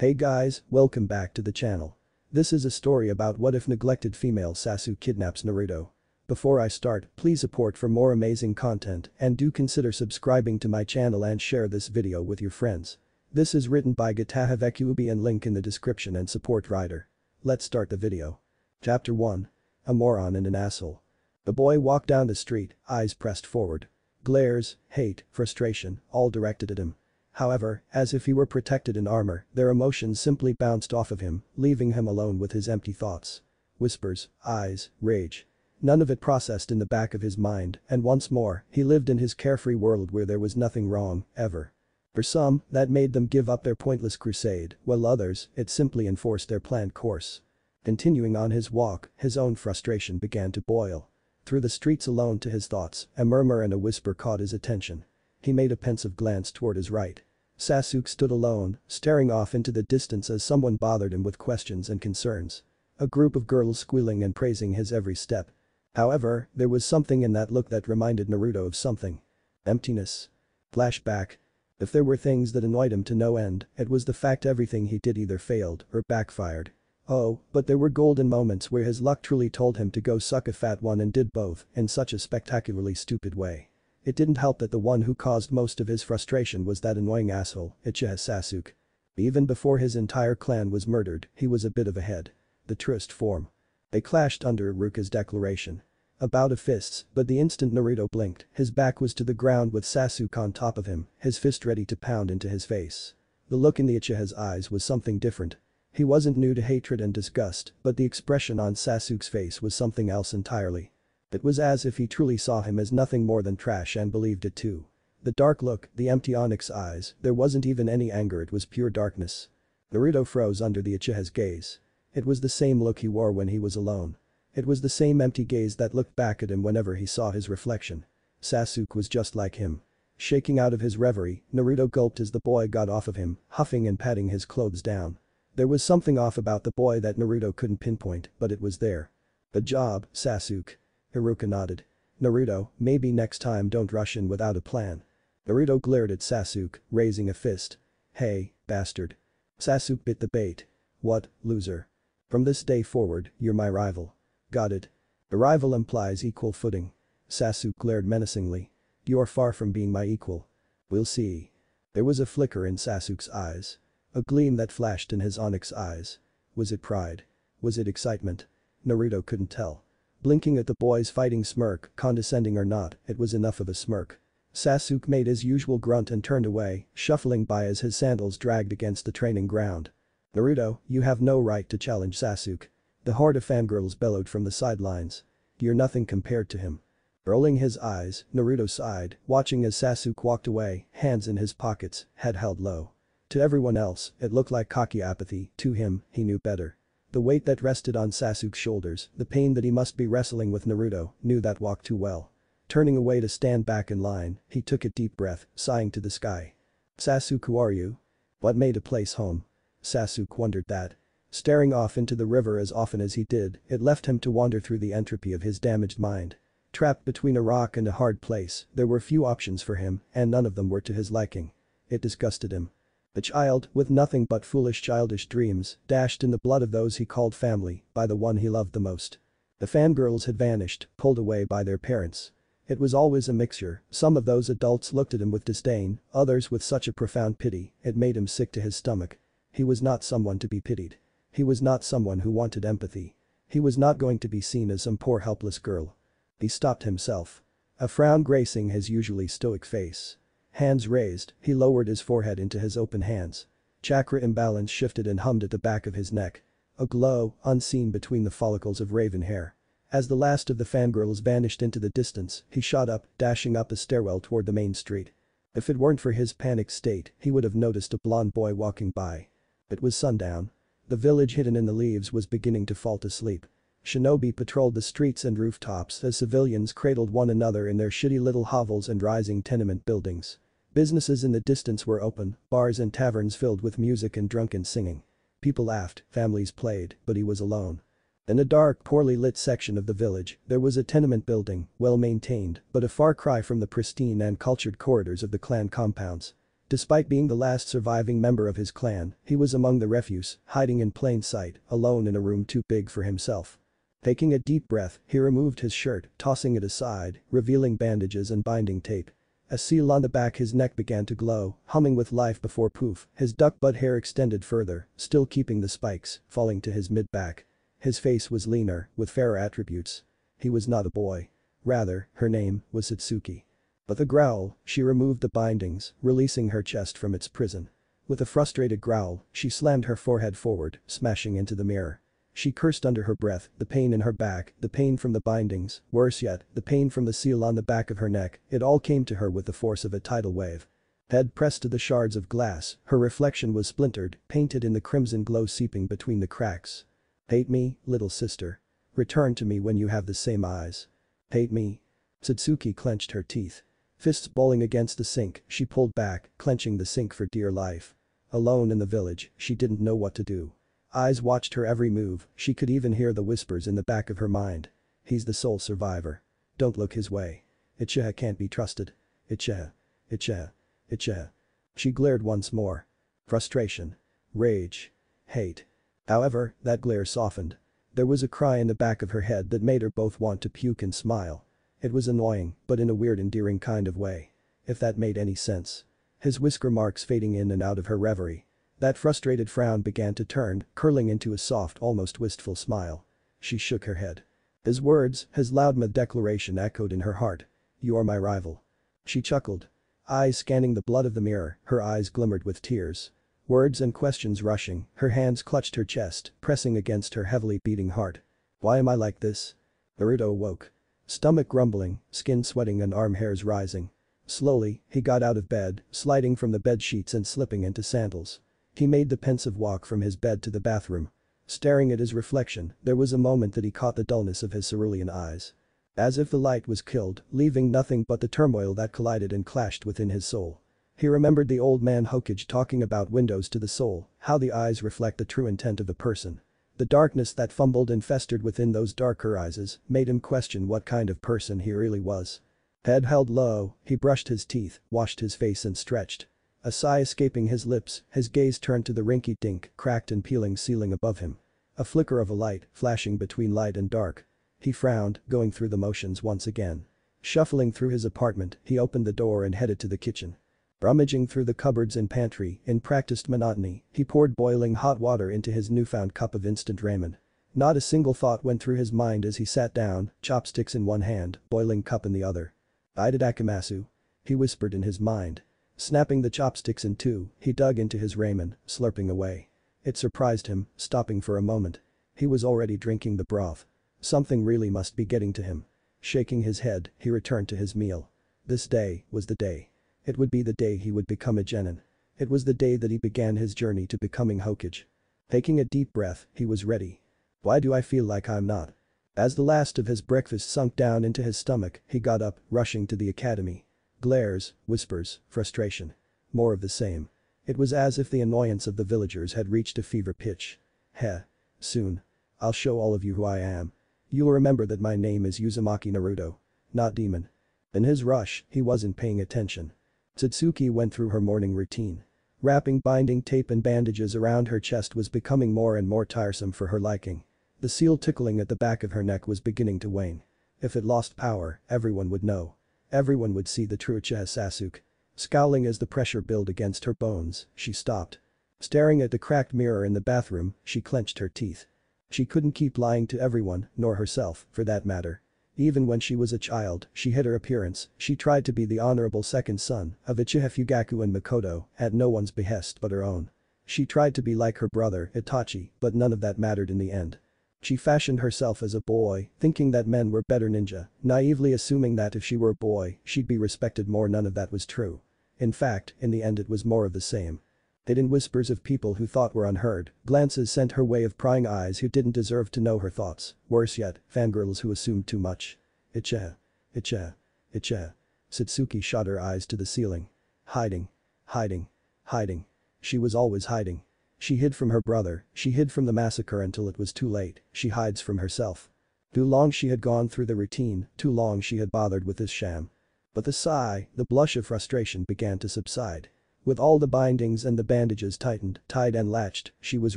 Hey guys, welcome back to the channel. This is a story about what if neglected female Sasuke kidnaps Naruto. Before I start, please support for more amazing content and do consider subscribing to my channel and share this video with your friends. This is written by Gataha Vekubi and link in the description and support writer. Let's start the video. Chapter 1. A moron and an asshole. The boy walked down the street, eyes pressed forward. Glares, hate, frustration, all directed at him. However, as if he were protected in armor, their emotions simply bounced off of him, leaving him alone with his empty thoughts. Whispers, eyes, rage. None of it processed in the back of his mind, and once more, he lived in his carefree world where there was nothing wrong, ever. For some, that made them give up their pointless crusade, while others, it simply enforced their planned course. Continuing on his walk, his own frustration began to boil. Through the streets alone to his thoughts, a murmur and a whisper caught his attention. He made a pensive glance toward his right. Sasuke stood alone, staring off into the distance as someone bothered him with questions and concerns. A group of girls squealing and praising his every step. However, there was something in that look that reminded Naruto of something. Emptiness. Flashback. If there were things that annoyed him to no end, it was the fact everything he did either failed or backfired. Oh, but there were golden moments where his luck truly told him to go suck a fat one and did both in such a spectacularly stupid way. It didn't help that the one who caused most of his frustration was that annoying asshole, Uchiha Sasuke. Even before his entire clan was murdered, he was a bit of a head. The truest form. They clashed under Iruka's declaration. A bout of fists, but the instant Naruto blinked, his back was to the ground with Sasuke on top of him, his fist ready to pound into his face. The look in the Uchiha's eyes was something different. He wasn't new to hatred and disgust, but the expression on Sasuke's face was something else entirely. It was as if he truly saw him as nothing more than trash and believed it too. The dark look, the empty onyx eyes, there wasn't even any anger, it was pure darkness. Naruto froze under the Uchiha's gaze. It was the same look he wore when he was alone. It was the same empty gaze that looked back at him whenever he saw his reflection. Sasuke was just like him. Shaking out of his reverie, Naruto gulped as the boy got off of him, huffing and patting his clothes down. There was something off about the boy that Naruto couldn't pinpoint, but it was there. "Good job, Sasuke." Hiruka nodded. "Naruto, maybe next time don't rush in without a plan." Naruto glared at Sasuke, raising a fist. "Hey, bastard." Sasuke bit the bait. "What, loser? From this day forward, you're my rival." "Got it." "The rival implies equal footing." Sasuke glared menacingly. "You're far from being my equal." "We'll see." There was a flicker in Sasuke's eyes. A gleam that flashed in his onyx eyes. Was it pride? Was it excitement? Naruto couldn't tell. Blinking at the boy's fighting smirk, condescending or not, it was enough of a smirk. Sasuke made his usual grunt and turned away, shuffling by as his sandals dragged against the training ground. "Naruto, you have no right to challenge Sasuke." The horde of fangirls bellowed from the sidelines. "You're nothing compared to him." Rolling his eyes, Naruto sighed, watching as Sasuke walked away, hands in his pockets, head held low. To everyone else, it looked like cocky apathy. To him, he knew better. The weight that rested on Sasuke's shoulders, the pain that he must be wrestling with, Naruto knew that walk too well. Turning away to stand back in line, he took a deep breath, sighing to the sky. "Sasuke, who are you? What made a place home?" Sasuke wondered that. Staring off into the river as often as he did, it left him to wander through the entropy of his damaged mind. Trapped between a rock and a hard place, there were few options for him, and none of them were to his liking. It disgusted him. The child, with nothing but foolish childish dreams, dashed in the blood of those he called family, by the one he loved the most. The fangirls had vanished, pulled away by their parents. It was always a mixture, some of those adults looked at him with disdain, others with such a profound pity, it made him sick to his stomach. He was not someone to be pitied. He was not someone who wanted empathy. He was not going to be seen as some poor helpless girl. He stopped himself. A frown gracing his usually stoic face. Hands raised, he lowered his forehead into his open hands. Chakra imbalance shifted and hummed at the back of his neck. A glow, unseen between the follicles of raven hair. As the last of the fangirls vanished into the distance, he shot up, dashing up a stairwell toward the main street. If it weren't for his panic state, he would have noticed a blond boy walking by. It was sundown. The village hidden in the leaves was beginning to fall to sleep. Shinobi patrolled the streets and rooftops as civilians cradled one another in their shitty little hovels and rising tenement buildings. Businesses in the distance were open, bars and taverns filled with music and drunken singing. People laughed, families played, but he was alone. In a dark, poorly lit section of the village, there was a tenement building, well maintained, but a far cry from the pristine and cultured corridors of the clan compounds. Despite being the last surviving member of his clan, he was among the refuse, hiding in plain sight, alone in a room too big for himself. Taking a deep breath, he removed his shirt, tossing it aside, revealing bandages and binding tape. A seal on the back his neck began to glow, humming with life before poof, his duck butt hair extended further, still keeping the spikes, falling to his mid-back. His face was leaner, with fairer attributes. He was not a boy. Rather, her name was Satsuki. With a growl, she removed the bindings, releasing her chest from its prison. With a frustrated growl, she slammed her forehead forward, smashing into the mirror. She cursed under her breath, the pain in her back, the pain from the bindings, worse yet, the pain from the seal on the back of her neck, it all came to her with the force of a tidal wave. Head pressed to the shards of glass, her reflection was splintered, painted in the crimson glow seeping between the cracks. "Hate me, little sister. Return to me when you have the same eyes. Hate me." Satsuki clenched her teeth. Fists bowling against the sink, she pulled back, clenching the sink for dear life. Alone in the village, she didn't know what to do. Eyes watched her every move, she could even hear the whispers in the back of her mind. He's the sole survivor. Don't look his way. Uchiha can't be trusted. Uchiha. Uchiha. Uchiha. She glared once more. Frustration. Rage. Hate. However, that glare softened. There was a cry in the back of her head that made her both want to puke and smile. It was annoying, but in a weird endearing kind of way. If that made any sense. His whisker marks fading in and out of her reverie. That frustrated frown began to turn, curling into a soft, almost wistful smile. She shook her head. His words, his loudmouth declaration echoed in her heart. "You're my rival." She chuckled. Eyes scanning the blood of the mirror, her eyes glimmered with tears. Words and questions rushing, her hands clutched her chest, pressing against her heavily beating heart. "Why am I like this?" Naruto woke. Stomach grumbling, skin sweating and arm hairs rising. Slowly, he got out of bed, sliding from the bed sheets and slipping into sandals. He made the pensive walk from his bed to the bathroom. Staring at his reflection, there was a moment that he caught the dullness of his cerulean eyes. As if the light was killed, leaving nothing but the turmoil that collided and clashed within his soul. He remembered the old man Hokage talking about windows to the soul, how the eyes reflect the true intent of the person. The darkness that fumbled and festered within those darker eyes made him question what kind of person he really was. Head held low, he brushed his teeth, washed his face and stretched. A sigh escaping his lips, his gaze turned to the rinky-dink, cracked and peeling ceiling above him. A flicker of a light, flashing between light and dark. He frowned, going through the motions once again. Shuffling through his apartment, he opened the door and headed to the kitchen. Rummaging through the cupboards and pantry, in practiced monotony, he poured boiling hot water into his newfound cup of instant ramen. Not a single thought went through his mind as he sat down, chopsticks in one hand, boiling cup in the other. "Aided Akamasu," he whispered in his mind. Snapping the chopsticks in two, he dug into his ramen, slurping away. It surprised him, stopping for a moment. He was already drinking the broth. Something really must be getting to him. Shaking his head, he returned to his meal. This day was the day. It would be the day he would become a genin. It was the day that he began his journey to becoming Hokage. Taking a deep breath, he was ready. "Why do I feel like I'm not?" As the last of his breakfast sunk down into his stomach, he got up, rushing to the academy. Glares, whispers, frustration. More of the same. It was as if the annoyance of the villagers had reached a fever pitch. "Heh. Soon. I'll show all of you who I am. You'll remember that my name is Uzumaki Naruto. Not demon." In his rush, he wasn't paying attention. Satsuki went through her morning routine. Wrapping binding tape and bandages around her chest was becoming more and more tiresome for her liking. The seal tickling at the back of her neck was beginning to wane. If it lost power, everyone would know. Everyone would see the true Uchiha Sasuke. Scowling as the pressure built against her bones, she stopped. Staring at the cracked mirror in the bathroom, she clenched her teeth. She couldn't keep lying to everyone, nor herself, for that matter. Even when she was a child, she hid her appearance, she tried to be the honorable second son of Uchiha Fugaku and Mikoto, at no one's behest but her own. She tried to be like her brother, Itachi, but none of that mattered in the end. She fashioned herself as a boy, thinking that men were better ninja, naively assuming that if she were a boy, she'd be respected more. None of that was true. In fact, in the end it was more of the same. Hidden whispers of people who thought were unheard, glances sent her way of prying eyes who didn't deserve to know her thoughts, worse yet, fangirls who assumed too much. "Uchiha. Uchiha. Uchiha." Satsuki shot her eyes to the ceiling. Hiding. Hiding. Hiding. She was always hiding. She hid from her brother, she hid from the massacre until it was too late, she hides from herself. Too long she had gone through the routine, too long she had bothered with this sham. But the sigh, the blush of frustration began to subside. With all the bindings and the bandages tightened, tied and latched, she was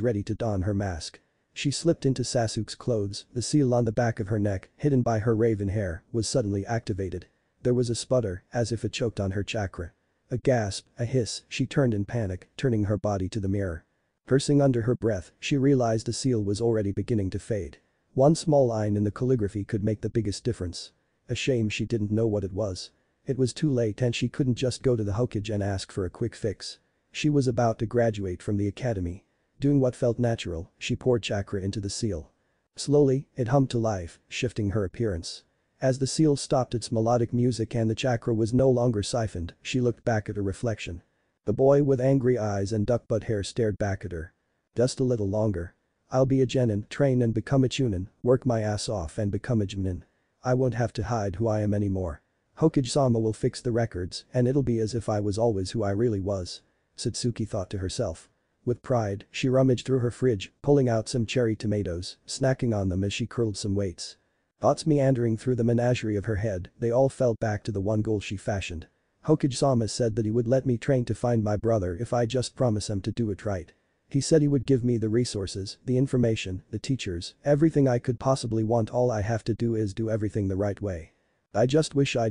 ready to don her mask. She slipped into Sasuke's clothes, the seal on the back of her neck, hidden by her raven hair, was suddenly activated. There was a sputter, as if it choked on her chakra. A gasp, a hiss, she turned in panic, turning her body to the mirror. Cursing under her breath, she realized the seal was already beginning to fade. One small line in the calligraphy could make the biggest difference. A shame she didn't know what it was. It was too late and she couldn't just go to the Hokage and ask for a quick fix. She was about to graduate from the academy. Doing what felt natural, she poured chakra into the seal. Slowly, it hummed to life, shifting her appearance. As the seal stopped its melodic music and the chakra was no longer siphoned, she looked back at her reflection. The boy with angry eyes and duck butt hair stared back at her. Just a little longer. I'll be a genin, train and become a chunin, work my ass off and become a genin. I won't have to hide who I am anymore. Hokage-sama will fix the records and it'll be as if I was always who I really was. Satsuki thought to herself. With pride, she rummaged through her fridge, pulling out some cherry tomatoes, snacking on them as she curled some weights. Thoughts meandering through the menagerie of her head, they all fell back to the one goal she fashioned. Hokage-sama said that he would let me train to find my brother if I just promise him to do it right. He said he would give me the resources, the information, the teachers, everything I could possibly want. All I have to do is do everything the right way. I just wish I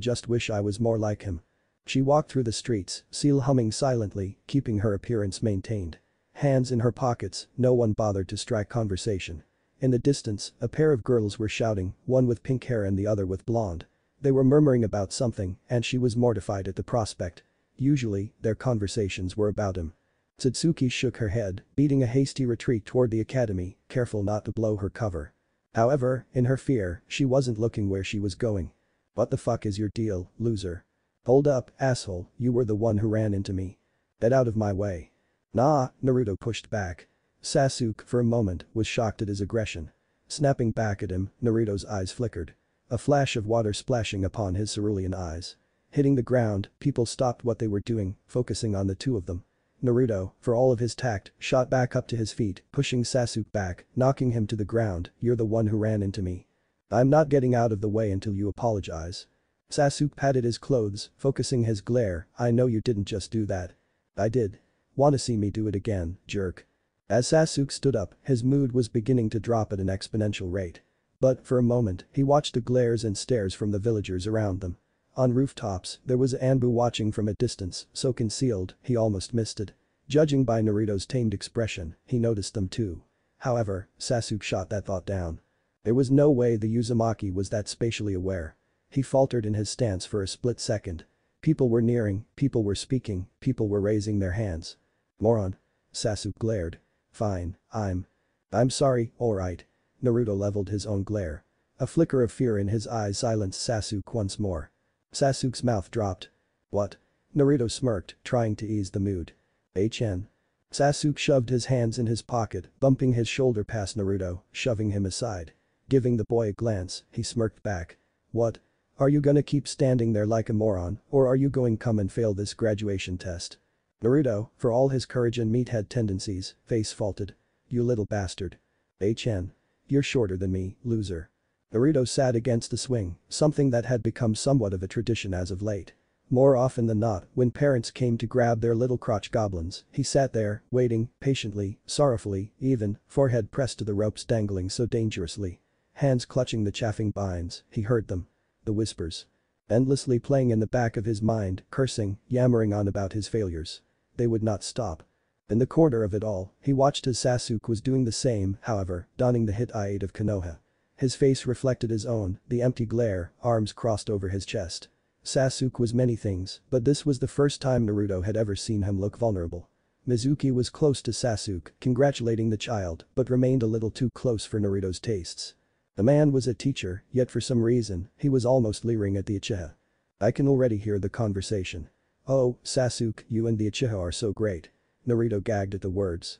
was more like him. She walked through the streets, seal humming silently, keeping her appearance maintained. Hands in her pockets, no one bothered to strike conversation. In the distance, a pair of girls were shouting, one with pink hair and the other with blonde. They were murmuring about something and she was mortified at the prospect. Usually, their conversations were about him. Satsuki shook her head, beating a hasty retreat toward the academy, careful not to blow her cover. However, in her fear, she wasn't looking where she was going. What the fuck is your deal, loser? Hold up, asshole, you were the one who ran into me. Get out of my way. Nah, Naruto pushed back. Sasuke, for a moment, was shocked at his aggression. Snapping back at him, Naruto's eyes flickered. A flash of water splashing upon his cerulean eyes. Hitting the ground, people stopped what they were doing, focusing on the two of them. Naruto, for all of his tact, shot back up to his feet, pushing Sasuke back, knocking him to the ground. You're the one who ran into me. I'm not getting out of the way until you apologize. Sasuke patted his clothes, focusing his glare. I know you didn't just do that. I did. Want to see me do it again, jerk. As Sasuke stood up, his mood was beginning to drop at an exponential rate. But, for a moment, he watched the glares and stares from the villagers around them. On rooftops, there was Anbu watching from a distance, so concealed, he almost missed it. Judging by Naruto's tamed expression, he noticed them too. However, Sasuke shot that thought down. There was no way the Uzumaki was that spatially aware. He faltered in his stance for a split second. People were nearing, people were speaking, people were raising their hands. Moron. Sasuke glared. Fine, I'm sorry, alright. Naruto leveled his own glare. A flicker of fear in his eyes silenced Sasuke once more. Sasuke's mouth dropped. What? Naruto smirked, trying to ease the mood. HN. Sasuke shoved his hands in his pocket, bumping his shoulder past Naruto, shoving him aside. Giving the boy a glance, he smirked back. What? Are you gonna keep standing there like a moron, or are you going come and fail this graduation test? Naruto, for all his courage and meathead tendencies, face faltered. You little bastard. HN. You're shorter than me, loser. Naruto sat against the swing, something that had become somewhat of a tradition as of late. More often than not, when parents came to grab their little crotch goblins, he sat there, waiting, patiently, sorrowfully, even, forehead pressed to the ropes dangling so dangerously. Hands clutching the chafing binds, he heard them. The whispers. Endlessly playing in the back of his mind, cursing, yammering on about his failures. They would not stop. In the corner of it all, he watched as Sasuke was doing the same, however, donning the Hitai-ate of Konoha. His face reflected his own, the empty glare, arms crossed over his chest. Sasuke was many things, but this was the first time Naruto had ever seen him look vulnerable. Mizuki was close to Sasuke, congratulating the child, but remained a little too close for Naruto's tastes. The man was a teacher, yet for some reason, he was almost leering at the Uchiha. I can already hear the conversation. Oh, Sasuke, you and the Uchiha are so great. Naruto gagged at the words.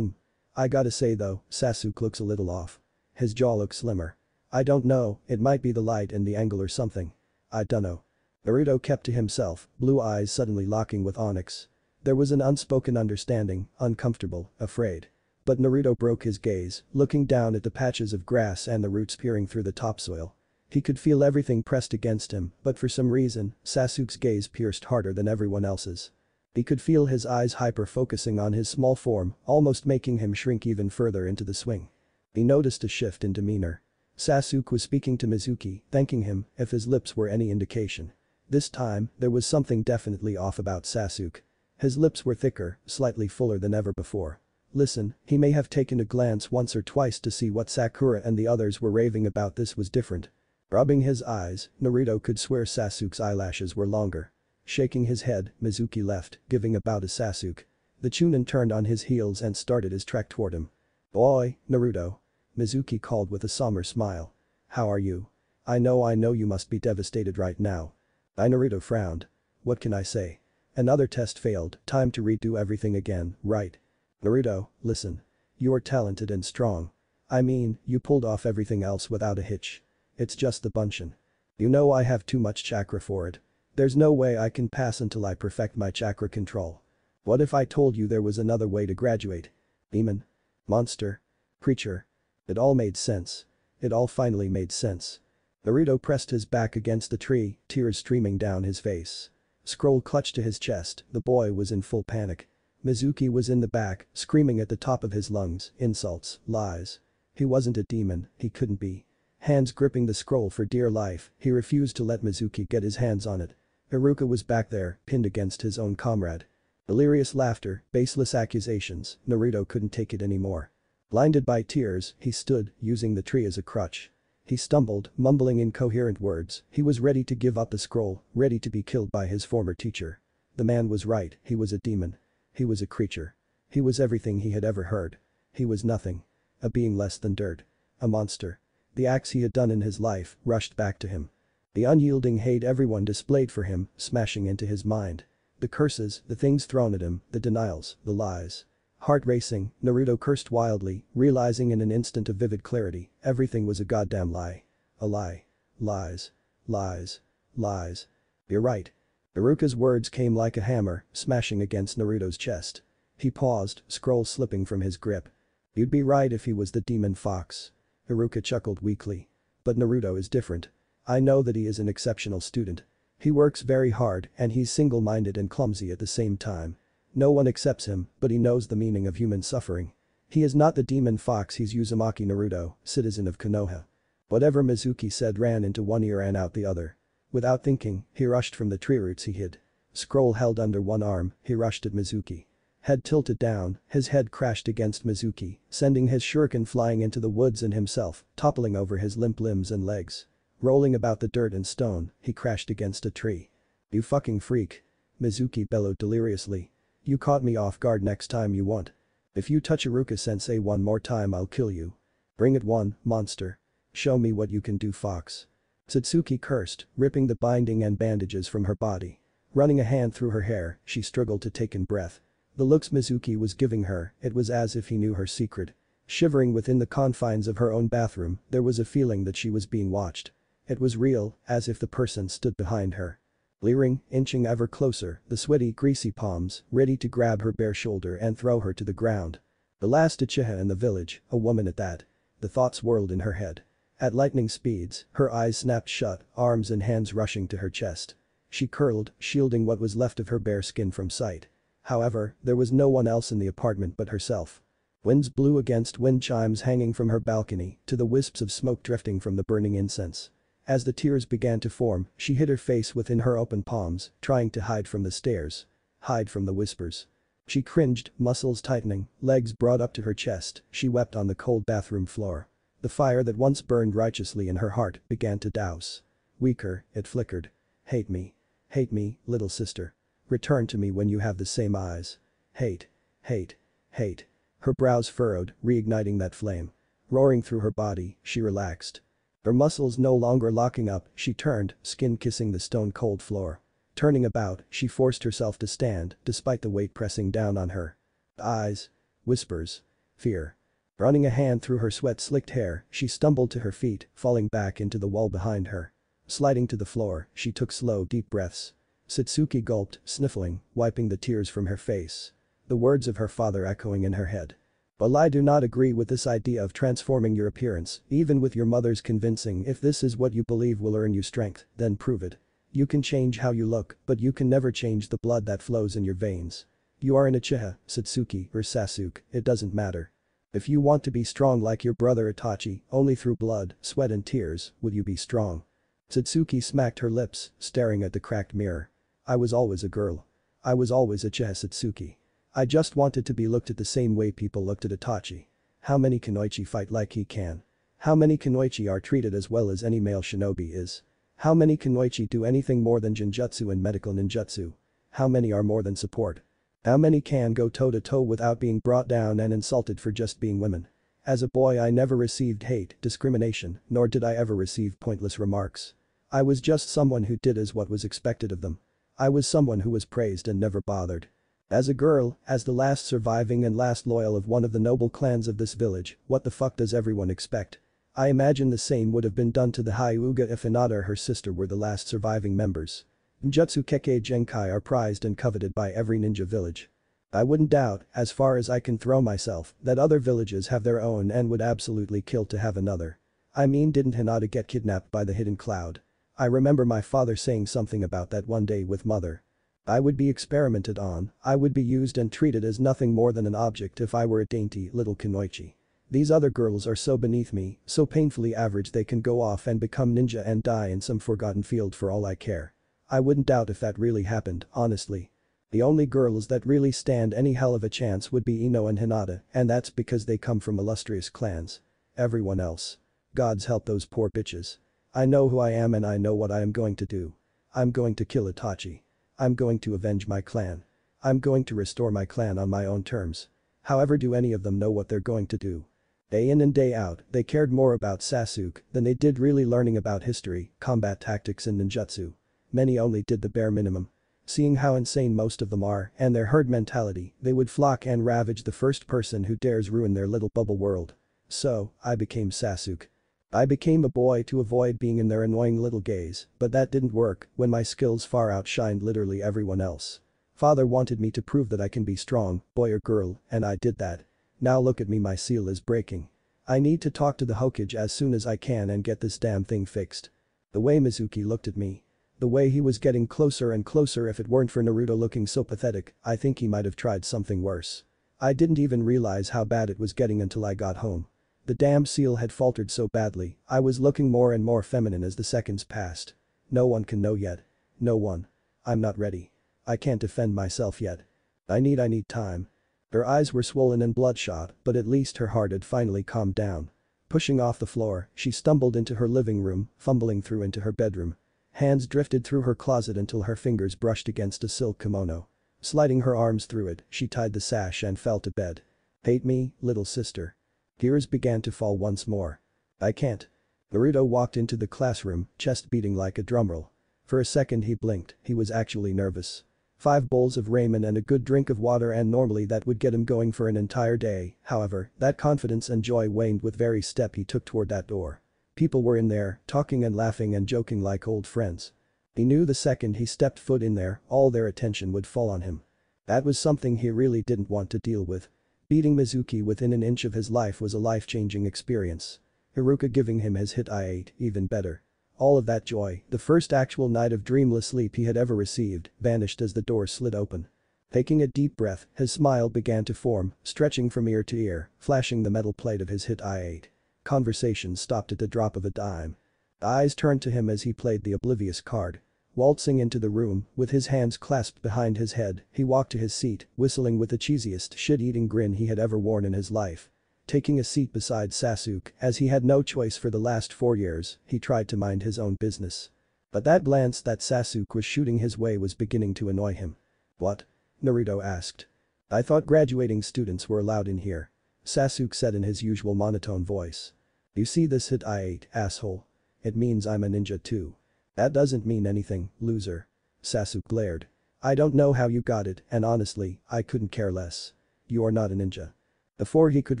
I gotta say though, Sasuke looks a little off. His jaw looks slimmer. I don't know, it might be the light and the angle or something. I dunno. Naruto kept to himself, blue eyes suddenly locking with onyx. There was an unspoken understanding, uncomfortable, afraid. But Naruto broke his gaze, looking down at the patches of grass and the roots peering through the topsoil. He could feel everything pressed against him, but for some reason, Sasuke's gaze pierced harder than everyone else's. He could feel his eyes hyper-focusing on his small form, almost making him shrink even further into the swing. He noticed a shift in demeanor. Sasuke was speaking to Mizuki, thanking him, if his lips were any indication. This time, there was something definitely off about Sasuke. His lips were thicker, slightly fuller than ever before. Listen, he may have taken a glance once or twice to see what Sakura and the others were raving about. This was different. Rubbing his eyes, Naruto could swear Sasuke's eyelashes were longer. Shaking his head, Mizuki left, giving a bow to Sasuke. The Chunin turned on his heels and started his trek toward him. "Boy, Naruto," Mizuki called with a somber smile. "How are you? I know you must be devastated right now." Naruto frowned. "What can I say? Another test failed, time to redo everything again, right? Naruto, listen. You are talented and strong. I mean, you pulled off everything else without a hitch. It's just the bunshin. You know I have too much chakra for it. There's no way I can pass until I perfect my chakra control. What if I told you there was another way to graduate? Demon? Monster? Creature?" It all made sense. It all finally made sense. Naruto pressed his back against the tree, tears streaming down his face. Scroll clutched to his chest, the boy was in full panic. Mizuki was in the back, screaming at the top of his lungs, insults, lies. He wasn't a demon, he couldn't be. Hands gripping the scroll for dear life, he refused to let Mizuki get his hands on it. Iruka was back there, pinned against his own comrade. Delirious laughter, baseless accusations, Naruto couldn't take it anymore. Blinded by tears, he stood, using the tree as a crutch. He stumbled, mumbling incoherent words, he was ready to give up the scroll, ready to be killed by his former teacher. The man was right, he was a demon. He was a creature. He was everything he had ever heard. He was nothing. A being less than dirt. A monster. The acts he had done in his life rushed back to him. The unyielding hate everyone displayed for him, smashing into his mind. The curses, the things thrown at him, the denials, the lies. Heart racing, Naruto cursed wildly, realizing in an instant of vivid clarity, everything was a goddamn lie. A lie. Lies. Lies. Lies. "You're right." Iruka's words came like a hammer, smashing against Naruto's chest. He paused, scroll slipping from his grip. "You'd be right if he was the demon fox." Iruka chuckled weakly. "But Naruto is different. I know that he is an exceptional student. He works very hard and he's single-minded and clumsy at the same time. No one accepts him, but he knows the meaning of human suffering. He is not the demon fox, he's Uzumaki Naruto, citizen of Konoha." Whatever Mizuki said ran into one ear and out the other. Without thinking, he rushed from the tree roots he hid. Scroll held under one arm, he rushed at Mizuki. Head tilted down, his head crashed against Mizuki, sending his shuriken flying into the woods and himself, toppling over his limp limbs and legs. Rolling about the dirt and stone, he crashed against a tree. "You fucking freak," Mizuki bellowed deliriously. "You caught me off guard. Next time you won't. If you touch Iruka-sensei one more time I'll kill you. Bring it on, monster. Show me what you can do, fox." Satsuki cursed, ripping the binding and bandages from her body. Running a hand through her hair, she struggled to take in breath. The looks Mizuki was giving her, it was as if he knew her secret. Shivering within the confines of her own bathroom, there was a feeling that she was being watched. It was real, as if the person stood behind her. Leering, inching ever closer, the sweaty, greasy palms, ready to grab her bare shoulder and throw her to the ground. The last Uchiha in the village, a woman at that. The thoughts whirled in her head. At lightning speeds, her eyes snapped shut, arms and hands rushing to her chest. She curled, shielding what was left of her bare skin from sight. However, there was no one else in the apartment but herself. Winds blew against wind chimes hanging from her balcony, to the wisps of smoke drifting from the burning incense. As the tears began to form, she hid her face within her open palms, trying to hide from the stares. Hide from the whispers. She cringed, muscles tightening, legs brought up to her chest, she wept on the cold bathroom floor. The fire that once burned righteously in her heart began to douse. Weaker, it flickered. "Hate me. Hate me, little sister. Return to me when you have the same eyes. Hate. Hate. Hate." Her brows furrowed, reigniting that flame. Roaring through her body, she relaxed. Her muscles no longer locking up, she turned, skin kissing the stone-cold floor. Turning about, she forced herself to stand, despite the weight pressing down on her. Eyes. Whispers. Fear. Running a hand through her sweat-slicked hair, she stumbled to her feet, falling back into the wall behind her. Sliding to the floor, she took slow, deep breaths. Satsuki gulped, sniffling, wiping the tears from her face. The words of her father echoing in her head. "Well, I do not agree with this idea of transforming your appearance, even with your mother's convincing. If this is what you believe will earn you strength, then prove it. You can change how you look, but you can never change the blood that flows in your veins. You are an Uchiha, Satsuki, or Sasuke, it doesn't matter. If you want to be strong like your brother Itachi, only through blood, sweat and tears, will you be strong. Satsuki smacked her lips, staring at the cracked mirror. I was always a girl. I was always Uchiha Satsuki. I just wanted to be looked at the same way people looked at Itachi. How many Kunoichi fight like he can? How many Kunoichi are treated as well as any male shinobi is? How many Kunoichi do anything more than Jinjutsu and medical ninjutsu? How many are more than support? How many can go toe-to-toe without being brought down and insulted for just being women? As a boy I never received hate, discrimination, nor did I ever receive pointless remarks. I was just someone who did as what was expected of them. I was someone who was praised and never bothered. As a girl, as the last surviving and last loyal of one of the noble clans of this village, what the fuck does everyone expect? I imagine the same would have been done to the Hyuga if Hinata or her sister were the last surviving members. Ninjutsu Kekkei Genkai are prized and coveted by every ninja village. I wouldn't doubt, as far as I can throw myself, that other villages have their own and would absolutely kill to have another. I mean, didn't Hinata get kidnapped by the hidden cloud? I remember my father saying something about that one day with mother. I would be experimented on, I would be used and treated as nothing more than an object if I were a dainty little kunoichi. These other girls are so beneath me, so painfully average they can go off and become ninja and die in some forgotten field for all I care. I wouldn't doubt if that really happened, honestly. The only girls that really stand any hell of a chance would be Ino and Hinata, and that's because they come from illustrious clans. Everyone else. Gods help those poor bitches. I know who I am and I know what I am going to do. I'm going to kill Itachi. I'm going to avenge my clan. I'm going to restore my clan on my own terms. However, do any of them know what they're going to do? Day in and day out, they cared more about Sasuke than they did really learning about history, combat tactics and ninjutsu. Many only did the bare minimum. Seeing how insane most of them are and their herd mentality, they would flock and ravage the first person who dares ruin their little bubble world. So, I became Sasuke. I became a boy to avoid being in their annoying little gaze, but that didn't work when my skills far outshined literally everyone else. Father wanted me to prove that I can be strong, boy or girl, and I did that. Now look at me, my seal is breaking. I need to talk to the Hokage as soon as I can and get this damn thing fixed. The way Mizuki looked at me. The way he was getting closer and closer, if it weren't for Naruto looking so pathetic, I think he might have tried something worse. I didn't even realize how bad it was getting until I got home. The damn seal had faltered so badly, I was looking more and more feminine as the seconds passed. No one can know yet. No one. I'm not ready. I can't defend myself yet. I need time. Her eyes were swollen and bloodshot, but at least her heart had finally calmed down. Pushing off the floor, she stumbled into her living room, fumbling through into her bedroom. Hands drifted through her closet until her fingers brushed against a silk kimono. Sliding her arms through it, she tied the sash and fell to bed. Hate me, little sister. Tears began to fall once more. I can't. Naruto walked into the classroom, chest beating like a drumroll. For a second he blinked, he was actually nervous. 5 bowls of ramen and a good drink of water, and normally that would get him going for an entire day, however, that confidence and joy waned with every step he took toward that door. People were in there, talking and laughing and joking like old friends. He knew the second he stepped foot in there, all their attention would fall on him. That was something he really didn't want to deal with. Beating Mizuki within an inch of his life was a life-changing experience. Hiruka giving him his Hitai-ate, even better. All of that joy, the first actual night of dreamless sleep he had ever received, vanished as the door slid open. Taking a deep breath, his smile began to form, stretching from ear to ear, flashing the metal plate of his Hitai-ate. Conversation stopped at the drop of a dime. The eyes turned to him as he played the oblivious card. Waltzing into the room, with his hands clasped behind his head, he walked to his seat, whistling with the cheesiest shit-eating grin he had ever worn in his life. Taking a seat beside Sasuke, as he had no choice for the last 4 years, he tried to mind his own business. But that glance that Sasuke was shooting his way was beginning to annoy him. "What?" Naruto asked. "I thought graduating students were allowed in here," Sasuke said in his usual monotone voice. "You see this Hitai-ate, asshole? It means I'm a ninja too." "That doesn't mean anything, loser," Sasuke glared. "I don't know how you got it, and honestly, I couldn't care less. You are not a ninja." Before he could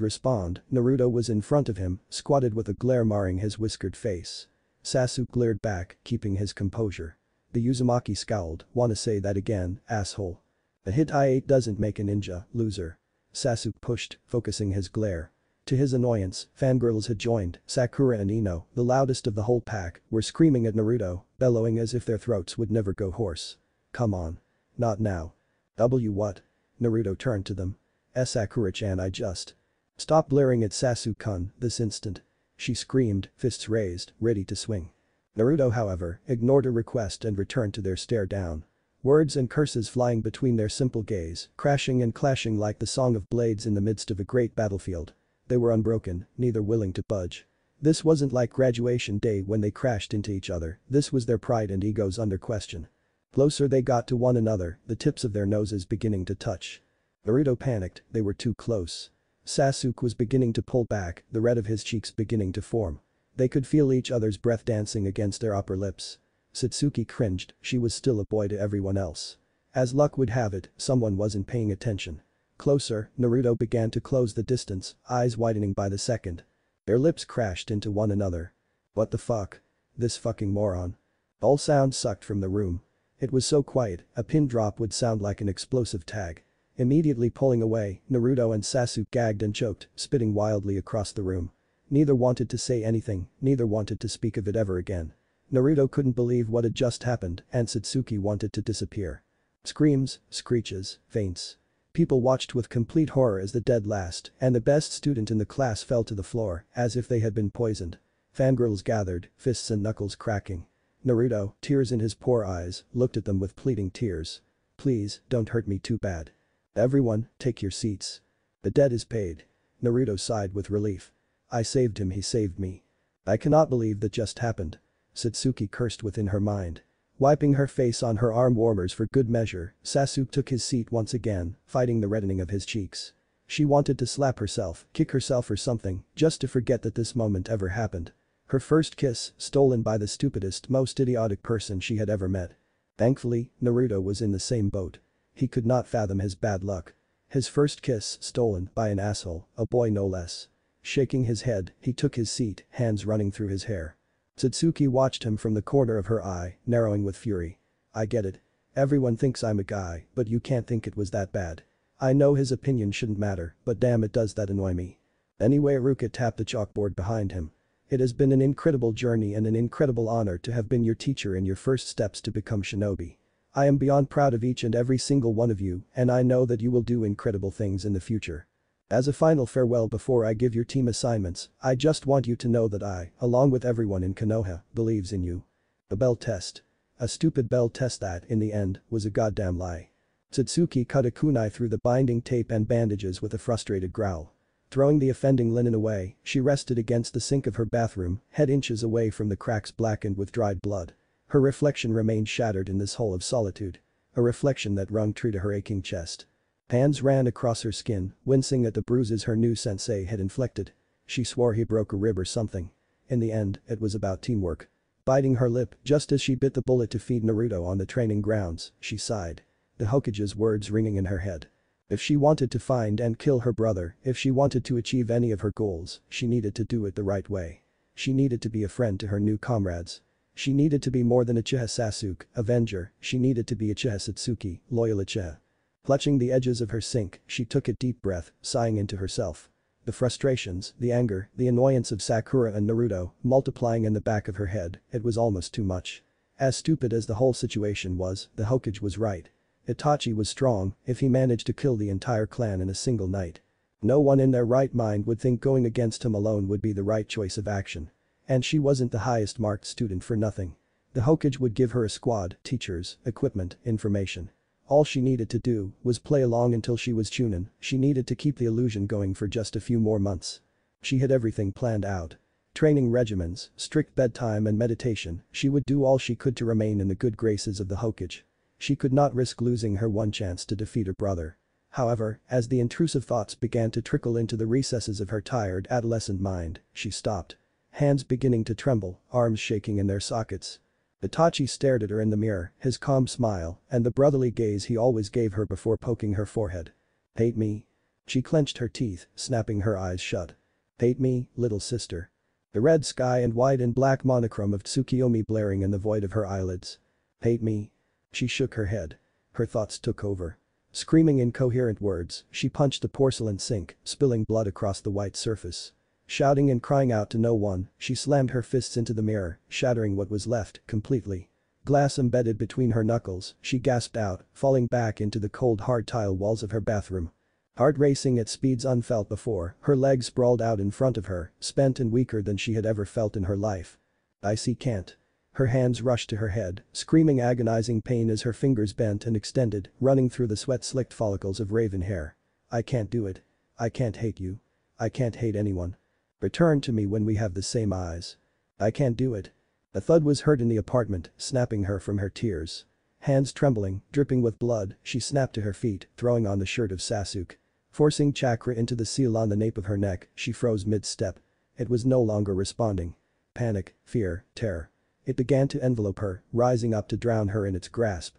respond, Naruto was in front of him, squatted with a glare marring his whiskered face. Sasuke glared back, keeping his composure. The Uzumaki scowled. "Wanna say that again, asshole?" "The Hitai-ate doesn't make a ninja, loser," Sasuke pushed, focusing his glare. To his annoyance, fangirls had joined. Sakura and Ino, the loudest of the whole pack, were screaming at Naruto, bellowing as if their throats would never go hoarse. Come on. Not now. What? Naruto turned to them. Sakura-chan, I just. Stop blaring at Sasuke-kun this instant. She screamed, fists raised, ready to swing. Naruto, however, ignored her request and returned to their stare down. Words and curses flying between their simple gaze, crashing and clashing like the song of blades in the midst of a great battlefield. They were unbroken, neither willing to budge. This wasn't like graduation day when they crashed into each other, this was their pride and egos under question. Closer they got to one another, the tips of their noses beginning to touch. Naruto panicked, they were too close. Sasuke was beginning to pull back, the red of his cheeks beginning to form. They could feel each other's breath dancing against their upper lips. Satsuki cringed, she was still a boy to everyone else. As luck would have it, someone wasn't paying attention. Closer, Naruto began to close the distance, eyes widening by the second. Their lips crashed into one another. What the fuck? This fucking moron. All sound sucked from the room. It was so quiet, a pin drop would sound like an explosive tag. Immediately pulling away, Naruto and Sasuke gagged and choked, spitting wildly across the room. Neither wanted to say anything, neither wanted to speak of it ever again. Naruto couldn't believe what had just happened and Satsuki wanted to disappear. Screams, screeches, faints. People watched with complete horror as the dead last and the best student in the class fell to the floor as if they had been poisoned. Fangirls gathered, fists and knuckles cracking. Naruto, tears in his poor eyes, looked at them with pleading tears. Please, don't hurt me too bad. Everyone, take your seats. The debt is paid. Naruto sighed with relief. I saved him, he saved me. I cannot believe that just happened. Satsuki cursed within her mind. Wiping her face on her arm warmers for good measure, Sasuke took his seat once again, fighting the reddening of his cheeks. She wanted to slap herself, kick herself or something, just to forget that this moment ever happened. Her first kiss, stolen by the stupidest, most idiotic person she had ever met. Thankfully, Naruto was in the same boat. He could not fathom his bad luck. His first kiss, stolen by an asshole, a boy no less. Shaking his head, he took his seat, hands running through his hair. Satsuki watched him from the corner of her eye, narrowing with fury. I get it. Everyone thinks I'm a guy, but you can't think it was that bad. I know his opinion shouldn't matter, but damn it does that annoy me. Anyway, Iruka tapped the chalkboard behind him. It has been an incredible journey and an incredible honor to have been your teacher in your first steps to become shinobi. I am beyond proud of each and every single one of you and I know that you will do incredible things in the future. As a final farewell before I give your team assignments, I just want you to know that I, along with everyone in Konoha, believes in you. The bell test. A stupid bell test that, in the end, was a goddamn lie. Satsuki cut a kunai through the binding tape and bandages with a frustrated growl. Throwing the offending linen away, she rested against the sink of her bathroom, head inches away from the cracks blackened with dried blood. Her reflection remained shattered in this hole of solitude. A reflection that rung true to her aching chest. Hands ran across her skin, wincing at the bruises her new sensei had inflicted. She swore he broke a rib or something. In the end, it was about teamwork. Biting her lip just as she bit the bullet to feed Naruto on the training grounds, she sighed. The Hokage's words ringing in her head. If she wanted to find and kill her brother, if she wanted to achieve any of her goals, she needed to do it the right way. She needed to be a friend to her new comrades. She needed to be more than Uchiha Sasuke, Avenger, she needed to be Uchiha Satsuki, loyal Uchiha. Clutching the edges of her sink, she took a deep breath, sighing into herself. The frustrations, the anger, the annoyance of Sakura and Naruto, multiplying in the back of her head, it was almost too much. As stupid as the whole situation was, the Hokage was right. Itachi was strong if he managed to kill the entire clan in a single night. No one in their right mind would think going against him alone would be the right choice of action. And she wasn't the highest marked student for nothing. The Hokage would give her a squad, teachers, equipment, information. All she needed to do was play along until she was Chunin, she needed to keep the illusion going for just a few more months. She had everything planned out. Training regimens, strict bedtime and meditation, she would do all she could to remain in the good graces of the Hokage. She could not risk losing her one chance to defeat her brother. However, as the intrusive thoughts began to trickle into the recesses of her tired adolescent mind, she stopped. Hands beginning to tremble, arms shaking in their sockets. Itachi stared at her in the mirror, his calm smile and the brotherly gaze he always gave her before poking her forehead. Hate me? She clenched her teeth, snapping her eyes shut. Hate me, little sister. The red sky and white and black monochrome of Tsukiyomi blaring in the void of her eyelids. Hate me? She shook her head. Her thoughts took over. Screaming incoherent words, she punched the porcelain sink, spilling blood across the white surface. Shouting and crying out to no one, she slammed her fists into the mirror, shattering what was left completely. Glass embedded between her knuckles, she gasped out, falling back into the cold hard tile walls of her bathroom. Heart racing at speeds unfelt before, her legs sprawled out in front of her, spent and weaker than she had ever felt in her life. I can't. Her hands rushed to her head, screaming agonizing pain as her fingers bent and extended, running through the sweat-slicked follicles of raven hair. I can't do it. I can't hate you. I can't hate anyone. Return to me when we have the same eyes. I can't do it. A thud was heard in the apartment, snapping her from her tears. Hands trembling, dripping with blood, she snapped to her feet, throwing on the shirt of Sasuke. Forcing chakra into the seal on the nape of her neck, she froze mid-step. It was no longer responding. Panic, fear, terror. It began to envelope her, rising up to drown her in its grasp.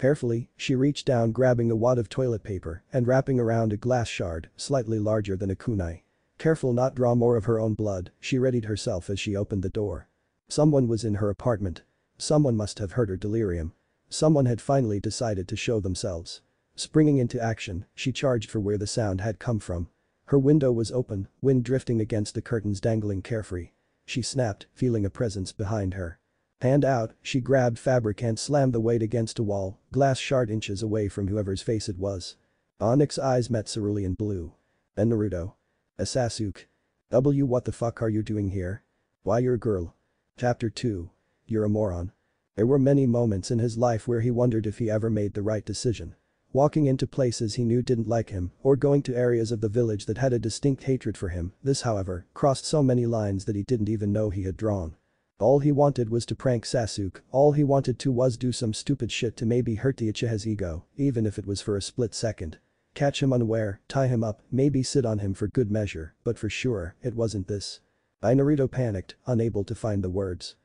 Carefully, she reached down, grabbing a wad of toilet paper and wrapping around a glass shard, slightly larger than a kunai. Careful not draw more of her own blood, she readied herself as she opened the door. Someone was in her apartment. Someone must have heard her delirium. Someone had finally decided to show themselves. Springing into action, she charged for where the sound had come from. Her window was open, wind drifting against the curtains dangling carefree. She snapped, feeling a presence behind her. Hand out, she grabbed fabric and slammed the weight against a wall, glass shard inches away from whoever's face it was. Onyx eyes met cerulean blue. And Naruto. A Sasuke. What the fuck are you doing here? Why your girl? Chapter 2. You're a moron. There were many moments in his life where he wondered if he ever made the right decision. Walking into places he knew didn't like him or going to areas of the village that had a distinct hatred for him, this however, crossed so many lines that he didn't even know he had drawn. All he wanted was to prank Sasuke, all he wanted to was do some stupid shit to maybe hurt the Uchiha's ego, even if it was for a split second. Catch him unaware, tie him up, maybe sit on him for good measure, but for sure, it wasn't this. Naruto panicked, unable to find the words.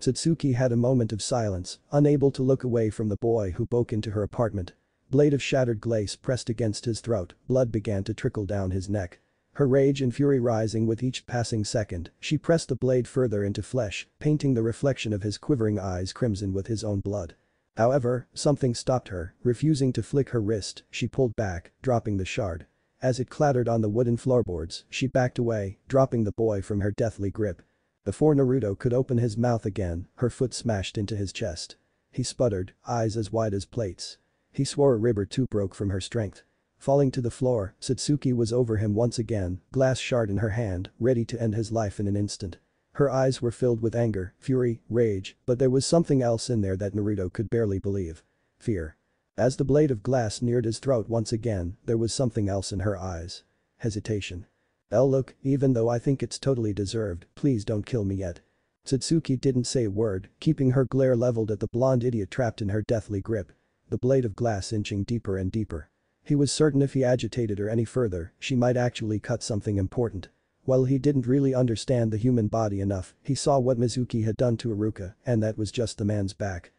Satsuki had a moment of silence, unable to look away from the boy who broke into her apartment. Blade of shattered glass pressed against his throat, blood began to trickle down his neck. Her rage and fury rising with each passing second, she pressed the blade further into flesh, painting the reflection of his quivering eyes crimson with his own blood. However, something stopped her, refusing to flick her wrist, she pulled back, dropping the shard. As it clattered on the wooden floorboards, she backed away, dropping the boy from her deathly grip. Before Naruto could open his mouth again, her foot smashed into his chest. He sputtered, eyes as wide as plates. He swore a rib or two broke from her strength. Falling to the floor, Satsuki was over him once again, glass shard in her hand, ready to end his life in an instant. Her eyes were filled with anger, fury, rage, but there was something else in there that Naruto could barely believe. Fear. As the blade of glass neared his throat once again, there was something else in her eyes. Hesitation. Look, even though I think it's totally deserved, please don't kill me yet. Satsuki didn't say a word, keeping her glare leveled at the blonde idiot trapped in her deathly grip. The blade of glass inching deeper and deeper. He was certain if he agitated her any further, she might actually cut something important. While he didn't really understand the human body enough, he saw what Mizuki had done to Iruka, and that was just the man's back.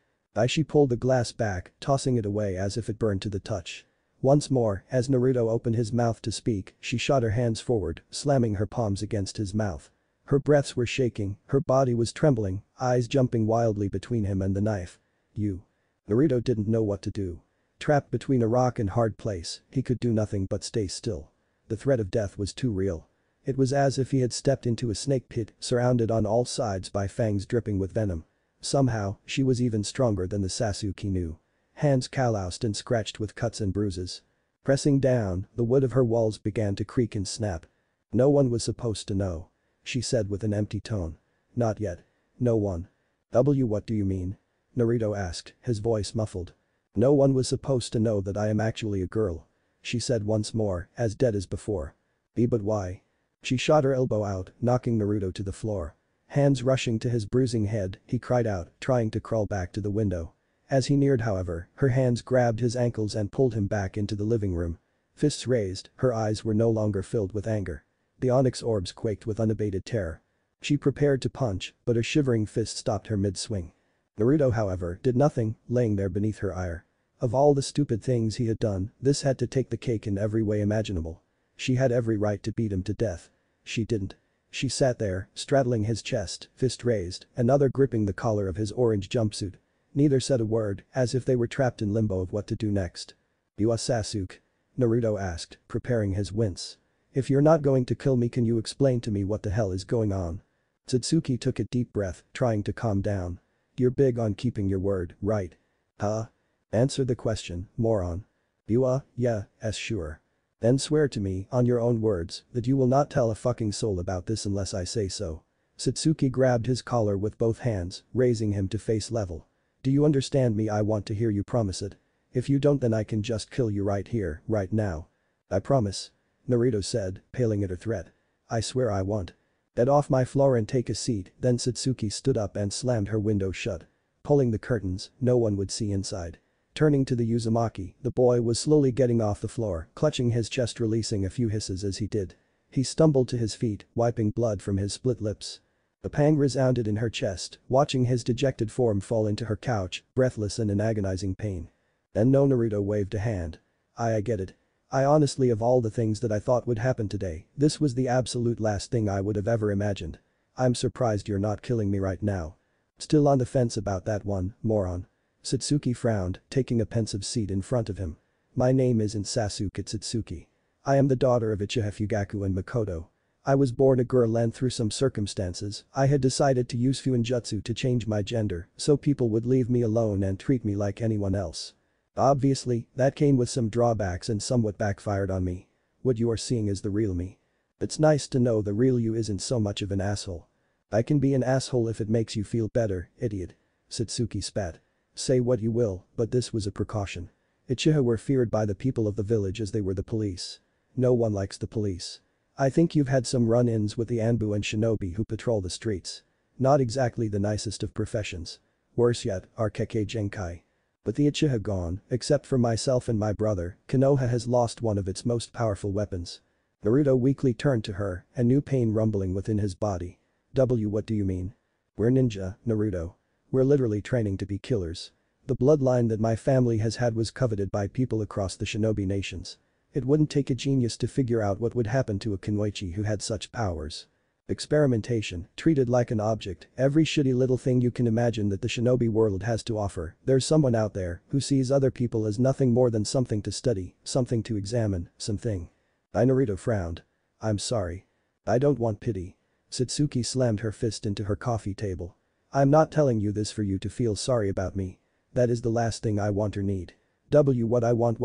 She pulled the glass back, tossing it away as if it burned to the touch. Once more, as Naruto opened his mouth to speak, she shot her hands forward, slamming her palms against his mouth. Her breaths were shaking, her body was trembling, eyes jumping wildly between him and the knife. Naruto didn't know what to do. Trapped between a rock and hard place, he could do nothing but stay still. The threat of death was too real. It was as if he had stepped into a snake pit, surrounded on all sides by fangs dripping with venom. Somehow, she was even stronger than the Sasuke knew. Hands calloused and scratched with cuts and bruises. Pressing down, the wood of her walls began to creak and snap. No one was supposed to know. She said with an empty tone. Not yet. No one. What do you mean? Naruto asked, his voice muffled. No one was supposed to know that I am actually a girl. She said once more, as dead as before. But why? She shot her elbow out, knocking Naruto to the floor. Hands rushing to his bruising head, he cried out, trying to crawl back to the window. As he neared however, her hands grabbed his ankles and pulled him back into the living room. Fists raised, her eyes were no longer filled with anger. The onyx orbs quaked with unabated terror. She prepared to punch, but a shivering fist stopped her mid-swing. Naruto however did nothing, laying there beneath her ire. Of all the stupid things he had done, this had to take the cake in every way imaginable. She had every right to beat him to death. She didn't. She sat there, straddling his chest, fist raised, another gripping the collar of his orange jumpsuit. Neither said a word, as if they were trapped in limbo of what to do next. You are Sasuke? Naruto asked, preparing his wince. If you're not going to kill me, can you explain to me what the hell is going on? Satsuki took a deep breath, trying to calm down. You're big on keeping your word, right? Huh? Answer the question, moron. You are, yeah, as sure. Then swear to me, on your own words, that you will not tell a fucking soul about this unless I say so. Satsuki grabbed his collar with both hands, raising him to face level. Do you understand me? I want to hear you promise it. If you don't, then I can just kill you right here, right now. I promise. Naruto said, paling at her threat. I swear I won't. Get off my floor and take a seat. Then Satsuki stood up and slammed her window shut. Pulling the curtains, no one would see inside. Turning to the Uzumaki, the boy was slowly getting off the floor, clutching his chest, releasing a few hisses as he did. He stumbled to his feet, wiping blood from his split lips. A pang resounded in her chest, watching his dejected form fall into her couch, breathless and in agonizing pain. And no, Naruto waved a hand. I get it. I honestly, of all the things that I thought would happen today, this was the absolute last thing I would have ever imagined. I'm surprised you're not killing me right now. Still on the fence about that one, moron. Satsuki frowned, taking a pensive seat in front of him. My name isn't Sasuke, it's Satsuki. I am the daughter of Uchiha, Fugaku and Mikoto. I was born a girl and through some circumstances, I had decided to use Fuinjutsu to change my gender so people would leave me alone and treat me like anyone else. Obviously, that came with some drawbacks and somewhat backfired on me. What you are seeing is the real me. It's nice to know the real you isn't so much of an asshole. I can be an asshole if it makes you feel better, idiot. Satsuki spat. Say what you will, but this was a precaution. Uchiha were feared by the people of the village as they were the police. No one likes the police. I think you've had some run-ins with the Anbu and Shinobi who patrol the streets. Not exactly the nicest of professions. Worse yet, are Kekkei Genkai. With the Uchiha gone, except for myself and my brother, Konoha has lost one of its most powerful weapons. Naruto weakly turned to her, a new pain rumbling within his body. What do you mean? We're ninja, Naruto. We're literally training to be killers. The bloodline that my family has had was coveted by people across the shinobi nations. It wouldn't take a genius to figure out what would happen to a Kunoichi who had such powers. Experimentation, treated like an object, every shitty little thing you can imagine that the shinobi world has to offer, there's someone out there who sees other people as nothing more than something to study, something to examine, something. Naruto frowned. I'm sorry. I don't want pity. Satsuki slammed her fist into her coffee table. I'm not telling you this for you to feel sorry about me. That is the last thing I want or need. What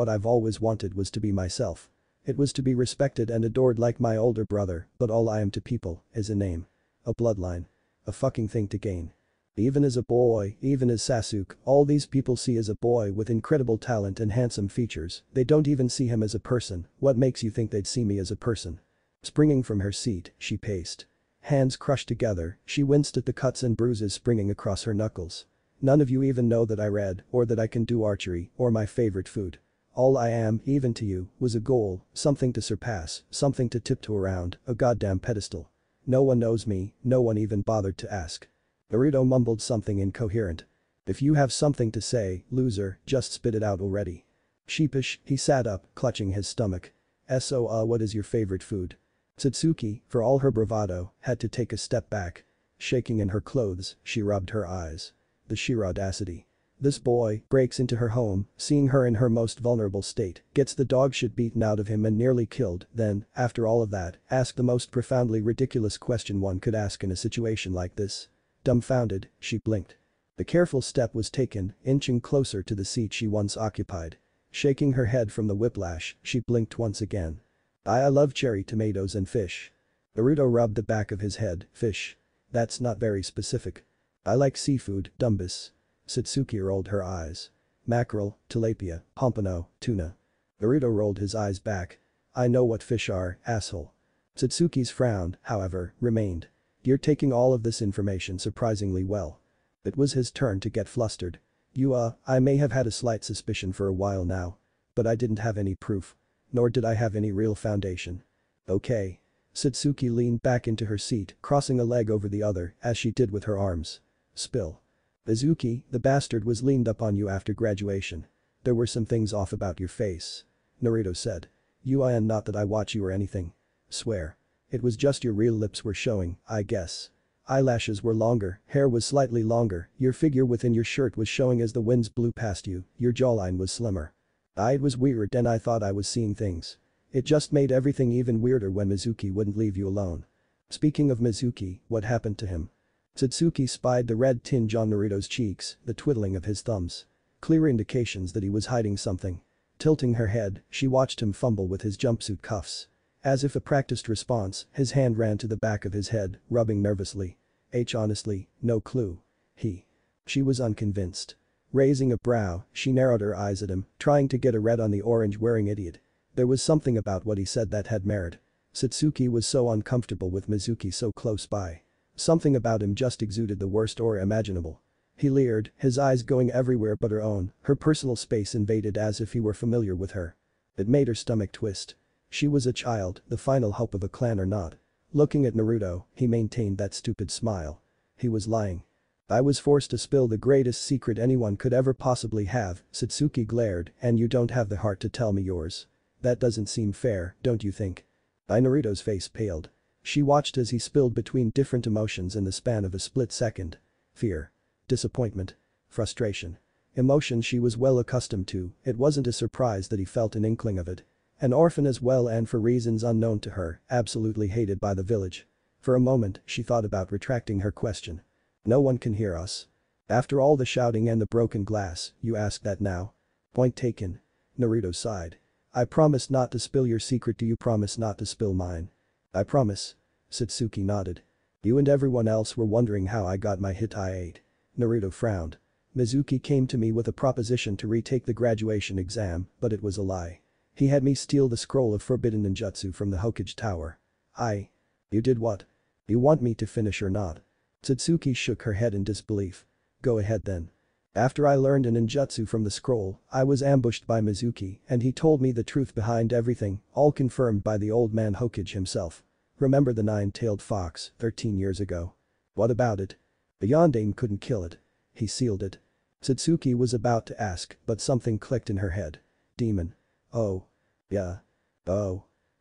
I've always wanted was to be myself. It was to be respected and adored like my older brother, but all I am to people is a name. A bloodline. A fucking thing to gain. Even as a boy, even as Sasuke, all these people see as a boy with incredible talent and handsome features, they don't even see him as a person. What makes you think they'd see me as a person? Springing from her seat, she paced. Hands crushed together, she winced at the cuts and bruises springing across her knuckles. None of you even know that I read, or that I can do archery, or my favorite food. All I am, even to you, was a goal, something to surpass, something to tiptoe around, a goddamn pedestal. No one knows me, no one even bothered to ask. Naruto mumbled something incoherent. If you have something to say, loser, just spit it out already. Sheepish, he sat up, clutching his stomach. What is your favorite food? Satsuki, for all her bravado, had to take a step back. Shaking in her clothes, she rubbed her eyes. The sheer audacity. This boy breaks into her home, seeing her in her most vulnerable state, gets the dog shit beaten out of him and nearly killed, then, after all of that, ask the most profoundly ridiculous question one could ask in a situation like this. Dumbfounded, she blinked. The careful step was taken, inching closer to the seat she once occupied. Shaking her head from the whiplash, she blinked once again. I love cherry tomatoes and fish. Naruto rubbed the back of his head. Fish. That's not very specific. I like seafood, dumbass. Satsuki rolled her eyes. Mackerel, tilapia, pompano, tuna. Naruto rolled his eyes back. I know what fish are, asshole. Satsuki's frown, however, remained. You're taking all of this information surprisingly well. It was his turn to get flustered. I may have had a slight suspicion for a while now. But I didn't have any proof. Nor did I have any real foundation. Okay. Satsuki leaned back into her seat, crossing a leg over the other, as she did with her arms. Spill. Mizuki, the bastard was leaned up on you after graduation. There were some things off about your face. Naruto said. And not that I watch you or anything. Swear. It was just your real lips were showing, I guess. Eyelashes were longer, hair was slightly longer, your figure within your shirt was showing as the winds blew past you, your jawline was slimmer. It was weird and I thought I was seeing things. It just made everything even weirder when Mizuki wouldn't leave you alone. Speaking of Mizuki, what happened to him? Satsuki spied the red tinge on Naruto's cheeks, the twiddling of his thumbs. Clear indications that he was hiding something. Tilting her head, she watched him fumble with his jumpsuit cuffs. As if a practiced response, his hand ran to the back of his head, rubbing nervously. Honestly, no clue. She was unconvinced. Raising a brow, she narrowed her eyes at him, trying to get a read on the orange-wearing idiot. There was something about what he said that had merit. Satsuki was so uncomfortable with Mizuki so close by. Something about him just exuded the worst aura imaginable. He leered, his eyes going everywhere but her own, her personal space invaded as if he were familiar with her. It made her stomach twist. She was a child, the final hope of a clan or not. Looking at Naruto, he maintained that stupid smile. He was lying. I was forced to spill the greatest secret anyone could ever possibly have, Satsuki glared, and you don't have the heart to tell me yours. That doesn't seem fair, don't you think? Naruto's face paled. She watched as he spilled between different emotions in the span of a split second. Fear. Disappointment. Frustration. Emotions she was well accustomed to, it wasn't a surprise that he felt an inkling of it. An orphan as well and for reasons unknown to her, absolutely hated by the village. For a moment, she thought about retracting her question. No one can hear us. After all the shouting and the broken glass, you ask that now? Point taken. Naruto sighed. I promise not to spill your secret. Do you promise not to spill mine? I promise. Satsuki nodded. You and everyone else were wondering how I got my Hitai-ate. Naruto frowned. Mizuki came to me with a proposition to retake the graduation exam, but it was a lie. He had me steal the scroll of forbidden ninjutsu from the Hokage tower. You did what? You want me to finish or not? Satsuki shook her head in disbelief. Go ahead then. After I learned a ninjutsu from the scroll, I was ambushed by Mizuki and he told me the truth behind everything, all confirmed by the old man Hokage himself. Remember the nine-tailed fox 13 years ago? What about it? The Yondaime couldn't kill it. He sealed it. Satsuki was about to ask, but something clicked in her head. Demon.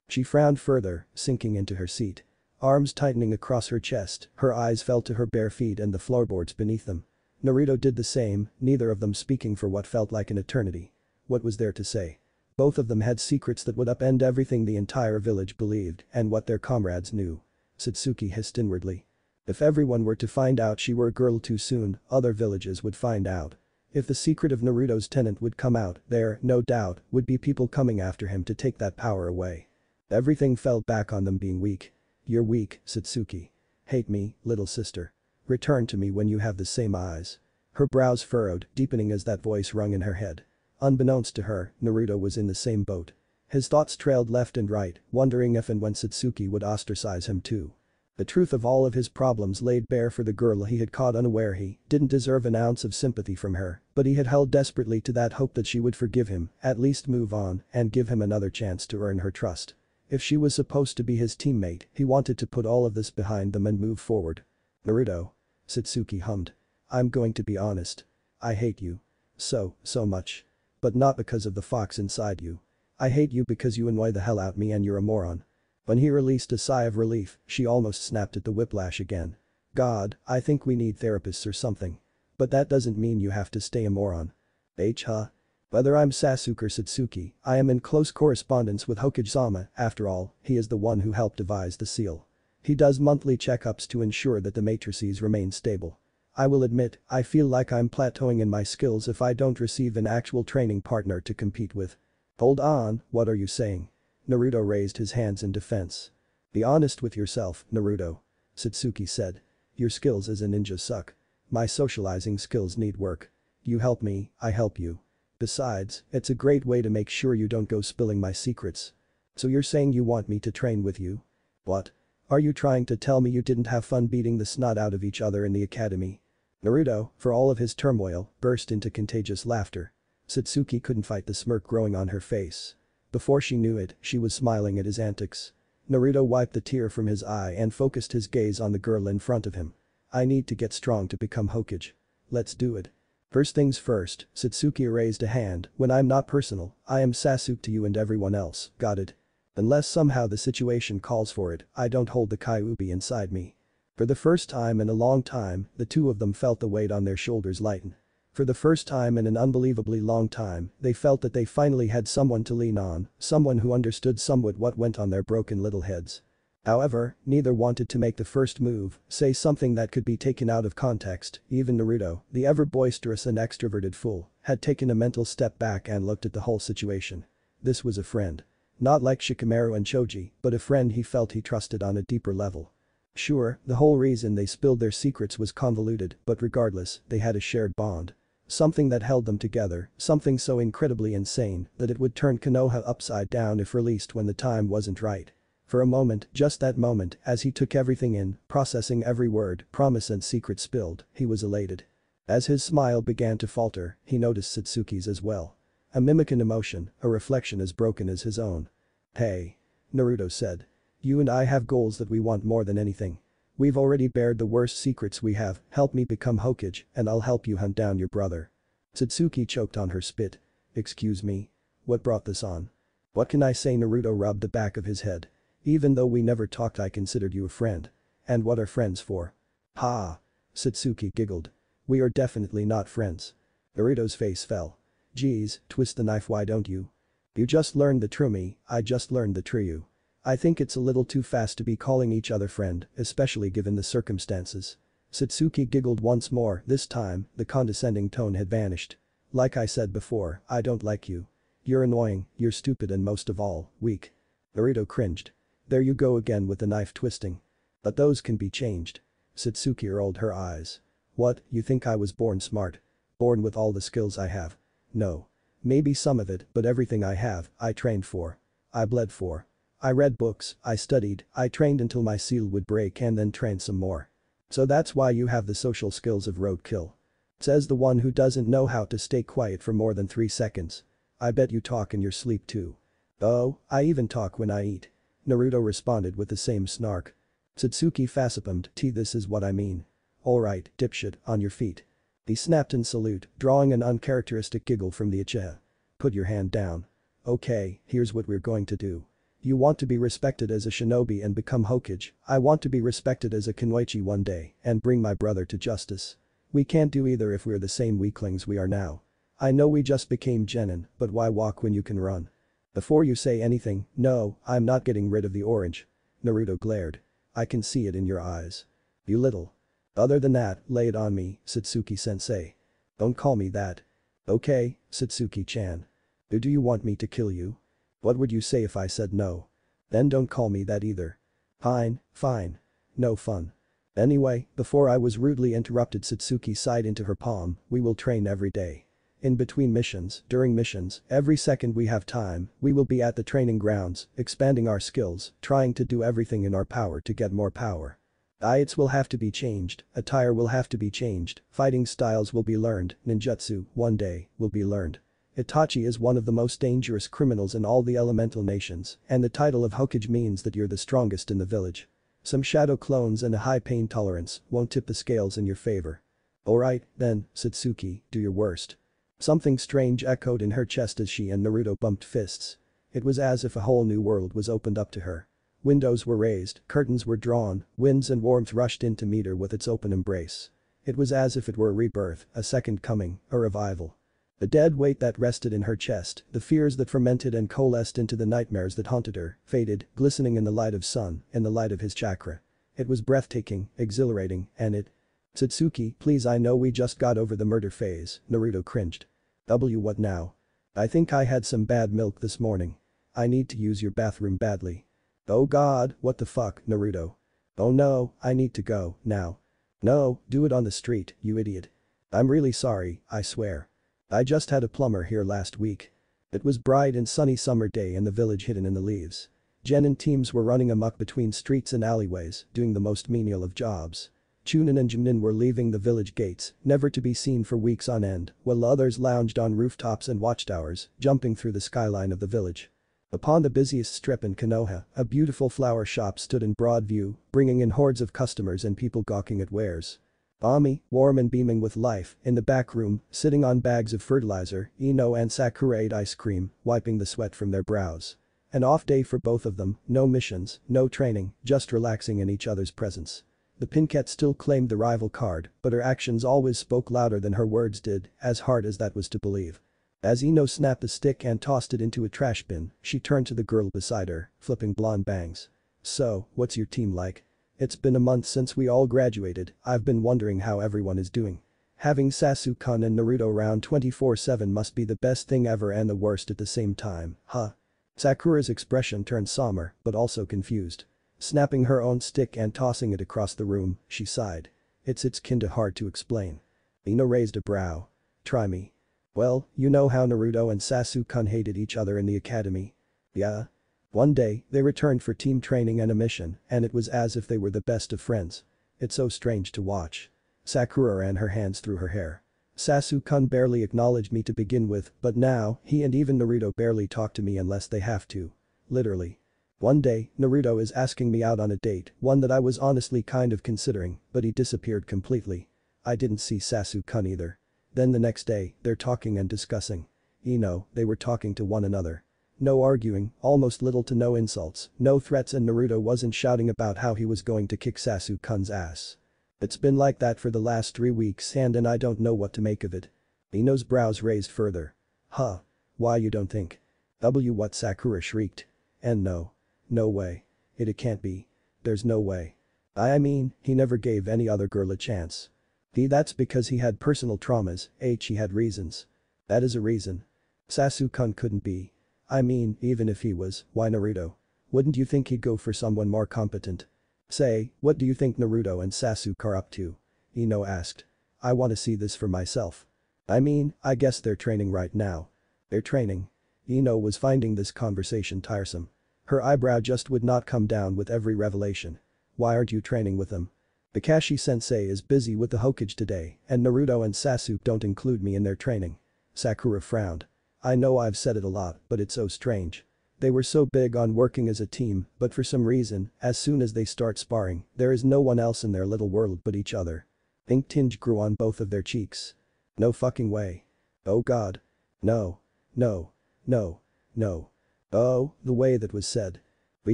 She frowned further, sinking into her seat. Arms tightening across her chest, her eyes fell to her bare feet and the floorboards beneath them. Naruto did the same, neither of them speaking for what felt like an eternity. What was there to say? Both of them had secrets that would upend everything the entire village believed and what their comrades knew. Satsuki hissed inwardly. If everyone were to find out she were a girl too soon, other villages would find out. If the secret of Naruto's tenant would come out, there, no doubt, would be people coming after him to take that power away. Everything fell back on them being weak. You're weak, Satsuki. Hate me, little sister. Return to me when you have the same eyes. Her brows furrowed, deepening as that voice rung in her head. Unbeknownst to her, Naruto was in the same boat. His thoughts trailed left and right, wondering if and when Satsuki would ostracize him too. The truth of all of his problems laid bare for the girl he had caught unaware. He didn't deserve an ounce of sympathy from her, but he had held desperately to that hope that she would forgive him, at least move on, and give him another chance to earn her trust. If she was supposed to be his teammate, he wanted to put all of this behind them and move forward. Naruto. Satsuki hummed. I'm going to be honest. I hate you. So much. But not because of the fox inside you. I hate you because you annoy the hell out me and you're a moron. When he released a sigh of relief, she almost snapped at the whiplash again. God, I think we need therapists or something. But that doesn't mean you have to stay a moron. Whether I'm Sasuke or Satsuki, I am in close correspondence with Hokage-sama, after all, he is the one who helped devise the seal. He does monthly checkups to ensure that the matrices remain stable. I will admit, I feel like I'm plateauing in my skills if I don't receive an actual training partner to compete with. Hold on, what are you saying? Naruto raised his hands in defense. Be honest with yourself, Naruto. Satsuki said. Your skills as a ninja suck. My socializing skills need work. You help me, I help you. Besides, it's a great way to make sure you don't go spilling my secrets. So you're saying you want me to train with you? What? Are you trying to tell me you didn't have fun beating the snot out of each other in the academy? Naruto, for all of his turmoil, burst into contagious laughter. Satsuki couldn't fight the smirk growing on her face. Before she knew it, she was smiling at his antics. Naruto wiped the tear from his eye and focused his gaze on the girl in front of him. I need to get strong to become Hokage. Let's do it. First things first, Satsuki raised a hand, when I'm not personal, I am Sasuke to you and everyone else, got it? Unless somehow the situation calls for it, I don't hold the Kyuubi inside me. For the first time in a long time, the two of them felt the weight on their shoulders lighten. For the first time in an unbelievably long time, they felt that they finally had someone to lean on, someone who understood somewhat what went on their broken little heads. However, neither wanted to make the first move, say something that could be taken out of context. Even Naruto, the ever-boisterous and extroverted fool, had taken a mental step back and looked at the whole situation. This was a friend. Not like Shikamaru and Choji, but a friend he felt he trusted on a deeper level. Sure, the whole reason they spilled their secrets was convoluted, but regardless, they had a shared bond. Something that held them together, something so incredibly insane that it would turn Konoha upside down if released when the time wasn't right. For a moment, just that moment, as he took everything in, processing every word, promise and secret spilled, he was elated. As his smile began to falter, he noticed Satsuki's as well. A mimicking emotion, a reflection as broken as his own. "Hey," Naruto said. "You and I have goals that we want more than anything. We've already bared the worst secrets we have. Help me become Hokage, and I'll help you hunt down your brother." Satsuki choked on her spit. "Excuse me? What brought this on?" "What can I say?" Naruto rubbed the back of his head. "Even though we never talked, I considered you a friend. And what are friends for?" "Ha!" Satsuki giggled. "We are definitely not friends." Naruto's face fell. "Geez, twist the knife, why don't you? You just learned the true me, I just learned the true you. I think it's a little too fast to be calling each other friend, especially given the circumstances." Satsuki giggled once more, this time, the condescending tone had vanished. "Like I said before, I don't like you. You're annoying, you're stupid and most of all, weak." Naruto cringed. "There you go again with the knife twisting. But those can be changed." Satsuki rolled her eyes. "What, you think I was born smart? Born with all the skills I have? No. Maybe some of it, but everything I have, I trained for. I bled for. I read books, I studied, I trained until my seal would break and then trained some more. So that's why you have the social skills of roadkill." Says the one who doesn't know how to stay quiet for more than 3 seconds. "I bet you talk in your sleep too." "Oh, I even talk when I eat," Naruto responded with the same snark. Satsuki facepalmed. "This is what I mean. Alright, dipshit, on your feet." He snapped in salute, drawing an uncharacteristic giggle from the Uchiha. "Put your hand down. Okay, here's what we're going to do. You want to be respected as a shinobi and become Hokage, I want to be respected as a Kunoichi one day and bring my brother to justice. We can't do either if we're the same weaklings we are now. I know we just became Genin, but why walk when you can run?" "Before you say anything, no, I'm not getting rid of the orange." Naruto glared. "I can see it in your eyes. You little. Other than that, lay it on me, Satsuki-sensei." "Don't call me that." "Okay, Satsuki-chan. Do you want me to kill you? What would you say if I said no? Then don't call me that either." "Fine, fine. No fun. Anyway, before I was rudely interrupted," Satsuki sighed into her palm, "we will train every day. In between missions, during missions, every second we have time, we will be at the training grounds, expanding our skills, trying to do everything in our power to get more power. Diets will have to be changed, attire will have to be changed, fighting styles will be learned, ninjutsu, one day, will be learned. Itachi is one of the most dangerous criminals in all the elemental nations, and the title of Hokage means that you're the strongest in the village. Some shadow clones and a high pain tolerance won't tip the scales in your favor." "Alright, then, Satsuki, do your worst." Something strange echoed in her chest as she and Naruto bumped fists. It was as if a whole new world was opened up to her. Windows were raised, curtains were drawn, winds and warmth rushed in to meet her with its open embrace. It was as if it were a rebirth, a second coming, a revival. The dead weight that rested in her chest, the fears that fermented and coalesced into the nightmares that haunted her, faded, glistening in the light of sun, in the light of his chakra. It was breathtaking, exhilarating, and it— "Satsuki, please, I know we just got over the murder phase," Naruto cringed. What now?" "I think I had some bad milk this morning. I need to use your bathroom badly." "Oh god, what the fuck, Naruto." "Oh no, I need to go, now." "No, do it on the street, you idiot." "I'm really sorry, I swear. I just had a plumber here last week." It was bright and sunny summer day in the village hidden in the leaves. Genin teams were running amok between streets and alleyways, doing the most menial of jobs. Chunin and Genin were leaving the village gates, never to be seen for weeks on end, while others lounged on rooftops and watchtowers, jumping through the skyline of the village. Upon the busiest strip in Konoha, a beautiful flower shop stood in broad view, bringing in hordes of customers and people gawking at wares. Ami, warm and beaming with life, in the back room, sitting on bags of fertilizer, Ino and Sakura ate ice cream, wiping the sweat from their brows. An off day for both of them, no missions, no training, just relaxing in each other's presence. The Pincat still claimed the rival card, but her actions always spoke louder than her words did, as hard as that was to believe. As Ino snapped the stick and tossed it into a trash bin, she turned to the girl beside her, flipping blonde bangs. "So, what's your team like? It's been a month since we all graduated, I've been wondering how everyone is doing. Having Sasuke-kun and Naruto around 24/7 must be the best thing ever and the worst at the same time, huh?" Sakura's expression turned somber, but also confused. Snapping her own stick and tossing it across the room, she sighed. It's kinda hard to explain." Ino raised a brow. "Try me." "Well, you know how Naruto and Sasuke-kun hated each other in the academy?" "Yeah." One day, they returned for team training and a mission, and it was as if they were the best of friends. It's so strange to watch. Sakura ran her hands through her hair. "Sasuke-kun barely acknowledged me to begin with, but now, he and even Naruto barely talk to me unless they have to. Literally. One day, Naruto is asking me out on a date, one that I was honestly kind of considering, but he disappeared completely. I didn't see Sasuke-kun either. Then the next day, they're talking and discussing. Ino, they were talking to one another. No arguing, almost little to no insults, no threats, and Naruto wasn't shouting about how he was going to kick Sasuke-kun's ass. It's been like that for the last 3 weeks and I don't know what to make of it." Ino's brows raised further. "Huh? Why you don't think?" What Sakura shrieked. "And no. No way. It can't be. There's no way. I mean, he never gave any other girl a chance." That's because he had personal traumas, he had reasons." "That is a reason. Sasuke-kun couldn't be. I mean, even if he was, why Naruto? Wouldn't you think he'd go for someone more competent?" "Say, what do you think Naruto and Sasuke are up to?" Ino asked. "I want to see this for myself." "I mean, I guess they're training right now." "They're training?" Ino was finding this conversation tiresome. Her eyebrow just would not come down with every revelation. "Why aren't you training with them?" "Kakashi-sensei is busy with the Hokage today, and Naruto and Sasuke don't include me in their training." Sakura frowned. "I know I've said it a lot, but it's so strange. They were so big on working as a team, but for some reason, as soon as they start sparring, there is no one else in their little world but each other." Pink tinge grew on both of their cheeks. "No fucking way. Oh god. No. No. No. No." Oh, the way that was said. "We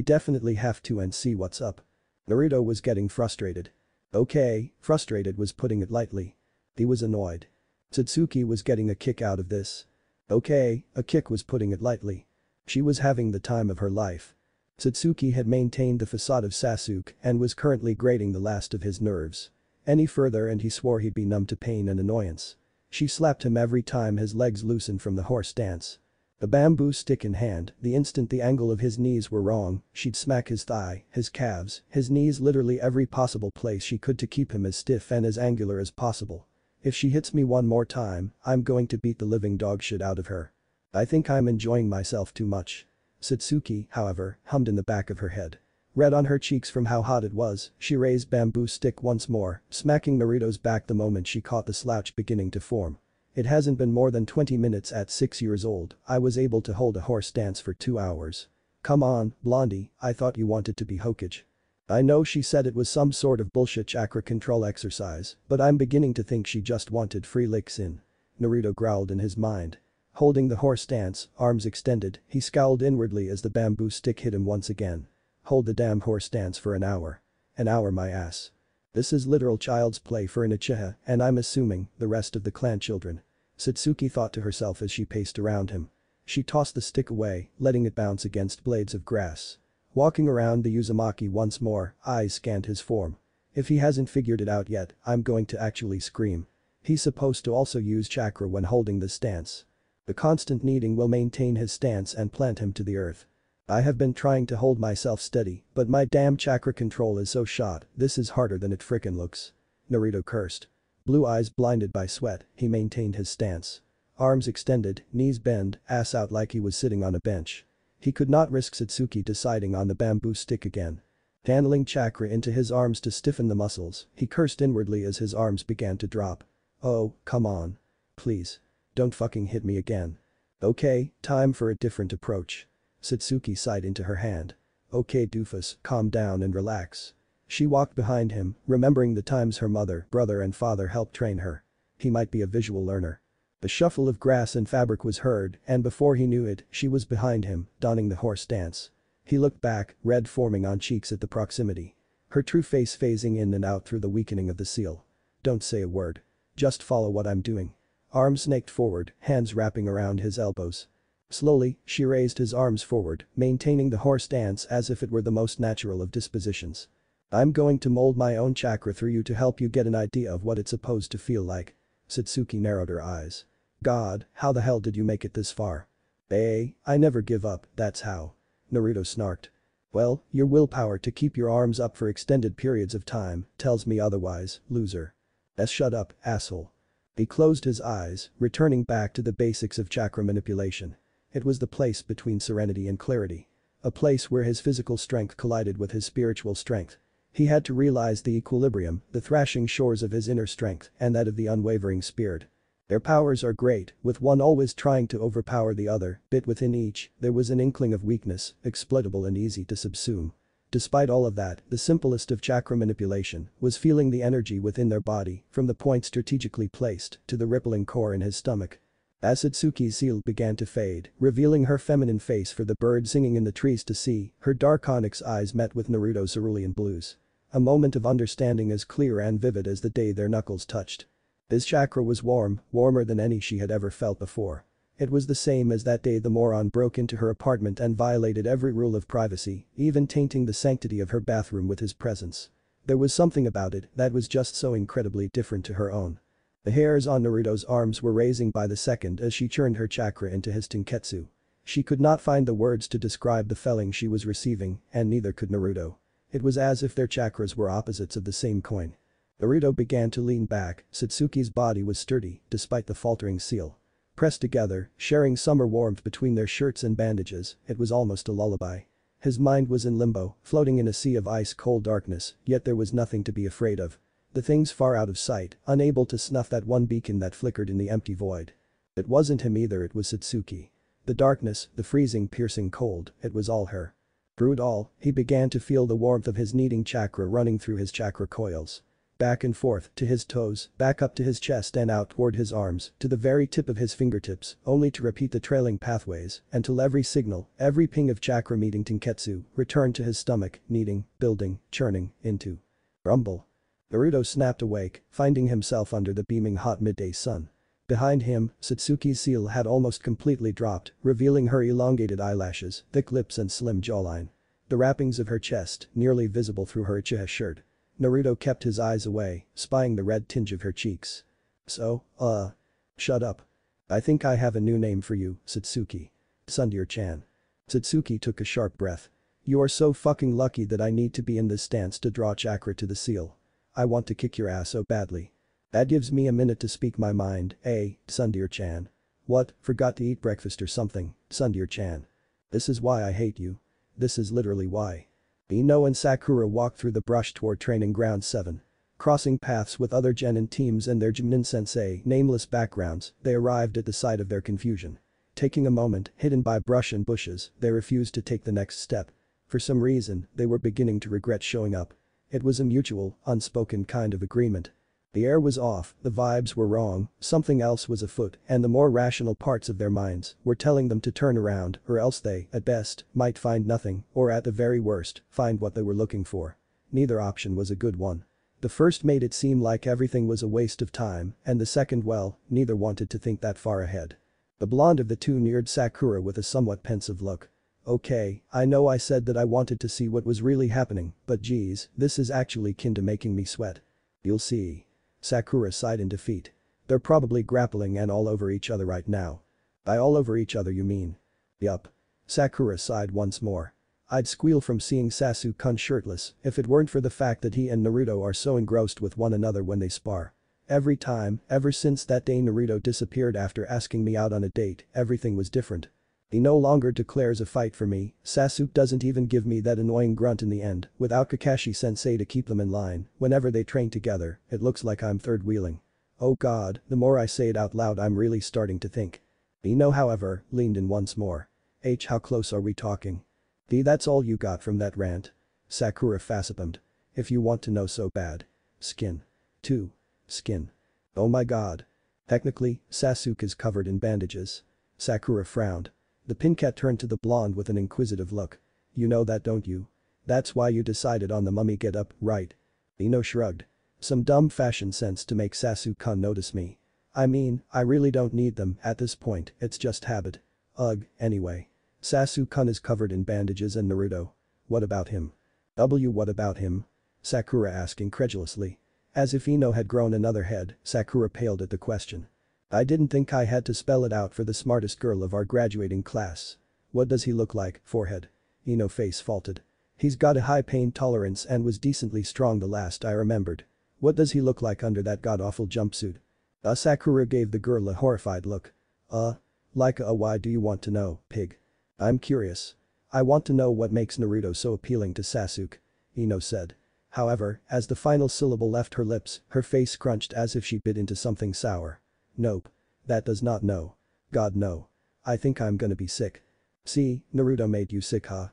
definitely have to and see what's up." Naruto was getting frustrated. Okay, frustrated was putting it lightly. He was annoyed. Satsuki was getting a kick out of this. Okay, a kick was putting it lightly. She was having the time of her life. Satsuki had maintained the facade of Sasuke and was currently grating the last of his nerves. Any further and he swore he'd be numb to pain and annoyance. She slapped him every time his legs loosened from the horse dance. The bamboo stick in hand, the instant the angle of his knees were wrong, she'd smack his thigh, his calves, his knees, literally every possible place she could to keep him as stiff and as angular as possible. "If she hits me one more time, I'm going to beat the living dog shit out of her. I think I'm enjoying myself too much." Satsuki, however, hummed in the back of her head. Red on her cheeks from how hot it was, she raised bamboo stick once more, smacking Naruto's back the moment she caught the slouch beginning to form. "It hasn't been more than 20 minutes at 6 years old, I was able to hold a horse dance for 2 hours. Come on, Blondie, I thought you wanted to be Hokage." "I know she said it was some sort of bullshit chakra control exercise, but I'm beginning to think she just wanted free licks in," Naruto growled in his mind. Holding the horse stance, arms extended, he scowled inwardly as the bamboo stick hit him once again. "Hold the damn horse stance for an hour. An hour, my ass." This is literal child's play for an Uchiha, and I'm assuming the rest of the clan children. Satsuki thought to herself as she paced around him. She tossed the stick away, letting it bounce against blades of grass. Walking around the Uzumaki once more, eyes scanned his form. "If he hasn't figured it out yet, I'm going to actually scream. He's supposed to also use chakra when holding this stance. The constant kneading will maintain his stance and plant him to the earth. I have been trying to hold myself steady, but my damn chakra control is so shot, this is harder than it frickin' looks." Naruto cursed. Blue eyes blinded by sweat, he maintained his stance. Arms extended, knees bent, ass out like he was sitting on a bench. He could not risk Satsuki deciding on the bamboo stick again. Channeling chakra into his arms to stiffen the muscles, he cursed inwardly as his arms began to drop. "Oh, come on. Please. Don't fucking hit me again." "Okay, time for a different approach." Satsuki sighed into her hand. "Okay doofus, calm down and relax." She walked behind him, remembering the times her mother, brother and father helped train her. He might be a visual learner. The shuffle of grass and fabric was heard, and before he knew it, she was behind him, donning the horse stance. He looked back, red forming on cheeks at the proximity. her true face phasing in and out through the weakening of the seal. Don't say a word. Just follow what I'm doing. Arms snaked forward, hands wrapping around his elbows. Slowly, she raised his arms forward, maintaining the horse stance as if it were the most natural of dispositions. I'm going to mold my own chakra through you to help you get an idea of what it's supposed to feel like. Satsuki narrowed her eyes. God, how the hell did you make it this far? I never give up, that's how. Naruto snarked. Well, your willpower to keep your arms up for extended periods of time tells me otherwise, loser. Shut up, asshole. He closed his eyes, returning back to the basics of chakra manipulation. It was the place between serenity and clarity. A place where his physical strength collided with his spiritual strength. He had to realize the equilibrium, the thrashing shores of his inner strength and that of the unwavering spirit. Their powers are great, with one always trying to overpower the other, but within each, there was an inkling of weakness, exploitable and easy to subsume. Despite all of that, the simplest of chakra manipulation was feeling the energy within their body, from the point strategically placed to the rippling core in his stomach. As Satsuki's seal began to fade, revealing her feminine face for the bird singing in the trees to see, her dark onyx eyes met with Naruto's cerulean blues. A moment of understanding as clear and vivid as the day their knuckles touched. His chakra was warm, warmer than any she had ever felt before. It was the same as that day the moron broke into her apartment and violated every rule of privacy, even tainting the sanctity of her bathroom with his presence. There was something about it that was just so incredibly different to her own. The hairs on Naruto's arms were raising by the second as she churned her chakra into his tenketsu. She could not find the words to describe the feeling she was receiving, and neither could Naruto. It was as if their chakras were opposites of the same coin. Naruto began to lean back. Satsuki's body was sturdy, despite the faltering seal. Pressed together, sharing summer warmth between their shirts and bandages, it was almost a lullaby. His mind was in limbo, floating in a sea of ice-cold darkness, yet there was nothing to be afraid of. The things far out of sight, unable to snuff that one beacon that flickered in the empty void. It wasn't him either, it was Satsuki. The darkness, the freezing piercing cold, it was all her. Through it all, he began to feel the warmth of his kneading chakra running through his chakra coils. Back and forth, to his toes, back up to his chest and out toward his arms, to the very tip of his fingertips, only to repeat the trailing pathways, until every signal, every ping of chakra meeting tenketsu, returned to his stomach, kneading, building, churning, into. Rumble. Naruto snapped awake, finding himself under the beaming hot midday sun. Behind him, Satsuki's seal had almost completely dropped, revealing her elongated eyelashes, thick lips and slim jawline. The wrappings of her chest, nearly visible through her Uchiha shirt. Naruto kept his eyes away, spying the red tinge of her cheeks. Shut up. I think I have a new name for you, Satsuki. Sundeer-chan. Satsuki took a sharp breath. You are so fucking lucky that I need to be in this stance to draw chakra to the seal. I want to kick your ass so badly. That gives me a minute to speak my mind, Sundeer-chan. What, forgot to eat breakfast or something, Sundeer-chan. This is why I hate you. This is literally why. Ino and Sakura walked through the brush toward training ground 7. Crossing paths with other genin teams and their genin sensei, nameless backgrounds, they arrived at the site of their confusion. Taking a moment, hidden by brush and bushes, they refused to take the next step. For some reason, they were beginning to regret showing up. It was a mutual, unspoken kind of agreement. The air was off, the vibes were wrong, something else was afoot, and the more rational parts of their minds were telling them to turn around, or else they, at best, might find nothing, or at the very worst, find what they were looking for. Neither option was a good one. The first made it seem like everything was a waste of time, and the second, well, neither wanted to think that far ahead. The blonde of the two neared Sakura with a somewhat pensive look. Okay, I know I said that I wanted to see what was really happening, but geez, this is actually kinda making me sweat. You'll see. Sakura sighed in defeat. They're probably grappling and all over each other right now. By all over each other you mean? Yup. Sakura sighed once more. I'd squeal from seeing Sasuke-kun shirtless if it weren't for the fact that he and Naruto are so engrossed with one another when they spar. Every time, ever since that day Naruto disappeared after asking me out on a date, everything was different. He no longer declares a fight for me, Sasuke doesn't even give me that annoying grunt in the end, without Kakashi-sensei to keep them in line, whenever they train together, it looks like I'm third-wheeling. Oh god, the more I say it out loud I'm really starting to think. Ino however, leaned in once more. How close are we talking? That's all you got from that rant? Sakura facepalmed. If you want to know so bad. Skin. 2. Skin. Oh my god. Technically, Sasuke is covered in bandages. Sakura frowned. The pincat turned to the blonde with an inquisitive look. You know that, don't you? That's why you decided on the mummy get-up, right? Ino shrugged. Some dumb fashion sense to make Sasuke-kun notice me. I mean, I really don't need them at this point, it's just habit. Ugh, anyway. Sasuke-kun is covered in bandages and Naruto. What about him? What about him? Sakura asked incredulously. As if Ino had grown another head, Sakura paled at the question. I didn't think I had to spell it out for the smartest girl of our graduating class. What does he look like, forehead? Ino face faltered. He's got a high pain tolerance and was decently strong the last I remembered. What does he look like under that god-awful jumpsuit? Sakura gave the girl a horrified look. Why do you want to know, pig? I'm curious. I want to know what makes Naruto so appealing to Sasuke, Ino said. However, as the final syllable left her lips, her face crunched as if she bit into something sour. Nope. That does not know. God no. I think I'm gonna be sick. See, Naruto made you sick, huh?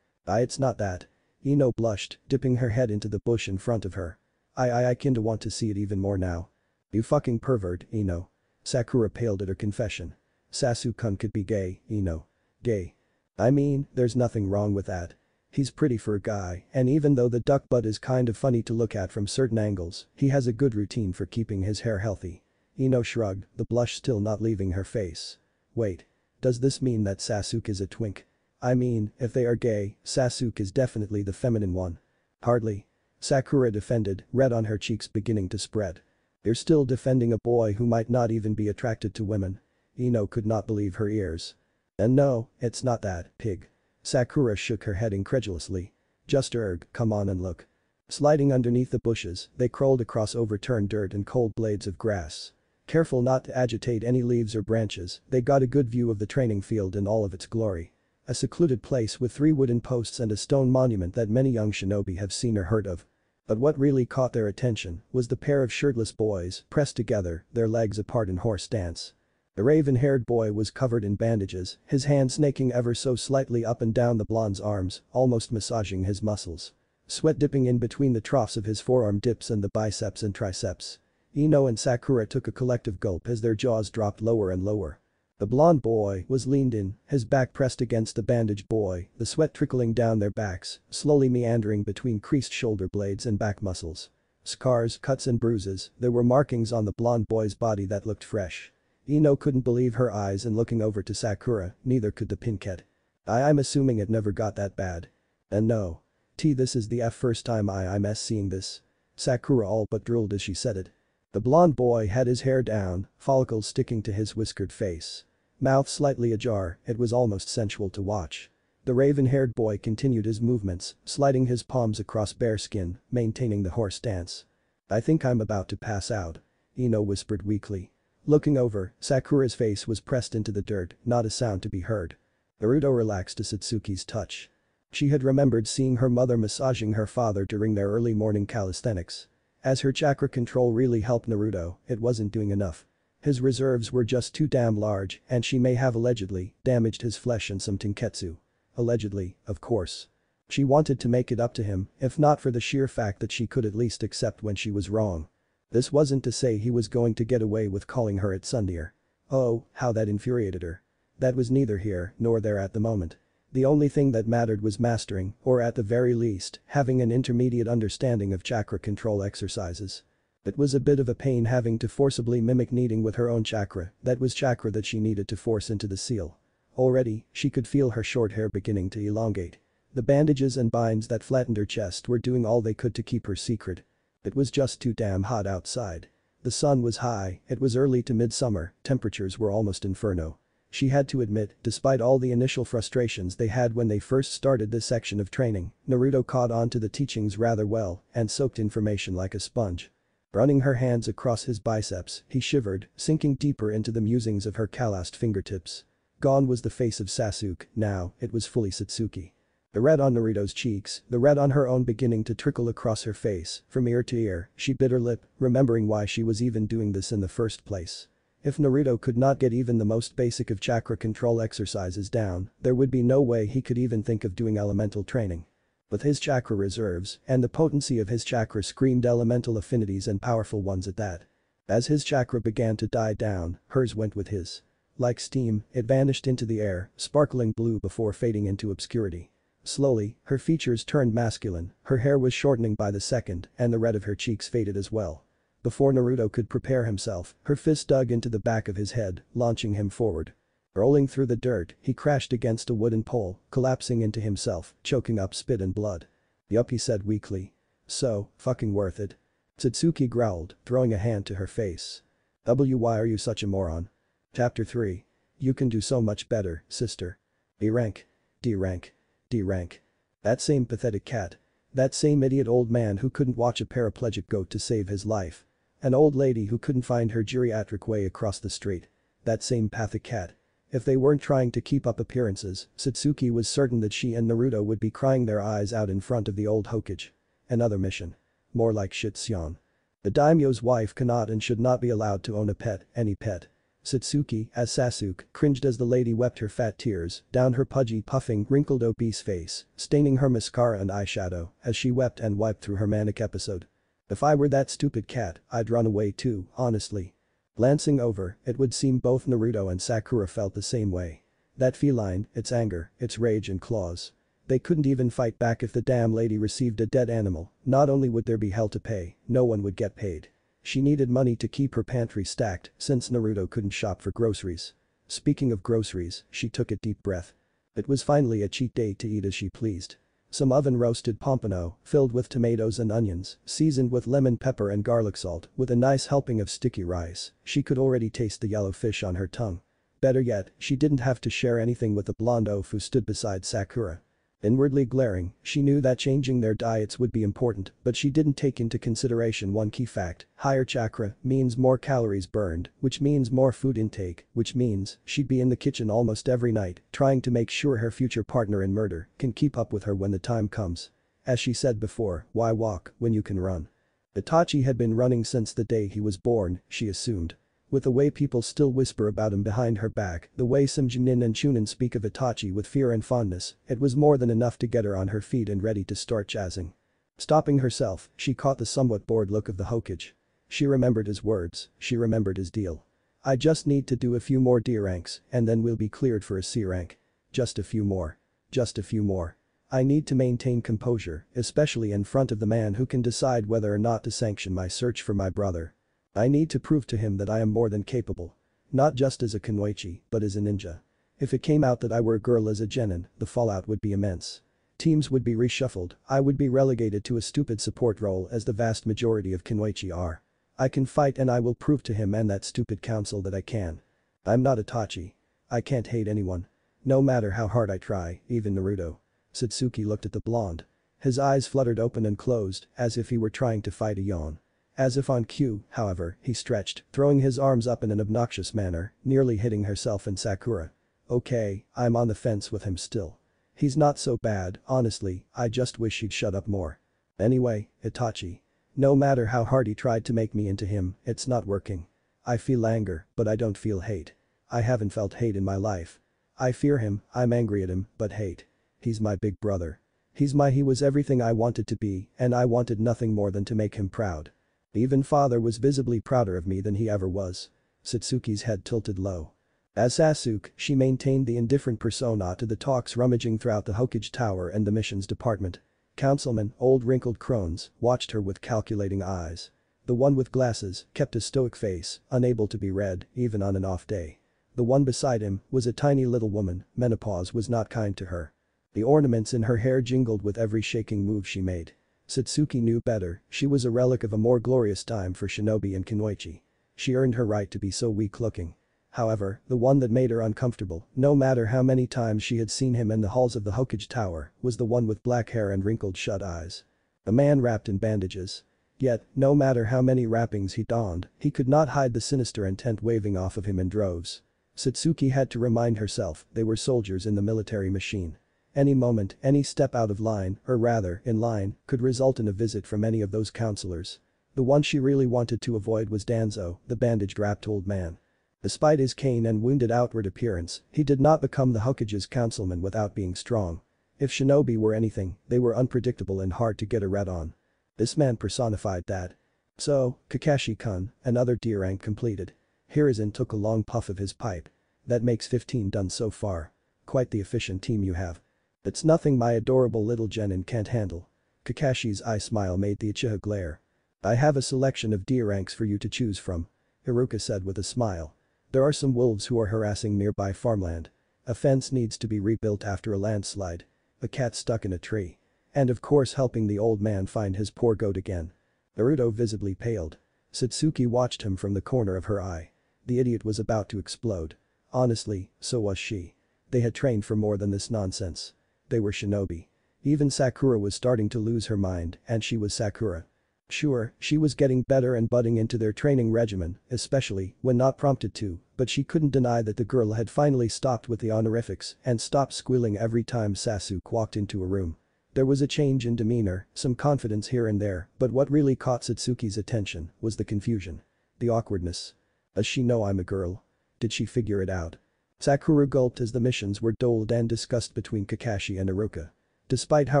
It's not that. Ino blushed, dipping her head into the bush in front of her. I kinda want to see it even more now. You fucking pervert, Ino. Sakura paled at her confession. Sasuke-kun could be gay, Ino. Gay. I mean, there's nothing wrong with that. He's pretty for a guy, and even though the duck butt is kind of funny to look at from certain angles, he has a good routine for keeping his hair healthy. Ino shrugged, the blush still not leaving her face. Wait. Does this mean that Sasuke is a twink? I mean, if they are gay, Sasuke is definitely the feminine one. Hardly. Sakura defended, red on her cheeks beginning to spread. You're still defending a boy who might not even be attracted to women. Ino could not believe her ears. And no, it's not that, pig. Sakura shook her head incredulously. Just come on and look. Sliding underneath the bushes, they crawled across overturned dirt and cold blades of grass. Careful not to agitate any leaves or branches, they got a good view of the training field in all of its glory. A secluded place with 3 wooden posts and a stone monument that many young shinobi have seen or heard of. But what really caught their attention was the pair of shirtless boys pressed together, their legs apart in horse stance. The raven-haired boy was covered in bandages, his hand snaking ever so slightly up and down the blonde's arms, almost massaging his muscles. Sweat dipping in between the troughs of his forearm dips and the biceps and triceps. Ino and Sakura took a collective gulp as their jaws dropped lower and lower. The blonde boy was leaned in, his back pressed against the bandaged boy, the sweat trickling down their backs, slowly meandering between creased shoulder blades and back muscles. Scars, cuts and bruises, there were markings on the blonde boy's body that looked fresh. Ino couldn't believe her eyes and looking over to Sakura, neither could the pinket. I'm assuming it never got that bad. And no. This is the first time I'm seeing this. Sakura all but drooled as she said it. The blonde boy had his hair down, follicles sticking to his whiskered face. Mouth slightly ajar, it was almost sensual to watch. The raven-haired boy continued his movements, sliding his palms across bare skin, maintaining the horse stance. I think I'm about to pass out. Ino whispered weakly. Looking over, Sakura's face was pressed into the dirt, not a sound to be heard. Naruto relaxed to Satsuki's touch. She had remembered seeing her mother massaging her father during their early morning calisthenics. As her chakra control really helped Naruto, it wasn't doing enough. His reserves were just too damn large and she may have allegedly damaged his flesh in some tenketsu. Allegedly, of course. She wanted to make it up to him, if not for the sheer fact that she could at least accept when she was wrong. This wasn't to say he was going to get away with calling her at Sundeer. Oh, how that infuriated her. That was neither here nor there at the moment. The only thing that mattered was mastering, or at the very least, having an intermediate understanding of chakra control exercises. It was a bit of a pain having to forcibly mimic kneading with her own chakra, that was chakra that she needed to force into the seal. Already, she could feel her short hair beginning to elongate. The bandages and binds that flattened her chest were doing all they could to keep her secret. It was just too damn hot outside. The sun was high, it was early to midsummer, temperatures were almost inferno. She had to admit, despite all the initial frustrations they had when they first started this section of training, Naruto caught on to the teachings rather well and soaked information like a sponge. Running her hands across his biceps, he shivered, sinking deeper into the musings of her calloused fingertips. Gone was the face of Sasuke, now it was fully Satsuki. The red on Naruto's cheeks, the red on her own beginning to trickle across her face, from ear to ear, she bit her lip, remembering why she was even doing this in the first place. If Naruto could not get even the most basic of chakra control exercises down, there would be no way he could even think of doing elemental training. With his chakra reserves and the potency of his chakra screamed elemental affinities and powerful ones at that. As his chakra began to die down, hers went with his. Like steam, it vanished into the air, sparkling blue before fading into obscurity. Slowly, her features turned masculine, her hair was shortening by the second, and the red of her cheeks faded as well. Before Naruto could prepare himself, her fist dug into the back of his head, launching him forward. Rolling through the dirt, he crashed against a wooden pole, collapsing into himself, choking up spit and blood. "Yup," he said weakly. "So, fucking worth it." Satsuki growled, throwing a hand to her face. "Why are you such a moron?" Chapter 3. "You can do so much better, sister." B-rank. D-rank. D-rank. That same pathetic cat. That same idiot old man who couldn't watch a paraplegic goat to save his life. An old lady who couldn't find her geriatric way across the street. That same pathic cat. If they weren't trying to keep up appearances, Satsuki was certain that she and Naruto would be crying their eyes out in front of the old Hokage. Another mission. More like Shitsion. The daimyo's wife cannot and should not be allowed to own a pet, any pet. Satsuki, as Sasuke, cringed as the lady wept her fat tears down her pudgy, puffing, wrinkled obese face, staining her mascara and eyeshadow as she wept and wiped through her manic episode. "If I were that stupid cat, I'd run away too, honestly." Glancing over, it would seem both Naruto and Sakura felt the same way. That feline, its anger, its rage and claws. They couldn't even fight back if the damn lady received a dead animal. Not only would there be hell to pay, no one would get paid. She needed money to keep her pantry stacked since Naruto couldn't shop for groceries. Speaking of groceries, she took a deep breath. It was finally a cheat day to eat as she pleased. Some oven-roasted pompano, filled with tomatoes and onions, seasoned with lemon pepper and garlic salt, with a nice helping of sticky rice. She could already taste the yellow fish on her tongue. Better yet, she didn't have to share anything with the blonde oaf who stood beside Sakura. Inwardly glaring, she knew that changing their diets would be important, but she didn't take into consideration one key fact: higher chakra means more calories burned, which means more food intake, which means she'd be in the kitchen almost every night, trying to make sure her future partner in murder can keep up with her when the time comes. As she said before, why walk when you can run? Itachi had been running since the day he was born, she assumed. With the way people still whisper about him behind her back, the way some Genin and Chunin speak of Itachi with fear and fondness, it was more than enough to get her on her feet and ready to start jazzing. Stopping herself, she caught the somewhat bored look of the Hokage. She remembered his words, she remembered his deal. "I just need to do a few more D ranks and then we'll be cleared for a C rank. Just a few more. Just a few more. I need to maintain composure, especially in front of the man who can decide whether or not to sanction my search for my brother. I need to prove to him that I am more than capable. Not just as a Kunoichi, but as a ninja. If it came out that I were a girl as a genin, the fallout would be immense. Teams would be reshuffled, I would be relegated to a stupid support role as the vast majority of Kunoichi are. I can fight and I will prove to him and that stupid council that I can. I'm not Itachi. I can't hate anyone. No matter how hard I try, even Naruto." Satsuki looked at the blonde. His eyes fluttered open and closed, as if he were trying to fight a yawn. As if on cue, however, he stretched, throwing his arms up in an obnoxious manner, nearly hitting herself and Sakura. "Okay, I'm on the fence with him still. He's not so bad, honestly, I just wish he'd shut up more. Anyway, Itachi. No matter how hard he tried to make me into him, it's not working. I feel anger, but I don't feel hate. I haven't felt hate in my life. I fear him, I'm angry at him, but hate. He's my big brother. He was everything I wanted to be, and I wanted nothing more than to make him proud. Even father was visibly prouder of me than he ever was." Satsuki's head tilted low. As Sasuke, she maintained the indifferent persona to the talks rummaging throughout the Hokage Tower and the missions department. Councilman, old wrinkled crones, watched her with calculating eyes. The one with glasses kept a stoic face, unable to be read, even on an off day. The one beside him was a tiny little woman, menopause was not kind to her. The ornaments in her hair jingled with every shaking move she made. Satsuki knew better, she was a relic of a more glorious time for shinobi and kunoichi. She earned her right to be so weak-looking. However, the one that made her uncomfortable, no matter how many times she had seen him in the halls of the Hokage Tower, was the one with black hair and wrinkled shut eyes. A man wrapped in bandages. Yet, no matter how many wrappings he donned, he could not hide the sinister intent waving off of him in droves. Satsuki had to remind herself they were soldiers in the military machine. Any moment, any step out of line, or rather, in line, could result in a visit from any of those counselors. The one she really wanted to avoid was Danzo, the bandaged-wrapped old man. Despite his cane and wounded outward appearance, he did not become the Hokage's councilman without being strong. If shinobi were anything, they were unpredictable and hard to get a read on. This man personified that. "So, Kakashi-kun, another D-rank completed." Hiruzen took a long puff of his pipe. "That makes 15 done so far. Quite the efficient team you have." That's nothing my adorable little Genin can't handle. Kakashi's eye smile made the Uchiha glare. I have a selection of D-ranks for you to choose from, Hiruka said with a smile. There are some wolves who are harassing nearby farmland. A fence needs to be rebuilt after a landslide. A cat stuck in a tree. And of course helping the old man find his poor goat again. Naruto visibly paled. Satsuki watched him from the corner of her eye. The idiot was about to explode. Honestly, so was she. They had trained for more than this nonsense. They were shinobi. Even Sakura was starting to lose her mind, and she was Sakura. Sure, she was getting better and butting into their training regimen, especially when not prompted to, but she couldn't deny that the girl had finally stopped with the honorifics and stopped squealing every time Sasuke walked into a room. There was a change in demeanor, some confidence here and there, but what really caught Satsuki's attention was the confusion. The awkwardness. Does she know I'm a girl? Did she figure it out? Sakura gulped as the missions were doled and discussed between Kakashi and Iruka. Despite how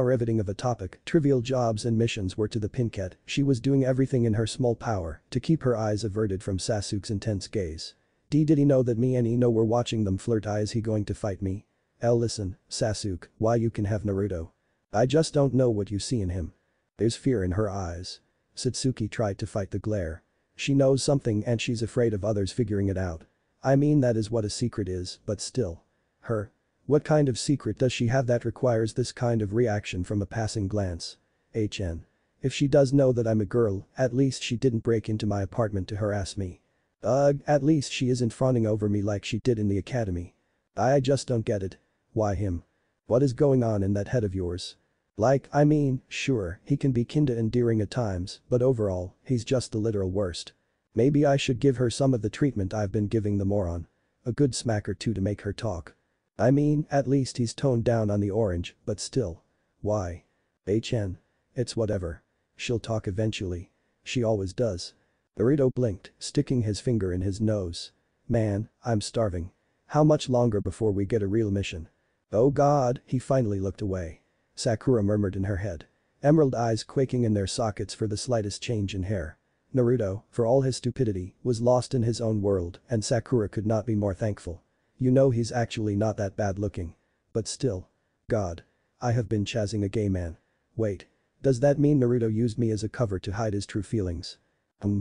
riveting of a topic trivial jobs and missions were to the pinkette, she was doing everything in her small power to keep her eyes averted from Sasuke's intense gaze. Did he know that me and Ino were watching them flirt? Is he going to fight me? Listen, Sasuke, why you can have Naruto. I just don't know what you see in him. There's fear in her eyes. Satsuki tried to fight the glare. She knows something and she's afraid of others figuring it out. I mean that is what a secret is, but still. Her. What kind of secret does she have that requires this kind of reaction from a passing glance? If she does know that I'm a girl, at least she didn't break into my apartment to harass me. At least she isn't fawning over me like she did in the academy. I just don't get it. Why him? What is going on in that head of yours? I mean, sure, he can be kinda endearing at times, but overall, he's just the literal worst. Maybe I should give her some of the treatment I've been giving the moron. A good smack or two to make her talk. I mean, at least he's toned down on the orange, but still. Why? It's whatever. She'll talk eventually. She always does. Naruto blinked, sticking his finger in his nose. Man, I'm starving. How much longer before we get a real mission? Oh god, he finally looked away. Sakura murmured in her head. Emerald eyes quaking in their sockets for the slightest change in hair. Naruto, for all his stupidity, was lost in his own world and Sakura could not be more thankful. You know he's actually not that bad looking. But still. God. I have been chasing a gay man. Wait. Does that mean Naruto used me as a cover to hide his true feelings? You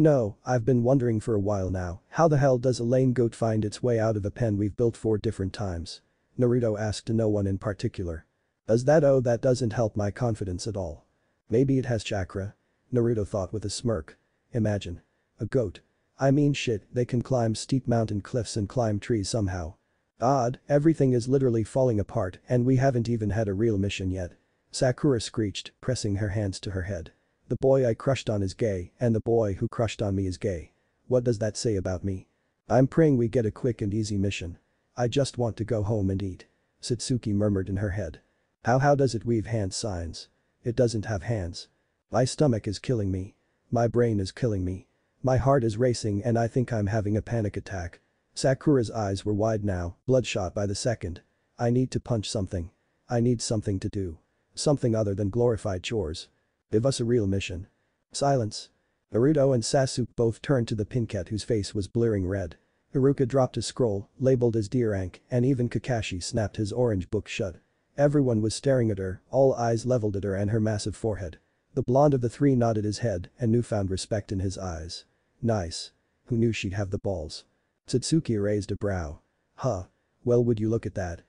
know, I've been wondering for a while now, how the hell does a lame goat find its way out of a pen we've built 4 different times? Naruto asked to no one in particular. That doesn't help my confidence at all. Maybe it has chakra? Naruto thought with a smirk. Imagine. A goat. I mean shit, they can climb steep mountain cliffs and climb trees somehow. God, everything is literally falling apart and we haven't even had a real mission yet. Sakura screeched, pressing her hands to her head. The boy I crushed on is gay and the boy who crushed on me is gay. What does that say about me? I'm praying we get a quick and easy mission. I just want to go home and eat. Satsuki murmured in her head. How does it weave hand signs? It doesn't have hands. My stomach is killing me. My brain is killing me. My heart is racing and I think I'm having a panic attack. Sakura's eyes were wide now, bloodshot by the second. I need to punch something. I need something to do. Something other than glorified chores. Give us a real mission. Silence. Naruto and Sasuke both turned to the pinkette whose face was blaring red. Iruka dropped a scroll, labeled as D-rank, and even Kakashi snapped his orange book shut. Everyone was staring at her, all eyes leveled at her and her massive forehead. The blonde of the three nodded his head and newfound respect in his eyes. Nice. Who knew she'd have the balls? Satsuki raised a brow. Huh. Well would you look at that.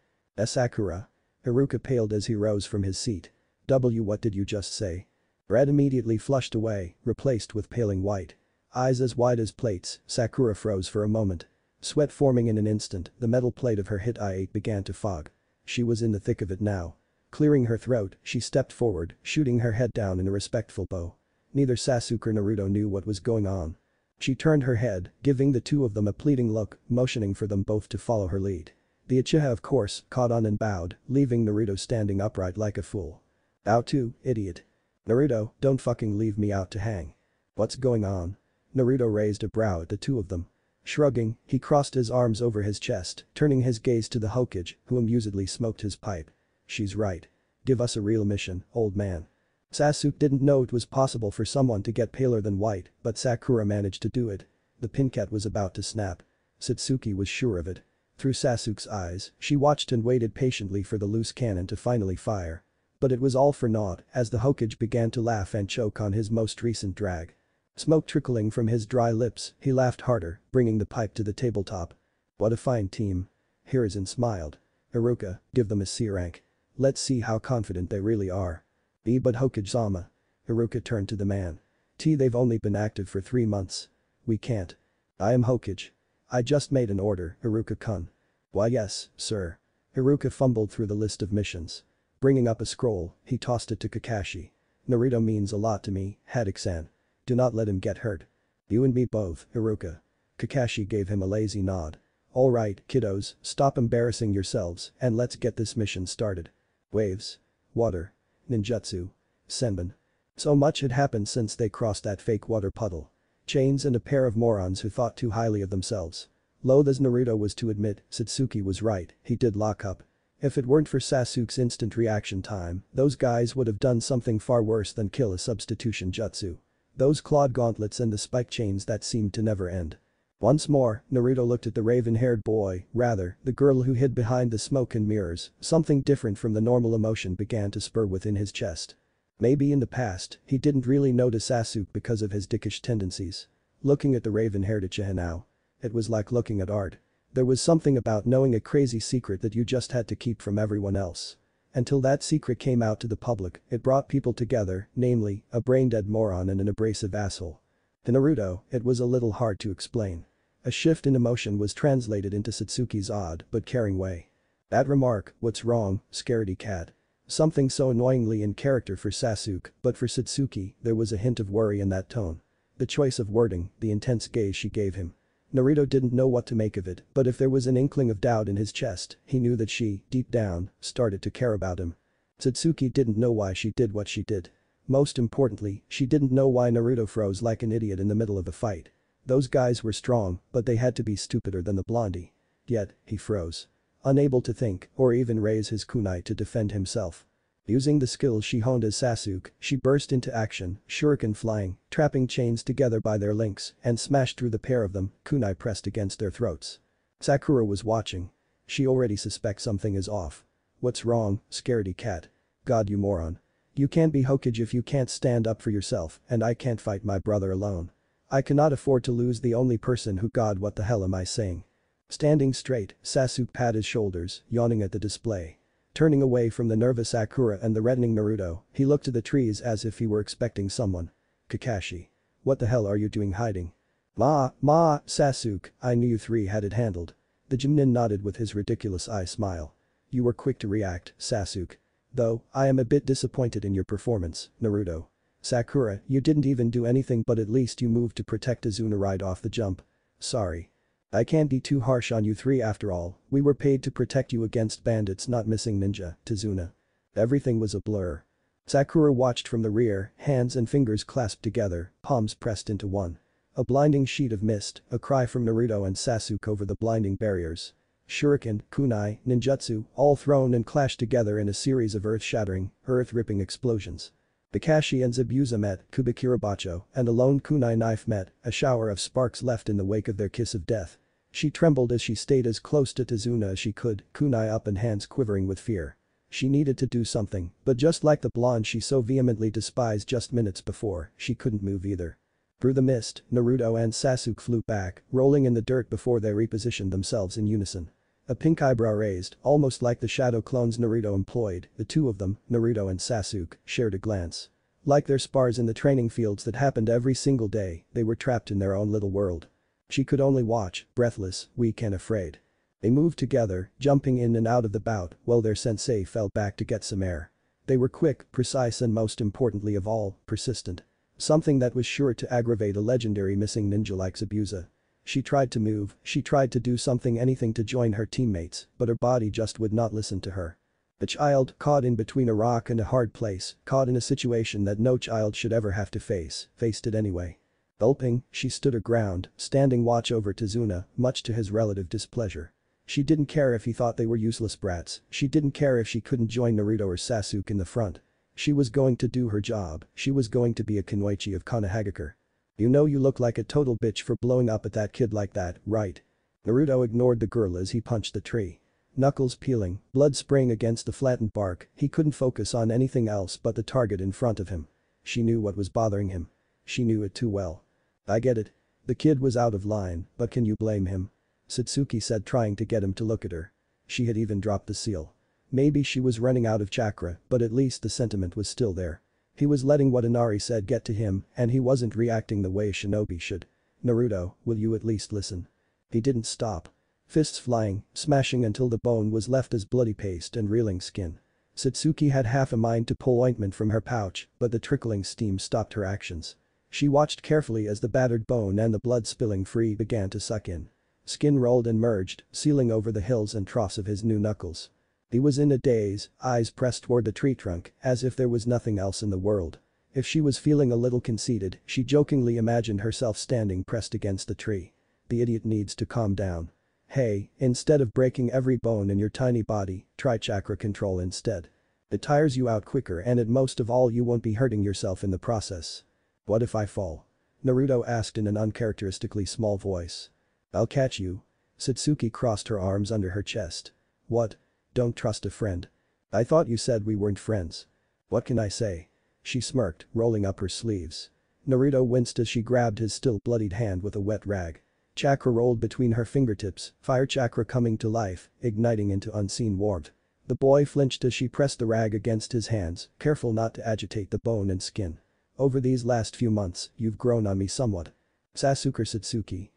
Sakura. Hiruka paled as he rose from his seat. What did you just say? Red immediately flushed away, replaced with paling white. Eyes as wide as plates, Sakura froze for a moment. Sweat forming in an instant, the metal plate of her Hitai-ate began to fog. She was in the thick of it now. Clearing her throat, she stepped forward, shooting her head down in a respectful bow. Neither Sasuke or Naruto knew what was going on. She turned her head, giving the two of them a pleading look, motioning for them both to follow her lead. The Uchiha, of course, caught on and bowed, leaving Naruto standing upright like a fool. Out too, idiot. Naruto, don't fucking leave me out to hang. What's going on? Naruto raised a brow at the two of them. Shrugging, he crossed his arms over his chest, turning his gaze to the Hokage, who amusedly smoked his pipe. She's right. Give us a real mission, old man. Sasuke didn't know it was possible for someone to get paler than white, but Sakura managed to do it. The pinkette was about to snap. Satsuki was sure of it. Through Sasuke's eyes, she watched and waited patiently for the loose cannon to finally fire. But it was all for naught, as the Hokage began to laugh and choke on his most recent drag. Smoke trickling from his dry lips, he laughed harder, bringing the pipe to the tabletop. What a fine team. Hiruzen smiled. Iruka, give them a C rank. Let's see how confident they really are. But Hokage-sama. Iruka turned to the man. They've only been active for 3 months. We can't. I am Hokage. I just made an order, Iruka-kun. Why yes, sir. Iruka fumbled through the list of missions. Bringing up a scroll, he tossed it to Kakashi. Naruto means a lot to me, Haddock-san. Do not let him get hurt. You and me both, Iruka. Kakashi gave him a lazy nod. All right, kiddos, stop embarrassing yourselves and let's get this mission started. Waves. Water. Ninjutsu. Senbon. So much had happened since they crossed that fake water puddle. Chains and a pair of morons who thought too highly of themselves. Loath as Naruto was to admit, Satsuki was right, he did lock up. If it weren't for Sasuke's instant reaction time, those guys would have done something far worse than kill a substitution jutsu. Those clawed gauntlets and the spike chains that seemed to never end. Once more, Naruto looked at the raven-haired boy, rather, the girl who hid behind the smoke and mirrors. Something different from the normal emotion began to spur within his chest. Maybe in the past, he didn't really notice Sasuke because of his dickish tendencies. Looking at the raven-haired Uchiha now. It was like looking at art. There was something about knowing a crazy secret that you just had to keep from everyone else. Until that secret came out to the public, it brought people together, namely, a brain-dead moron and an abrasive asshole. To Naruto, it was a little hard to explain. A shift in emotion was translated into Satsuki's odd but caring way. That remark, what's wrong, scaredy cat. Something so annoyingly in character for Sasuke, but for Satsuki, there was a hint of worry in that tone. The choice of wording, the intense gaze she gave him. Naruto didn't know what to make of it, but if there was an inkling of doubt in his chest, he knew that she, deep down, started to care about him. Satsuki didn't know why she did what she did. Most importantly, she didn't know why Naruto froze like an idiot in the middle of a fight. Those guys were strong, but they had to be stupider than the blondie. Yet, he froze. Unable to think or even raise his kunai to defend himself. Using the skills she honed as Sasuke, she burst into action, shuriken flying, trapping chains together by their links, and smashed through the pair of them, kunai pressed against their throats. Sakura was watching. She already suspects something is off. What's wrong, scaredy cat? God you moron. You can't be Hokage if you can't stand up for yourself, and I can't fight my brother alone. I cannot afford to lose the only person who God what the hell am I saying. Standing straight, Sasuke patted his shoulders, yawning at the display. Turning away from the nervous Sakura and the reddening Naruto, he looked to the trees as if he were expecting someone. Kakashi. What the hell are you doing hiding? Ma, Sasuke, I knew you three had it handled. The Genin nodded with his ridiculous eye smile. You were quick to react, Sasuke. Though, I am a bit disappointed in your performance, Naruto. Sakura, you didn't even do anything but at least you moved to protect Tazuna right off the jump. Sorry. I can't be too harsh on you three after all, we were paid to protect you against bandits not missing ninja, Tazuna. Everything was a blur. Sakura watched from the rear, hands and fingers clasped together, palms pressed into one. A blinding sheet of mist, a cry from Naruto and Sasuke over the blinding barriers. Shuriken, kunai, ninjutsu, all thrown and clashed together in a series of earth-shattering, earth-ripping explosions. Kakashi and Zabuza met, Kubikirabacho, and a lone kunai knife met, a shower of sparks left in the wake of their kiss of death. She trembled as she stayed as close to Tazuna as she could, kunai up and hands quivering with fear. She needed to do something, but just like the blonde she so vehemently despised just minutes before, she couldn't move either. Through the mist, Naruto and Sasuke flew back, rolling in the dirt before they repositioned themselves in unison. A pink eyebrow raised, almost like the shadow clones Naruto employed, the two of them, Naruto and Sasuke, shared a glance. Like their spars in the training fields that happened every single day, they were trapped in their own little world. She could only watch, breathless, weak and afraid. They moved together, jumping in and out of the bout, while their sensei fell back to get some air. They were quick, precise and most importantly of all, persistent. Something that was sure to aggravate a legendary missing ninja like Zabuza. She tried to move, she tried to do something, anything to join her teammates, but her body just would not listen to her. The child, caught in between a rock and a hard place, caught in a situation that no child should ever have to face, faced it anyway. Gulping, she stood her ground, standing watch over Tazuna, much to his relative displeasure. She didn't care if he thought they were useless brats, she didn't care if she couldn't join Naruto or Sasuke in the front. She was going to do her job, she was going to be a Kunoichi of Konohagakure. You know you look like a total bitch for blowing up at that kid like that, right? Naruto ignored the girl as he punched the tree. Knuckles peeling, blood spraying against the flattened bark, he couldn't focus on anything else but the target in front of him. She knew what was bothering him. She knew it too well. I get it. The kid was out of line, but can you blame him? Satsuki said, trying to get him to look at her. She had even dropped the seal. Maybe she was running out of chakra, but at least the sentiment was still there. He was letting what Inari said get to him, and he wasn't reacting the way Shinobi should. Naruto, will you at least listen? He didn't stop. Fists flying, smashing until the bone was left as bloody paste and reeling skin. Satsuki had half a mind to pull ointment from her pouch, but the trickling steam stopped her actions. She watched carefully as the battered bone and the blood spilling free began to suck in. Skin rolled and merged, sealing over the hills and troughs of his new knuckles. He was in a daze, eyes pressed toward the tree trunk as if there was nothing else in the world. If she was feeling a little conceited, she jokingly imagined herself standing pressed against the tree. The idiot needs to calm down. Hey, instead of breaking every bone in your tiny body, try chakra control instead. It tires you out quicker, and at most of all you won't be hurting yourself in the process. What if I fall? Naruto asked in an uncharacteristically small voice. I'll catch you. Satsuki crossed her arms under her chest. What? Don't trust a friend. I thought you said we weren't friends. What can I say? She smirked, rolling up her sleeves. Naruto winced as she grabbed his still bloodied hand with a wet rag. Chakra rolled between her fingertips, fire chakra coming to life, igniting into unseen warmth. The boy flinched as she pressed the rag against his hands, careful not to agitate the bone and skin. Over these last few months, you've grown on me somewhat. Sasuke Satsuki.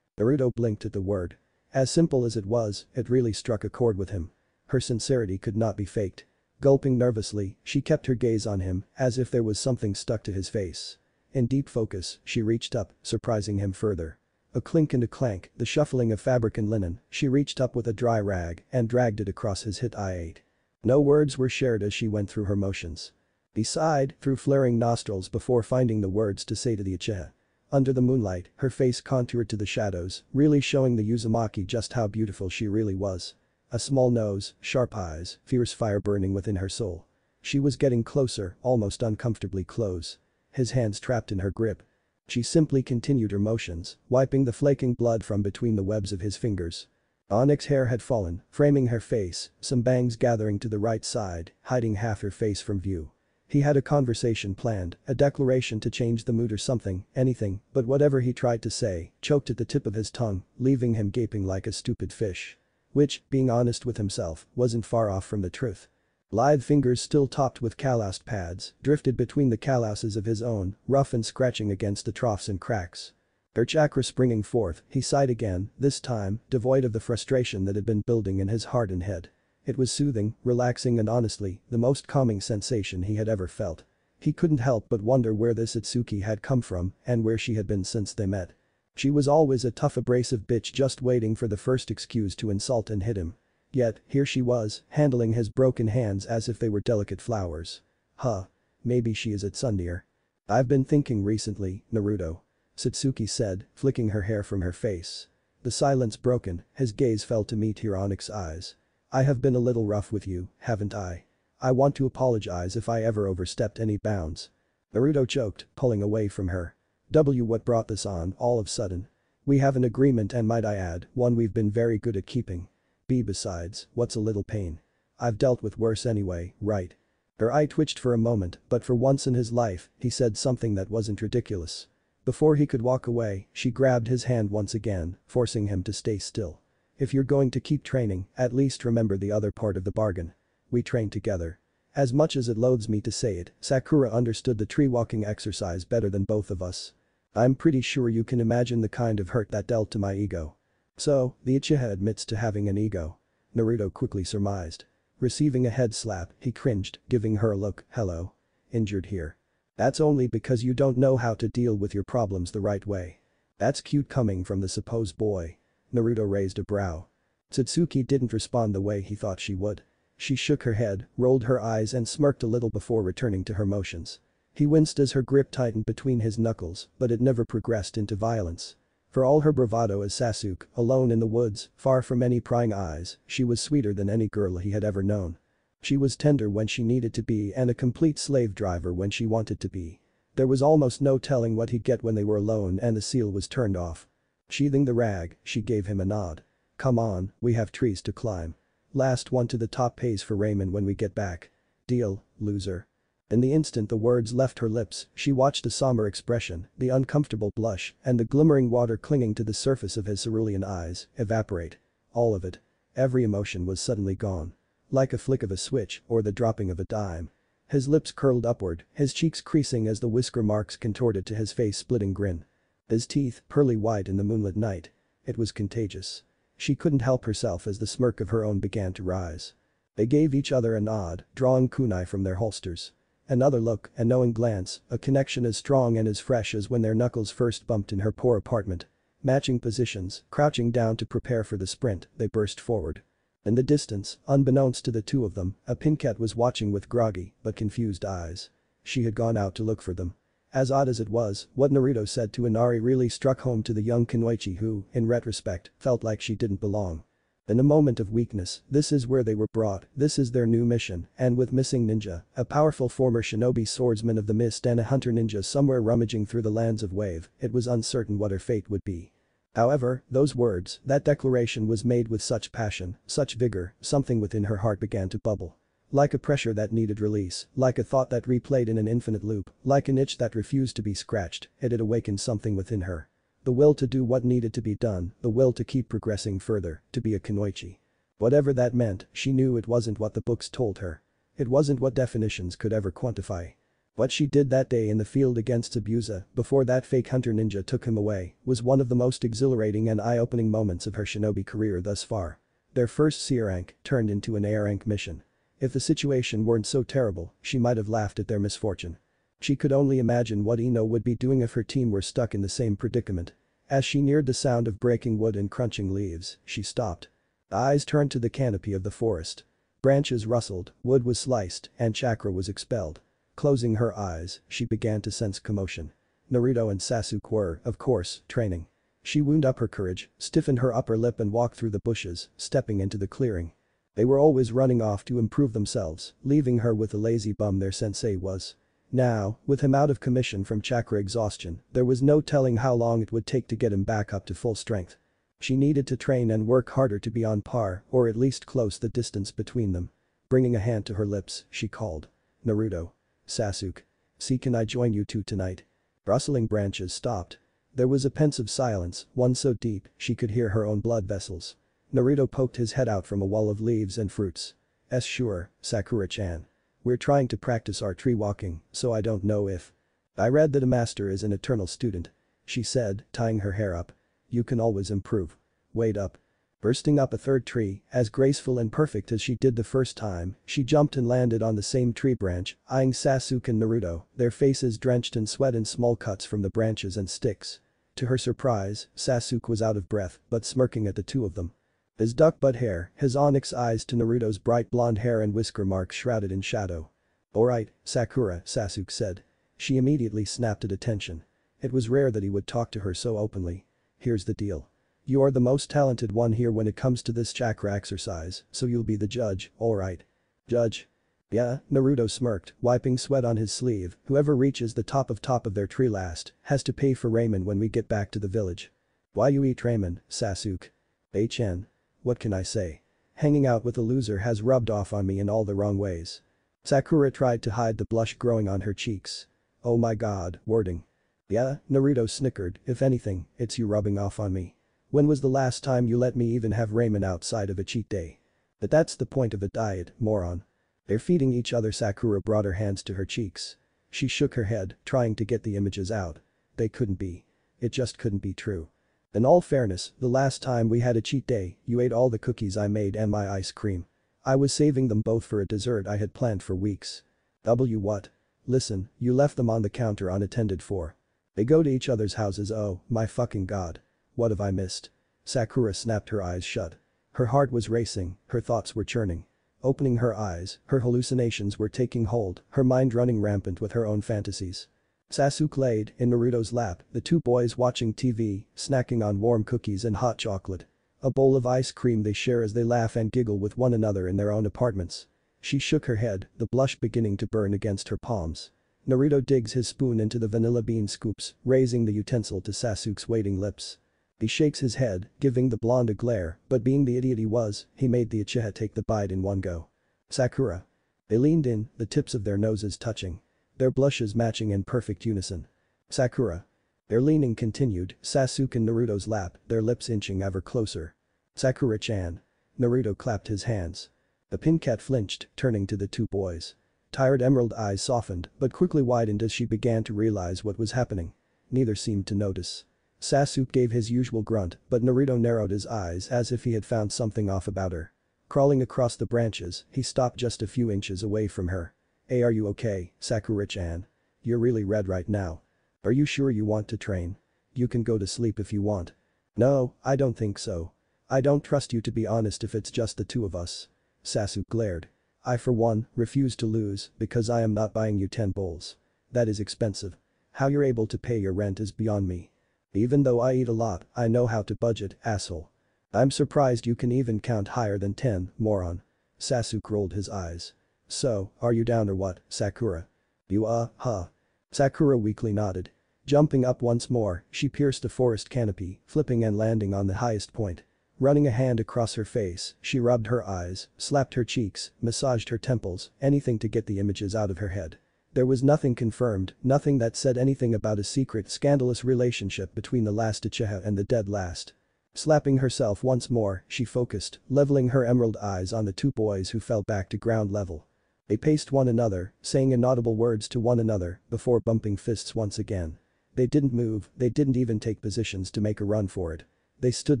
Naruto blinked at the word. As simple as it was, it really struck a chord with him. Her sincerity could not be faked. Gulping nervously, she kept her gaze on him, as if there was something stuck to his face. In deep focus, she reached up, surprising him further. A clink and a clank, the shuffling of fabric and linen, she reached up with a dry rag and dragged it across his Hitai-ate. No words were shared as she went through her motions. He sighed through flaring nostrils before finding the words to say to the Uchiha. Under the moonlight, her face contoured to the shadows, really showing the Uzumaki just how beautiful she really was. A small nose, sharp eyes, fierce fire burning within her soul. She was getting closer, almost uncomfortably close. His hands trapped in her grip. She simply continued her motions, wiping the flaking blood from between the webs of his fingers. Onyx hair had fallen, framing her face, some bangs gathering to the right side, hiding half her face from view. He had a conversation planned, a declaration to change the mood or something, anything, but whatever he tried to say, choked at the tip of his tongue, leaving him gaping like a stupid fish. Which, being honest with himself, wasn't far off from the truth. Lithe fingers still topped with calloused pads, drifted between the callouses of his own, rough and scratching against the troughs and cracks. Her chakra springing forth, he sighed again, this time, devoid of the frustration that had been building in his heart and head. It was soothing, relaxing, and honestly, the most calming sensation he had ever felt. He couldn't help but wonder where this Satsuki had come from and where she had been since they met. She was always a tough, abrasive bitch just waiting for the first excuse to insult and hit him. Yet, here she was, handling his broken hands as if they were delicate flowers. Huh. Maybe she is at Sundeer. I've been thinking recently, Naruto. Satsuki said, flicking her hair from her face. The silence broken, his gaze fell to meet Hironik's eyes. I have been a little rough with you, haven't I? I want to apologize if I ever overstepped any bounds. Naruto choked, pulling away from her. What brought this on all of a sudden? We have an agreement, and might I add, one we've been very good at keeping. Besides, what's a little pain? I've dealt with worse anyway, right? Her eye twitched for a moment, but for once in his life, he said something that wasn't ridiculous. Before he could walk away, she grabbed his hand once again, forcing him to stay still. If you're going to keep training, at least remember the other part of the bargain. We train together. As much as it loathes me to say it, Sakura understood the tree-walking exercise better than both of us. I'm pretty sure you can imagine the kind of hurt that dealt to my ego. So, the Uchiha admits to having an ego. Naruto quickly surmised. Receiving a head slap, he cringed, giving her a look, hello. Injured here. That's only because you don't know how to deal with your problems the right way. That's cute coming from the supposed boy. Naruto raised a brow. Satsuki didn't respond the way he thought she would. She shook her head, rolled her eyes, and smirked a little before returning to her motions. He winced as her grip tightened between his knuckles, but it never progressed into violence. For all her bravado as Sasuke, alone in the woods, far from any prying eyes, she was sweeter than any girl he had ever known. She was tender when she needed to be and a complete slave driver when she wanted to be. There was almost no telling what he'd get when they were alone and the seal was turned off. Sheathing the rag, she gave him a nod. Come on, we have trees to climb. Last one to the top pays for ramen when we get back. Deal, loser. In the instant the words left her lips, she watched the somber expression, the uncomfortable blush, and the glimmering water clinging to the surface of his cerulean eyes, evaporate. All of it. Every emotion was suddenly gone. Like a flick of a switch or the dropping of a dime. His lips curled upward, his cheeks creasing as the whisker marks contorted to his face-splitting grin. His teeth, pearly white in the moonlit night. It was contagious. She couldn't help herself as the smirk of her own began to rise. They gave each other a nod, drawing kunai from their holsters. Another look, a knowing glance, a connection as strong and as fresh as when their knuckles first bumped in her poor apartment. Matching positions, crouching down to prepare for the sprint, they burst forward. In the distance, unbeknownst to the two of them, a pincat was watching with groggy but confused eyes. She had gone out to look for them. As odd as it was, what Naruto said to Inari really struck home to the young Kunoichi who, in retrospect, felt like she didn't belong. In a moment of weakness, this is where they were brought, this is their new mission, and with missing ninja, a powerful former shinobi swordsman of the mist and a hunter ninja somewhere rummaging through the lands of Wave, it was uncertain what her fate would be. However, those words, that declaration was made with such passion, such vigor, something within her heart began to bubble. Like a pressure that needed release, like a thought that replayed in an infinite loop, like an itch that refused to be scratched, it had awakened something within her. The will to do what needed to be done, the will to keep progressing further, to be a kunoichi. Whatever that meant, she knew it wasn't what the books told her. It wasn't what definitions could ever quantify. What she did that day in the field against Zabuza, before that fake hunter ninja took him away, was one of the most exhilarating and eye-opening moments of her shinobi career thus far. Their first C-rank turned into an A-rank mission. If the situation weren't so terrible, she might have laughed at their misfortune. She could only imagine what Ino would be doing if her team were stuck in the same predicament. As she neared the sound of breaking wood and crunching leaves, she stopped. The eyes turned to the canopy of the forest. Branches rustled, wood was sliced, and chakra was expelled. Closing her eyes, she began to sense commotion. Naruto and Sasuke were, of course, training. She wound up her courage, stiffened her upper lip and walked through the bushes, stepping into the clearing. They were always running off to improve themselves, leaving her with the lazy bum their sensei was. Now, with him out of commission from chakra exhaustion, there was no telling how long it would take to get him back up to full strength. She needed to train and work harder to be on par or at least close the distance between them. Bringing a hand to her lips, she called. Naruto. Sasuke. See, can I join you two tonight? Rustling branches stopped. There was a pensive silence, one so deep she could hear her own blood vessels. Naruto poked his head out from a wall of leaves and fruits. Sure, Sakura-chan. We're trying to practice our tree walking, so I don't know if. I read that a master is an eternal student. She said, tying her hair up. You can always improve. Wait up. Bursting up a third tree, as graceful and perfect as she did the first time, she jumped and landed on the same tree branch, eyeing Sasuke and Naruto, their faces drenched in sweat and small cuts from the branches and sticks. To her surprise, Sasuke was out of breath but smirking at the two of them. His duck butt hair, his onyx eyes to Naruto's bright blonde hair and whisker marks shrouded in shadow. Alright, Sakura, Sasuke said. She immediately snapped at attention. It was rare that he would talk to her so openly. Here's the deal. You're the most talented one here when it comes to this chakra exercise, so you'll be the judge, alright? Judge? Yeah, Naruto smirked, wiping sweat on his sleeve, whoever reaches the top of their tree last has to pay for ramen when we get back to the village. Why you eat ramen, Sasuke? HN. What can I say? Hanging out with a loser has rubbed off on me in all the wrong ways. Sakura tried to hide the blush growing on her cheeks. Oh my god, wording. Yeah, Naruto snickered, if anything, it's you rubbing off on me. When was the last time you let me even have ramen outside of a cheat day? But that's the point of a diet, moron. They're feeding each other. Sakura brought her hands to her cheeks. She shook her head, trying to get the images out. They couldn't be. It just couldn't be true. In all fairness, the last time we had a cheat day, you ate all the cookies I made and my ice cream. I was saving them both for a dessert I had planned for weeks. What? Listen, you left them on the counter unattended for. They go to each other's houses. Oh, my fucking god. What have I missed? Sakura snapped her eyes shut. Her heart was racing, her thoughts were churning. Opening her eyes, her hallucinations were taking hold, her mind running rampant with her own fantasies. Sasuke laid in Naruto's lap, the two boys watching TV, snacking on warm cookies and hot chocolate. A bowl of ice cream they share as they laugh and giggle with one another in their own apartments. She shook her head, the blush beginning to burn against her palms. Naruto digs his spoon into the vanilla bean scoops, raising the utensil to Sasuke's waiting lips. He shakes his head, giving the blonde a glare, but being the idiot he was, he made the Uchiha take the bite in one go. Sakura. They leaned in, the tips of their noses touching. Their blushes matching in perfect unison. Sakura. Their leaning continued, Sasuke in Naruto's lap, their lips inching ever closer. Sakura-chan. Naruto clapped his hands. The pink cat flinched, turning to the two boys. Tired emerald eyes softened, but quickly widened as she began to realize what was happening. Neither seemed to notice. Sasuke gave his usual grunt, but Naruto narrowed his eyes as if he had found something off about her. Crawling across the branches, he stopped just a few inches away from her. "Hey, are you okay, Sakura-chan? You're really red right now. Are you sure you want to train? You can go to sleep if you want." "No, I don't think so. I don't trust you, to be honest, if it's just the two of us." Sasuke glared. "I for one refuse to lose because I am not buying you 10 bowls. That is expensive. How you're able to pay your rent is beyond me. Even though I eat a lot, I know how to budget, asshole." "I'm surprised you can even count higher than 10, moron." Sasuke rolled his eyes. "So, are you down or what, Sakura?" "You huh?" Sakura weakly nodded. Jumping up once more, she pierced a forest canopy, flipping and landing on the highest point. Running a hand across her face, she rubbed her eyes, slapped her cheeks, massaged her temples, anything to get the images out of her head. There was nothing confirmed, nothing that said anything about a secret scandalous relationship between the last Uchiha and the dead last. Slapping herself once more, she focused, leveling her emerald eyes on the two boys who fell back to ground level. They paced one another, saying inaudible words to one another, before bumping fists once again. They didn't move, they didn't even take positions to make a run for it. They stood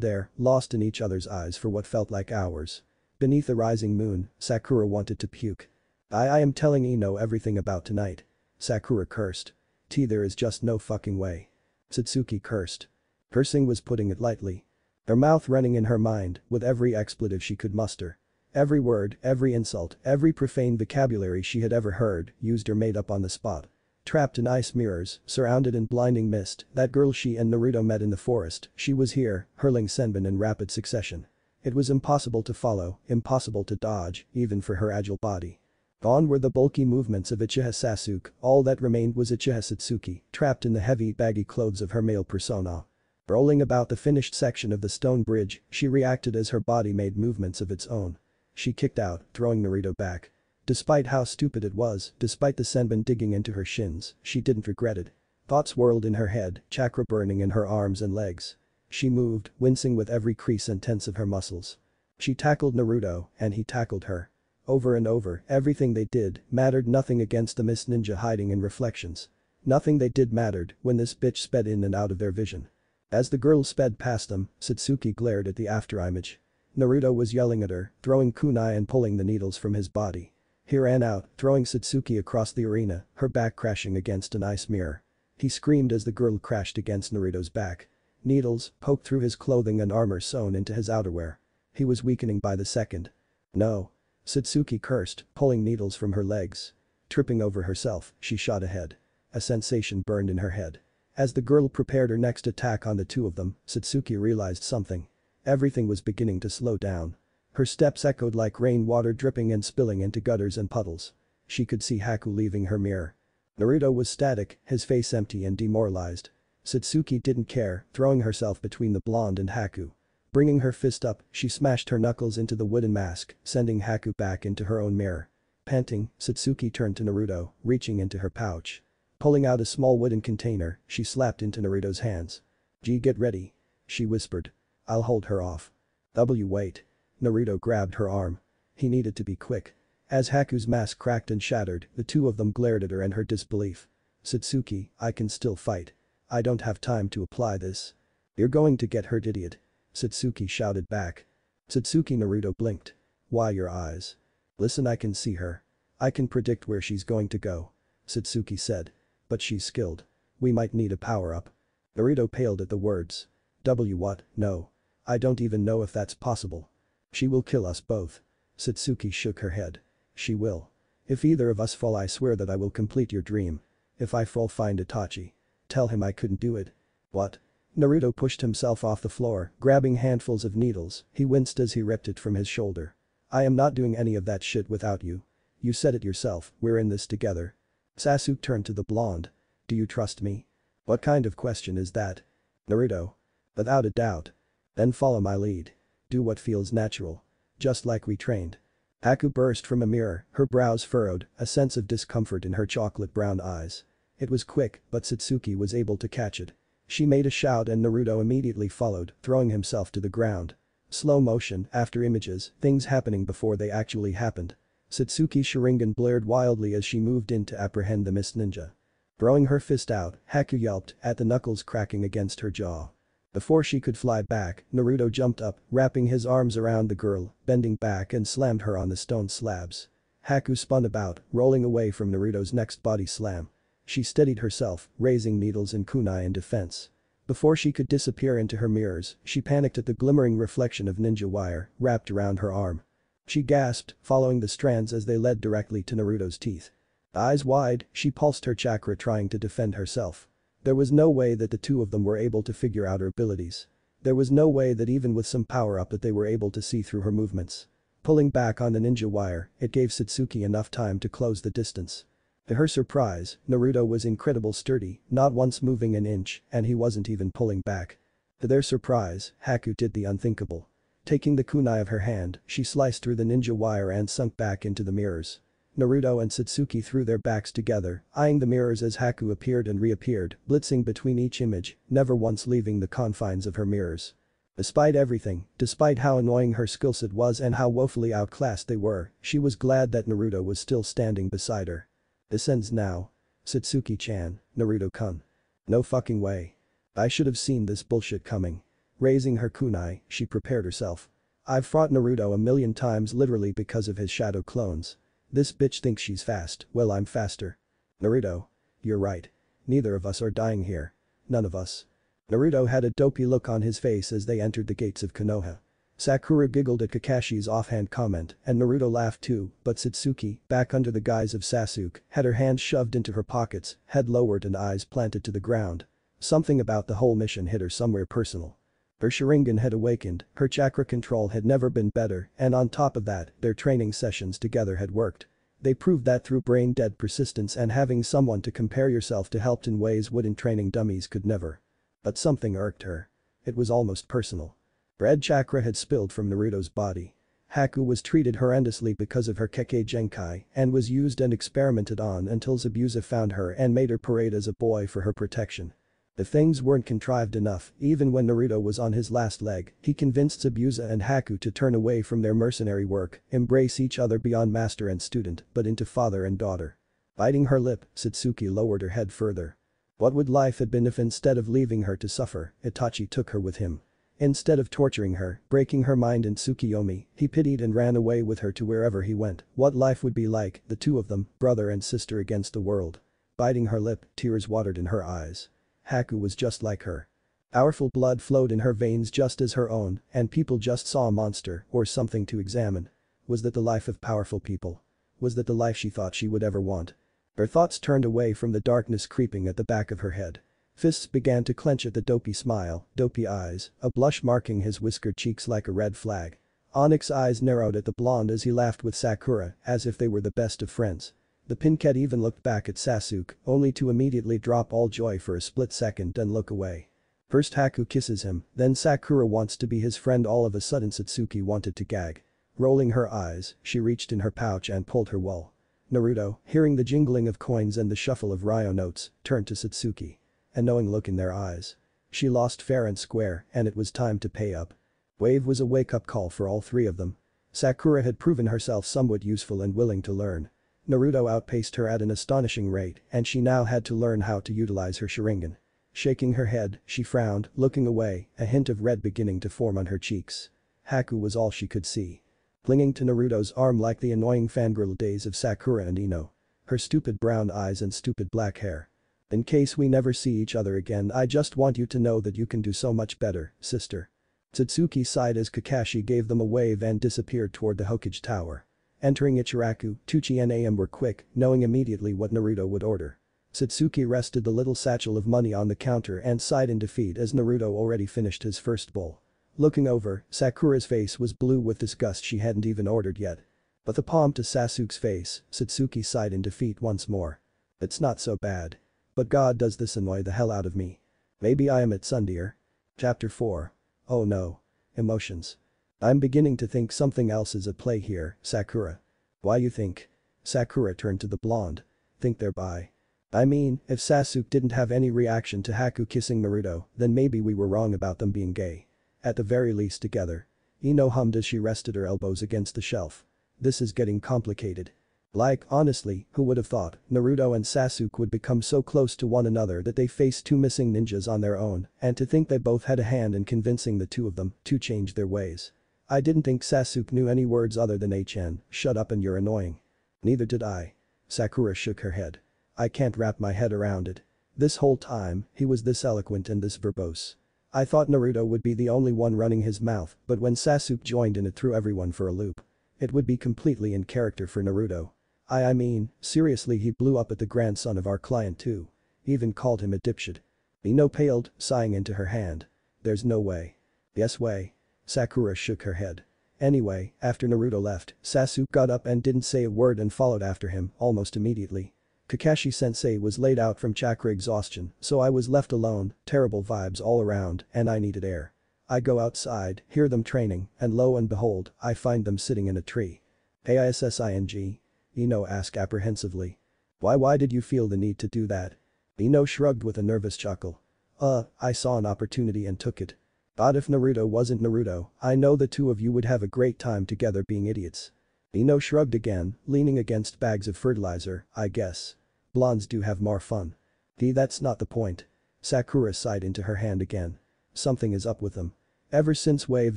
there, lost in each other's eyes for what felt like hours. Beneath the rising moon, Sakura wanted to puke. I am telling Ino everything about tonight." Sakura cursed. There is just no fucking way." Satsuki cursed. Cursing was putting it lightly. Her mouth running in her mind, with every expletive she could muster. Every word, every insult, every profane vocabulary she had ever heard, used or made up on the spot. Trapped in ice mirrors, surrounded in blinding mist, that girl she and Naruto met in the forest, she was here, hurling Senbon in rapid succession. It was impossible to follow, impossible to dodge, even for her agile body. Gone were the bulky movements of Uchiha Sasuke, all that remained was Uchiha Satsuki, trapped in the heavy baggy clothes of her male persona. Rolling about the finished section of the stone bridge, she reacted as her body made movements of its own. She kicked out, throwing Naruto back. Despite how stupid it was, despite the Senbon digging into her shins, she didn't regret it. Thoughts whirled in her head, chakra burning in her arms and legs. She moved, wincing with every crease and tense of her muscles. She tackled Naruto, and he tackled her. Over and over, everything they did mattered nothing against the mist ninja hiding in reflections. Nothing they did mattered when this bitch sped in and out of their vision. As the girl sped past them, Satsuki glared at the afterimage. Naruto was yelling at her, throwing kunai and pulling the needles from his body. He ran out, throwing Satsuki across the arena, her back crashing against an ice mirror. He screamed as the girl crashed against Naruto's back. Needles poked through his clothing and armor sewn into his outerwear. He was weakening by the second. "No." Satsuki cursed, pulling needles from her legs. Tripping over herself, she shot ahead. A sensation burned in her head. As the girl prepared her next attack on the two of them, Satsuki realized something. Everything was beginning to slow down. Her steps echoed like rainwater dripping and spilling into gutters and puddles. She could see Haku leaving her mirror. Naruto was static, his face empty and demoralized. Satsuki didn't care, throwing herself between the blonde and Haku. Bringing her fist up, she smashed her knuckles into the wooden mask, sending Haku back into her own mirror. Panting, Satsuki turned to Naruto, reaching into her pouch. Pulling out a small wooden container, she slapped into Naruto's hands. Get ready," she whispered. "I'll hold her off." Wait. Naruto grabbed her arm. He needed to be quick. As Haku's mask cracked and shattered, the two of them glared at her in her disbelief. "Satsuki, I can still fight. I don't have time to apply this." "You're going to get hurt, idiot," Satsuki shouted back. Naruto blinked. "Why your eyes?" "Listen, I can see her. I can predict where she's going to go," Satsuki said. "But she's skilled. We might need a power-up." Naruto paled at the words. What? No. I don't even know if that's possible." "She will kill us both." Satsuki shook her head. "She will. If either of us fall, I swear that I will complete your dream. If I fall, find Itachi. Tell him I couldn't do it." "What?" Naruto pushed himself off the floor, grabbing handfuls of needles. He winced as he ripped it from his shoulder. "I am not doing any of that shit without you. You said it yourself, we're in this together." Sasuke turned to the blonde. "Do you trust me?" "What kind of question is that?" "Naruto." Without a doubt. Then follow my lead. Do what feels natural. Just like we trained. Haku burst from a mirror, her brows furrowed, a sense of discomfort in her chocolate brown eyes. It was quick, but Satsuki was able to catch it. She made a shout and Naruto immediately followed, throwing himself to the ground. Slow motion, after images, things happening before they actually happened. Satsuki's Sharingan blared wildly as she moved in to apprehend the Mist Ninja. Throwing her fist out, Haku yelped, at the knuckles cracking against her jaw. Before she could fly back, Naruto jumped up, wrapping his arms around the girl, bending back and slammed her on the stone slabs. Haku spun about, rolling away from Naruto's next body slam. She steadied herself, raising needles and kunai in defense. Before she could disappear into her mirrors, she panicked at the glimmering reflection of ninja wire wrapped around her arm. She gasped, following the strands as they led directly to Naruto's teeth. Eyes wide, she pulsed her chakra trying to defend herself. There was no way that the two of them were able to figure out her abilities. There was no way that even with some power-up that they were able to see through her movements. Pulling back on the ninja wire, it gave Satsuki enough time to close the distance. To her surprise, Naruto was incredibly sturdy, not once moving an inch, and he wasn't even pulling back. To their surprise, Haku did the unthinkable. Taking the kunai of her hand, she sliced through the ninja wire and sunk back into the mirrors. Naruto and Satsuki threw their backs together, eyeing the mirrors as Haku appeared and reappeared, blitzing between each image, never once leaving the confines of her mirrors. Despite everything, despite how annoying her skillset was and how woefully outclassed they were, she was glad that Naruto was still standing beside her. This ends now. Satsuki-chan, Naruto-kun. No fucking way. I should have seen this bullshit coming. Raising her kunai, she prepared herself. I've fought Naruto a million times literally because of his shadow clones. This bitch thinks she's fast, well I'm faster. Naruto. You're right. Neither of us are dying here. None of us. Naruto had a dopey look on his face as they entered the gates of Konoha. Sakura giggled at Kakashi's offhand comment and Naruto laughed too, but Satsuki, back under the guise of Sasuke, had her hands shoved into her pockets, head lowered and eyes planted to the ground. Something about the whole mission hit her somewhere personal. Her Sharingan had awakened, her chakra control had never been better, and on top of that, their training sessions together had worked. They proved that through brain-dead persistence and having someone to compare yourself to helped in ways wooden training dummies could never. But something irked her. It was almost personal. Red chakra had spilled from Naruto's body. Haku was treated horrendously because of her Kekkei Genkai and was used and experimented on until Zabuza found her and made her parade as a boy for her protection. The things weren't contrived enough, even when Naruto was on his last leg, he convinced Zabuza and Haku to turn away from their mercenary work, embrace each other beyond master and student, but into father and daughter. Biting her lip, Satsuki lowered her head further. What would life have been if instead of leaving her to suffer, Itachi took her with him? Instead of torturing her, breaking her mind in Tsukiyomi, he pitied and ran away with her to wherever he went. What life would be like, the two of them, brother and sister against the world. Biting her lip, tears watered in her eyes. Haku was just like her. Powerful blood flowed in her veins just as her own, and people just saw a monster or something to examine. Was that the life of powerful people? Was that the life she thought she would ever want? Her thoughts turned away from the darkness creeping at the back of her head. Fists began to clench at the dopey smile, dopey eyes, a blush marking his whiskered cheeks like a red flag. Onyx's eyes narrowed at the blonde as he laughed with Sakura, as if they were the best of friends. The pincat even looked back at Sasuke, only to immediately drop all joy for a split second and look away. First Haku kisses him, then Sakura wants to be his friend. All of a sudden Satsuki wanted to gag. Rolling her eyes, she reached in her pouch and pulled her wall. Naruto, hearing the jingling of coins and the shuffle of ryo notes, turned to Satsuki. A knowing look in their eyes. She lost fair and square, and it was time to pay up. Wave was a wake-up call for all three of them. Sakura had proven herself somewhat useful and willing to learn. Naruto outpaced her at an astonishing rate and she now had to learn how to utilize her Sharingan. Shaking her head, she frowned, looking away, a hint of red beginning to form on her cheeks. Haku was all she could see. Clinging to Naruto's arm like the annoying fangirl days of Sakura and Ino. Her stupid brown eyes and stupid black hair. In case we never see each other again, I just want you to know that you can do so much better, sister. Satsuki sighed as Kakashi gave them a wave and disappeared toward the Hokage Tower. Entering Ichiraku, Tuchi and AM were quick, knowing immediately what Naruto would order. Satsuki rested the little satchel of money on the counter and sighed in defeat as Naruto already finished his first bowl. Looking over, Sakura's face was blue with disgust. She hadn't even ordered yet. But the palm to Sasuke's face, Satsuki sighed in defeat once more. It's not so bad. But God, does this annoy the hell out of me. Maybe I am at Sundeer. Chapter 4. Oh no. Emotions. I'm beginning to think something else is at play here, Sakura. Why you think? Sakura turned to the blonde. Think thereby. I mean, if Sasuke didn't have any reaction to Haku kissing Naruto, then maybe we were wrong about them being gay. At the very least together. Ino hummed as she rested her elbows against the shelf. This is getting complicated. Like, honestly, who would have thought Naruto and Sasuke would become so close to one another that they faced two missing ninjas on their own, and to think they both had a hand in convincing the two of them to change their ways. I didn't think Sasuke knew any words other than "HN, shut up and you're annoying." Neither did I. Sakura shook her head. I can't wrap my head around it. This whole time, he was this eloquent and this verbose. I thought Naruto would be the only one running his mouth, but when Sasuke joined in, it threw everyone for a loop. It would be completely in character for Naruto. I mean, seriously, he blew up at the grandson of our client too. Even called him a dipshit. Ino paled, sighing into her hand. There's no way. Yes way. Sakura shook her head. Anyway, after Naruto left, Sasuke got up and didn't say a word and followed after him almost immediately. Kakashi-sensei was laid out from chakra exhaustion, so I was left alone, terrible vibes all around, and I needed air. I go outside, hear them training, and lo and behold, I find them sitting in a tree. Assing? Ino asked apprehensively. Why did you feel the need to do that? Ino shrugged with a nervous chuckle. I saw an opportunity and took it. But if Naruto wasn't Naruto, I know the two of you would have a great time together being idiots. Ino shrugged again, leaning against bags of fertilizer, I guess. Blondes do have more fun. That's not the point. Sakura sighed into her hand again. Something is up with them. Ever since Wave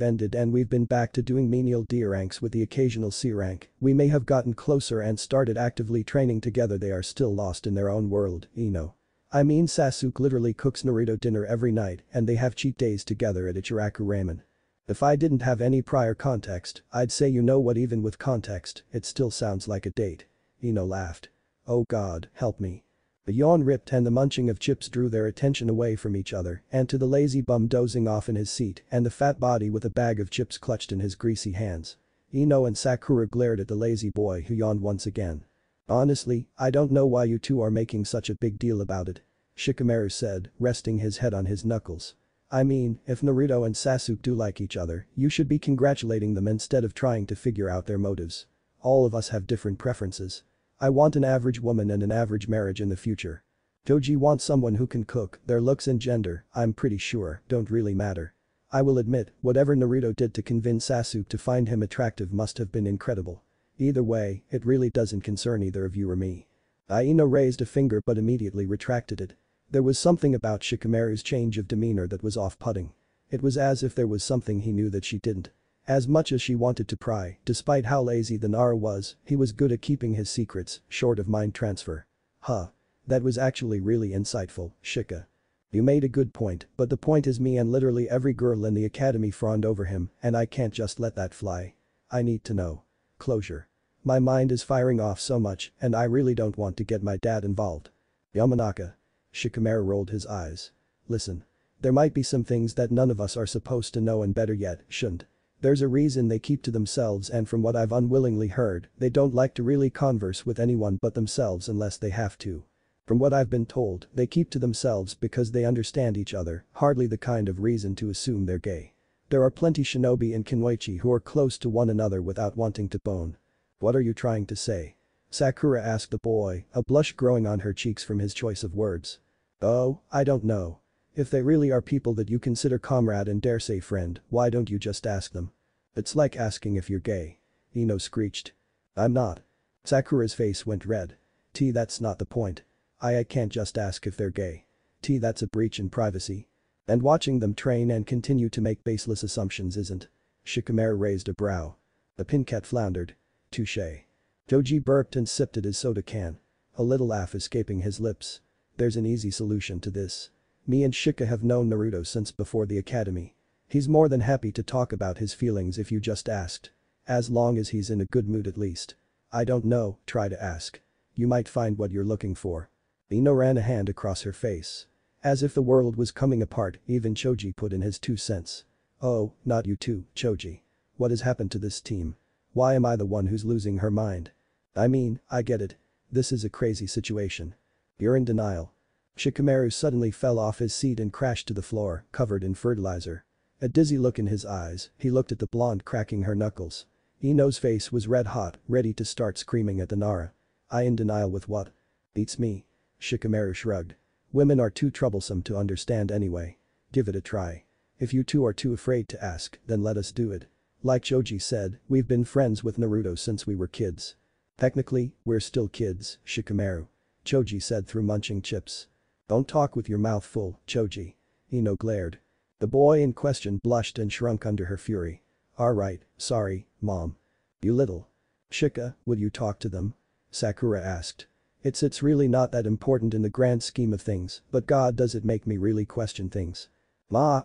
ended and we've been back to doing menial D ranks with the occasional C rank, we may have gotten closer and started actively training together. They are still lost in their own world, Ino. I mean, Sasuke literally cooks Naruto dinner every night and they have cheat days together at Ichiraku Ramen. If I didn't have any prior context, I'd say you know what, even with context, it still sounds like a date. Ino laughed. Oh god, help me. The yawn ripped and the munching of chips drew their attention away from each other and to the lazy bum dozing off in his seat and the fat body with a bag of chips clutched in his greasy hands. Ino and Sakura glared at the lazy boy who yawned once again. Honestly, I don't know why you two are making such a big deal about it. Shikamaru said, resting his head on his knuckles. I mean, if Naruto and Sasuke do like each other, you should be congratulating them instead of trying to figure out their motives. All of us have different preferences. I want an average woman and an average marriage in the future. Choji wants someone who can cook. Their looks and gender, I'm pretty sure, don't really matter. I will admit, whatever Naruto did to convince Sasuke to find him attractive must have been incredible. Either way, it really doesn't concern either of you or me. Ino raised a finger but immediately retracted it. There was something about Shikamaru's change of demeanor that was off-putting. It was as if there was something he knew that she didn't. As much as she wanted to pry, despite how lazy the Nara was, he was good at keeping his secrets, short of mind transfer. Huh. That was actually really insightful, Shika. You made a good point, but the point is me and literally every girl in the academy fawned over him, and I can't just let that fly. I need to know. Closure. My mind is firing off so much, and I really don't want to get my dad involved. Yamanaka. Shikamaru rolled his eyes. Listen. There might be some things that none of us are supposed to know, and better yet, shouldn't. There's a reason they keep to themselves, and from what I've unwillingly heard, they don't like to really converse with anyone but themselves unless they have to. From what I've been told, they keep to themselves because they understand each other, hardly the kind of reason to assume they're gay. There are plenty shinobi and kunoichi who are close to one another without wanting to bone. What are you trying to say? Sakura asked the boy, a blush growing on her cheeks from his choice of words. Oh, I don't know. If they really are people that you consider comrade and dare say friend, why don't you just ask them? It's like asking if you're gay. Ino screeched. I'm not. Sakura's face went red. That's not the point. I can't just ask if they're gay. That's a breach in privacy. And watching them train and continue to make baseless assumptions isn't. Shikamaru raised a brow. The pincat floundered. Touché. Choji burped and sipped at his soda can. A little laugh escaping his lips. There's an easy solution to this. Me and Shika have known Naruto since before the academy. He's more than happy to talk about his feelings if you just asked. As long as he's in a good mood at least. I don't know, try to ask. You might find what you're looking for. Ino ran a hand across her face. As if the world was coming apart, even Choji put in his 2 cents. Oh, not you too, Choji. What has happened to this team? Why am I the one who's losing her mind? I mean, I get it. This is a crazy situation. You're in denial. Shikamaru suddenly fell off his seat and crashed to the floor, covered in fertilizer. A dizzy look in his eyes, he looked at the blonde cracking her knuckles. Ino's face was red hot, ready to start screaming at the Nara. I in denial with what? Beats me. Shikamaru shrugged. Women are too troublesome to understand anyway. Give it a try. If you two are too afraid to ask, then let us do it. Like Choji said, we've been friends with Naruto since we were kids. Technically, we're still kids, Shikamaru. Choji said through munching chips. Don't talk with your mouth full, Choji. Ino glared. The boy in question blushed and shrunk under her fury. Alright, sorry, mom. You little. Shika, will you talk to them? Sakura asked. It's really not that important in the grand scheme of things, but God does it make me really question things. Ma,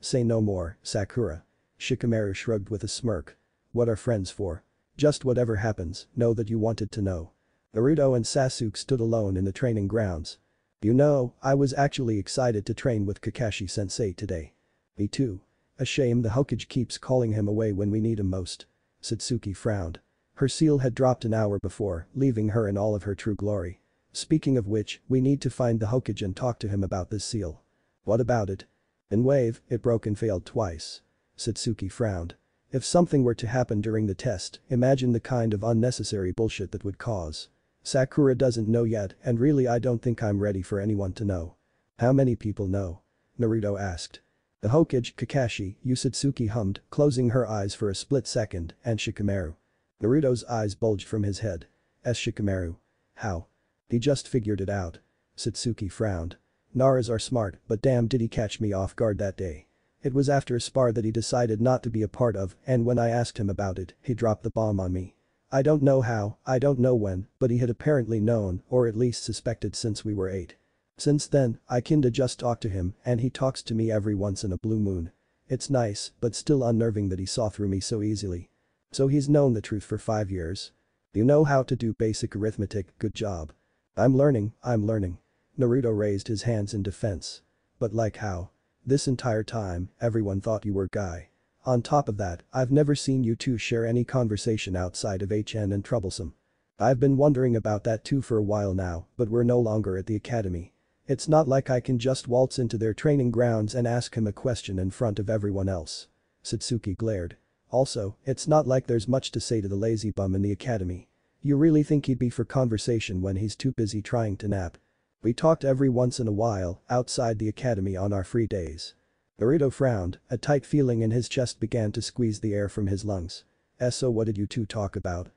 say no more, Sakura. Shikamaru shrugged with a smirk. What are friends for? Just whatever happens, know that you wanted to know. Naruto and Sasuke stood alone in the training grounds. You know, I was actually excited to train with Kakashi-sensei today. Me too. A shame the Hokage keeps calling him away when we need him most. Satsuki frowned. Her seal had dropped an hour before, leaving her in all of her true glory. Speaking of which, we need to find the Hokage and talk to him about this seal. What about it? In Wave, it broke and failed twice. Satsuki frowned. If something were to happen during the test, imagine the kind of unnecessary bullshit that would cause. Sakura doesn't know yet, and really I don't think I'm ready for anyone to know. How many people know? Naruto asked. The Hokage, Kakashi, Satsuki hummed, closing her eyes for a split second, and Shikamaru. Naruto's eyes bulged from his head. Shikamaru. How? He just figured it out. Satsuki frowned. Naras are smart, but damn did he catch me off guard that day. It was after a spar that he decided not to be a part of, and when I asked him about it, he dropped the bomb on me. I don't know how, I don't know when, but he had apparently known, or at least suspected since we were 8. Since then, I kinda just talk to him, and he talks to me every once in a blue moon. It's nice, but still unnerving that he saw through me so easily. So he's known the truth for 5 years. You know how to do basic arithmetic, good job. I'm learning. Naruto raised his hands in defense. But like how? This entire time, everyone thought you were Guy. On top of that, I've never seen you two share any conversation outside of HN and Troublesome. I've been wondering about that too for a while now, but we're no longer at the academy. It's not like I can just waltz into their training grounds and ask him a question in front of everyone else. Satsuki glared. Also, it's not like there's much to say to the lazy bum in the academy. You really think he'd be for conversation when he's too busy trying to nap? We talked every once in a while, outside the academy on our free days. Naruto frowned, a tight feeling in his chest began to squeeze the air from his lungs. So what did you two talk about?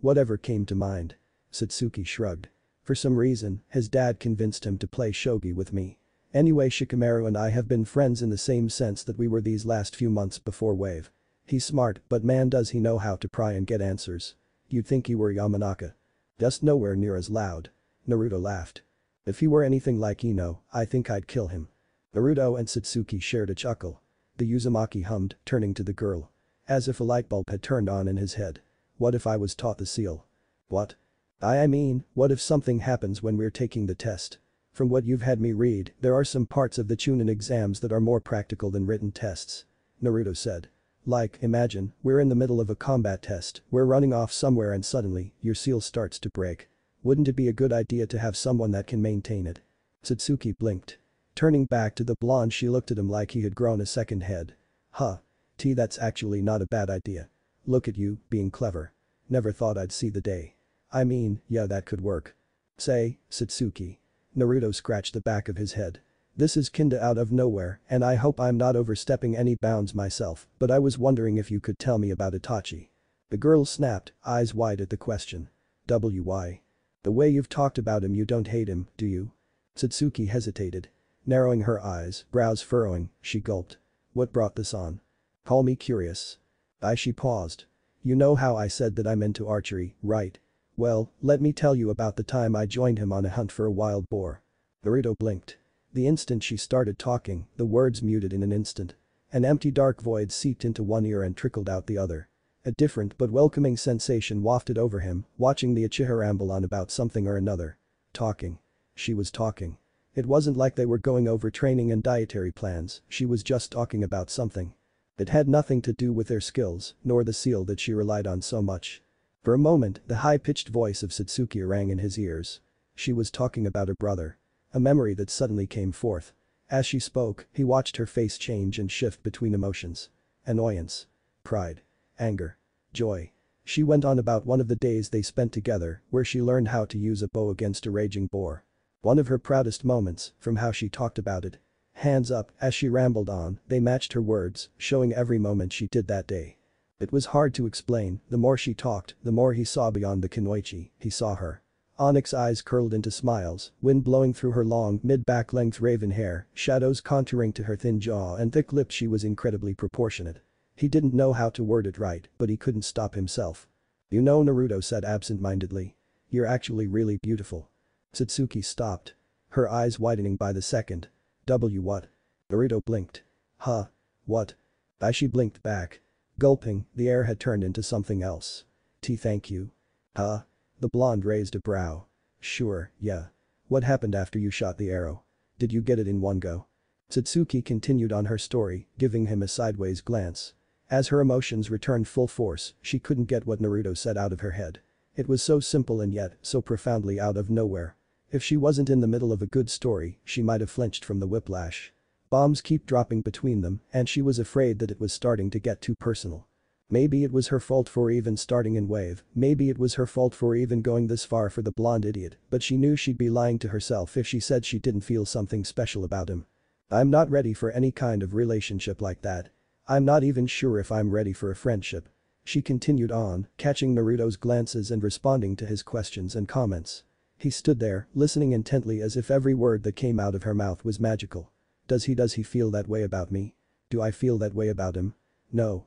Whatever came to mind. Satsuki shrugged. For some reason, his dad convinced him to play shogi with me. Anyway, Shikamaru and I have been friends in the same sense that we were these last few months before Wave. He's smart, but man does he know how to pry and get answers. You'd think he were Yamanaka. Just nowhere near as loud. Naruto laughed. If he were anything like Ino, I think I'd kill him. Naruto and Satsuki shared a chuckle. The Uzumaki hummed, turning to the girl. As if a light bulb had turned on in his head. What if I was taught the seal? What? I mean, what if something happens when we're taking the test? From what you've had me read, there are some parts of the Chunin exams that are more practical than written tests. Naruto said. Like, imagine, we're in the middle of a combat test, we're running off somewhere and suddenly, your seal starts to break. Wouldn't it be a good idea to have someone that can maintain it? Satsuki blinked. Turning back to the blonde, she looked at him like he had grown a second head. Huh. That's actually not a bad idea. Look at you, being clever. Never thought I'd see the day. I mean, yeah, that could work. Say, Satsuki. Naruto scratched the back of his head. This is kinda out of nowhere, and I hope I'm not overstepping any bounds myself, but I was wondering if you could tell me about Itachi. The girl snapped, eyes wide at the question. Why? The way you've talked about him, you don't hate him, do you? Satsuki hesitated. Narrowing her eyes, brows furrowing, she gulped. What brought this on? Call me curious. She paused. You know how I said that I'm into archery, right? Well, let me tell you about the time I joined him on a hunt for a wild boar. Naruto blinked. The instant she started talking, the words muted in an instant. An empty dark void seeped into one ear and trickled out the other. A different but welcoming sensation wafted over him, watching the Uchiha ramble on about something or another. Talking. She was talking. It wasn't like they were going over training and dietary plans, she was just talking about something. It had nothing to do with their skills, nor the seal that she relied on so much. For a moment, the high-pitched voice of Satsuki rang in his ears. She was talking about her brother. a memory that suddenly came forth. As she spoke, he watched her face change and shift between emotions. Annoyance. Pride. Anger. Joy. She went on about one of the days they spent together, where she learned how to use a bow against a raging boar. One of her proudest moments, from how she talked about it. Hands up, as she rambled on, they matched her words, showing every moment she did that day. It was hard to explain, the more she talked, the more he saw beyond the Kunoichi, he saw her. Onyx eyes curled into smiles, wind blowing through her long, mid-back length raven hair, shadows contouring to her thin jaw and thick lips. She was incredibly proportionate. He didn't know how to word it right, but he couldn't stop himself. "You know," Naruto said absent-mindedly, "you're actually really beautiful." Satsuki stopped. Her eyes widening by the second. What? Naruto blinked. Huh? What? As she blinked back. Gulping, the air had turned into something else. Thank you. Huh? The blonde raised a brow. Sure, yeah. What happened after you shot the arrow? Did you get it in one go? Satsuki continued on her story, giving him a sideways glance. As her emotions returned full force, she couldn't get what Naruto said out of her head. It was so simple and yet so profoundly out of nowhere. If she wasn't in the middle of a good story, she might have flinched from the whiplash. Bombs keep dropping between them, and she was afraid that it was starting to get too personal. Maybe it was her fault for even starting in Wave, maybe it was her fault for even going this far for the blonde idiot, but she knew she'd be lying to herself if she said she didn't feel something special about him. I'm not ready for any kind of relationship like that. I'm not even sure if I'm ready for a friendship. She continued on, catching Naruto's glances and responding to his questions and comments. He stood there, listening intently as if every word that came out of her mouth was magical. Does he feel that way about me? Do I feel that way about him? No.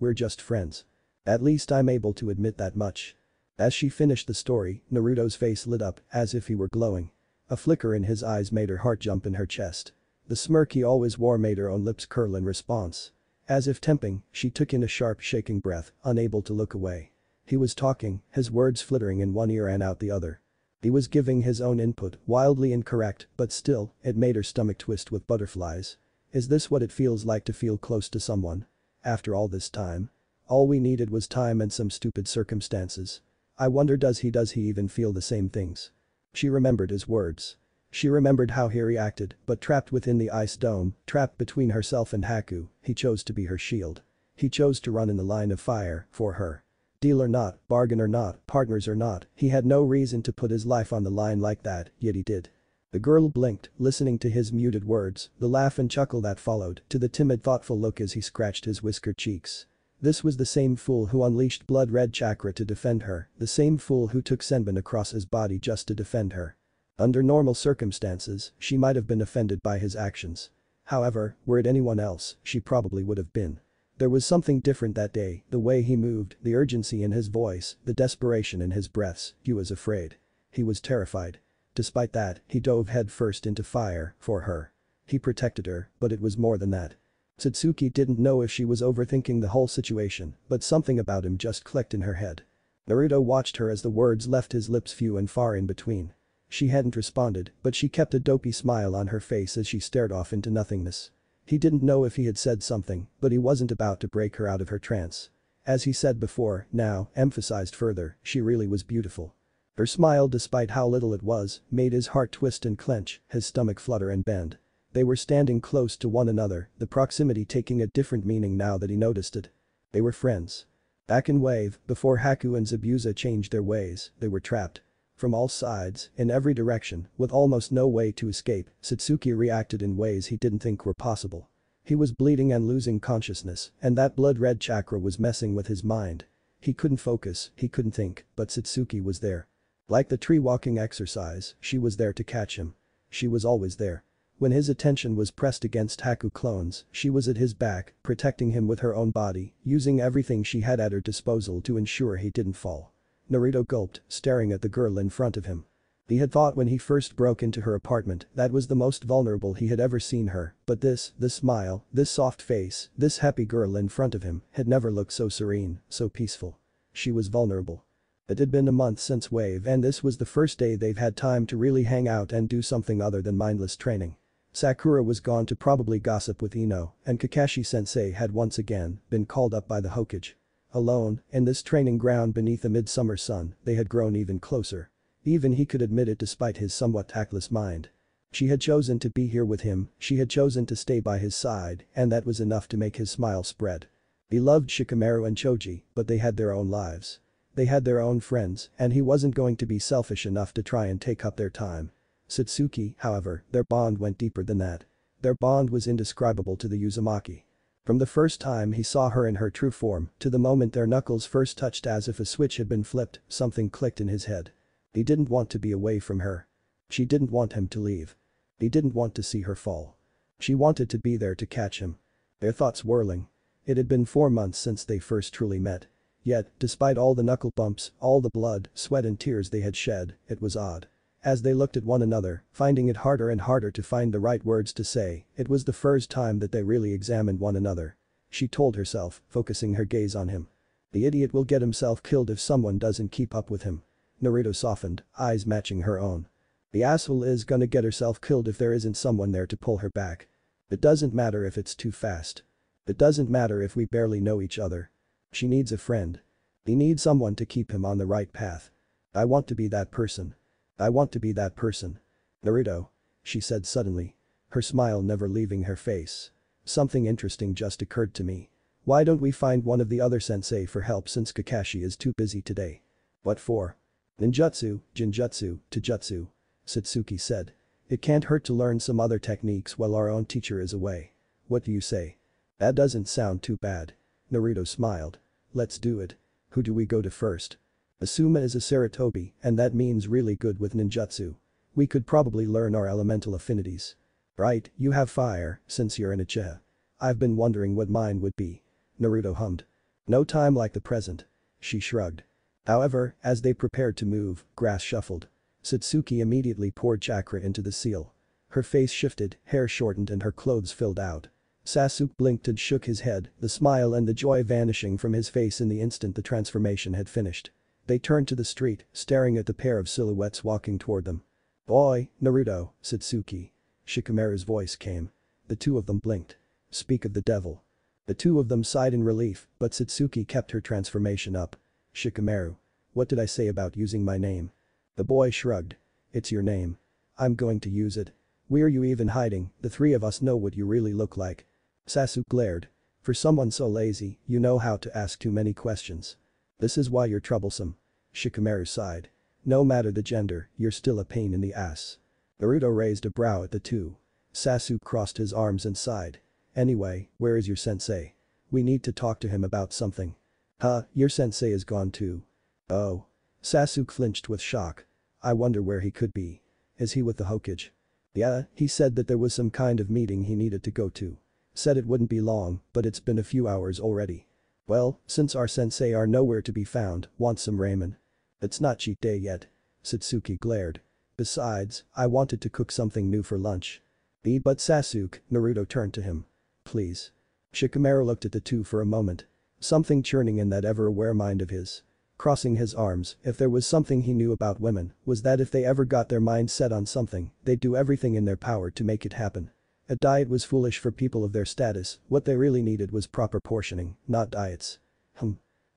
We're just friends. At least I'm able to admit that much. As she finished the story, Naruto's face lit up as if he were glowing. A flicker in his eyes made her heart jump in her chest. The smirk he always wore made her own lips curl in response. As if tempting, she took in a sharp shaking breath, unable to look away. He was talking, his words flittering in one ear and out the other. He was giving his own input, wildly incorrect, but still, it made her stomach twist with butterflies. Is this what it feels like to feel close to someone? After all this time? All we needed was time and some stupid circumstances. I wonder does he even feel the same things? She remembered his words. She remembered how he reacted, but trapped within the ice dome, trapped between herself and Haku, he chose to be her shield. He chose to run in the line of fire, for her. Deal or not, bargain or not, partners or not, he had no reason to put his life on the line like that, yet he did. The girl blinked, listening to his muted words, the laugh and chuckle that followed, to the timid thoughtful look as he scratched his whiskered cheeks. This was the same fool who unleashed blood-red chakra to defend her, the same fool who took Senbon across his body just to defend her. Under normal circumstances, she might have been offended by his actions. However, were it anyone else, she probably would have been. There was something different that day, the way he moved, the urgency in his voice, the desperation in his breaths. He was afraid. He was terrified. Despite that, he dove headfirst into fire, for her. He protected her, but it was more than that. Satsuki didn't know if she was overthinking the whole situation, but something about him just clicked in her head. Naruto watched her as the words left his lips few and far in between. She hadn't responded, but she kept a dopey smile on her face as she stared off into nothingness. He didn't know if he had said something, but he wasn't about to break her out of her trance. As he said before, now, emphasized further, she really was beautiful. Her smile, despite how little it was, made his heart twist and clench, his stomach flutter and bend. They were standing close to one another, the proximity taking a different meaning now that he noticed it. They were friends. Back in Wave, before Haku and Zabuza changed their ways, they were trapped. From all sides, in every direction, with almost no way to escape, Satsuki reacted in ways he didn't think were possible. He was bleeding and losing consciousness, and that blood-red chakra was messing with his mind. He couldn't focus, he couldn't think, but Satsuki was there. Like the tree-walking exercise, she was there to catch him. She was always there. When his attention was pressed against Haku clones, she was at his back, protecting him with her own body, using everything she had at her disposal to ensure he didn't fall. Naruto gulped, staring at the girl in front of him. He had thought when he first broke into her apartment that was the most vulnerable he had ever seen her, but this smile, this soft face, this happy girl in front of him had never looked so serene, so peaceful. She was vulnerable. It had been a month since Wave and this was the first day they've had time to really hang out and do something other than mindless training. Sakura was gone to probably gossip with Ino, and Kakashi-sensei had once again been called up by the Hokage. Alone, in this training ground beneath the midsummer sun, they had grown even closer. Even he could admit it despite his somewhat tactless mind. She had chosen to be here with him, she had chosen to stay by his side, and that was enough to make his smile spread. He loved Shikamaru and Choji, but they had their own lives. They had their own friends, and he wasn't going to be selfish enough to try and take up their time. Satsuki, however, their bond went deeper than that. Their bond was indescribable to the Uzumaki. From the first time he saw her in her true form, to the moment their knuckles first touched, as if a switch had been flipped, something clicked in his head. He didn't want to be away from her. She didn't want him to leave. He didn't want to see her fall. She wanted to be there to catch him. Their thoughts whirling. It had been 4 months since they first truly met. Yet, despite all the knuckle bumps, all the blood, sweat and tears they had shed, it was odd. As they looked at one another, finding it harder and harder to find the right words to say, it was the first time that they really examined one another. She told herself, focusing her gaze on him. The idiot will get himself killed if someone doesn't keep up with him. Naruto softened, eyes matching her own. The asshole is gonna get herself killed if there isn't someone there to pull her back. It doesn't matter if it's too fast. It doesn't matter if we barely know each other. She needs a friend. He needs someone to keep him on the right path. I want to be that person. I want to be that person. Naruto. She said suddenly. Her smile never leaving her face. Something interesting just occurred to me. Why don't we find one of the other sensei for help since Kakashi is too busy today? What for? Ninjutsu, Jinjutsu, Taijutsu. Satsuki said. It can't hurt to learn some other techniques while our own teacher is away. What do you say? That doesn't sound too bad. Naruto smiled. Let's do it. Who do we go to first? Asuma is a Sarutobi, and that means really good with ninjutsu. We could probably learn our elemental affinities. Right, you have fire, since you're an Uchiha. I've been wondering what mine would be. Naruto hummed. No time like the present. She shrugged. However, as they prepared to move, grass shuffled. Satsuki immediately poured chakra into the seal. Her face shifted, hair shortened and her clothes filled out. Sasuke blinked and shook his head, the smile and the joy vanishing from his face in the instant the transformation had finished. They turned to the street, staring at the pair of silhouettes walking toward them. Boy, Naruto, Satsuki. Shikamaru's voice came. The two of them blinked. Speak of the devil. The two of them sighed in relief, but Satsuki kept her transformation up. Shikamaru. What did I say about using my name? The boy shrugged. It's your name. I'm going to use it. Where are you even hiding? The three of us know what you really look like. Sasuke glared. For someone so lazy, you know how to ask too many questions. This is why you're troublesome. Shikamaru sighed. No matter the gender, you're still a pain in the ass. Naruto raised a brow at the two. Sasuke crossed his arms and sighed. Anyway, where is your sensei? We need to talk to him about something. Huh, your sensei is gone too. Oh. Sasuke flinched with shock. I wonder where he could be. Is he with the Hokage? Yeah, he said that there was some kind of meeting he needed to go to. Said it wouldn't be long, but it's been a few hours already. Well, since our sensei are nowhere to be found, want some ramen? It's not cheat day yet. Satsuki glared. Besides, I wanted to cook something new for lunch. But Sasuke, Naruto turned to him. Please. Shikamaru looked at the two for a moment. Something churning in that ever-aware mind of his. Crossing his arms, if there was something he knew about women, was that if they ever got their mind set on something, they'd do everything in their power to make it happen. A diet was foolish for people of their status, what they really needed was proper portioning, not diets.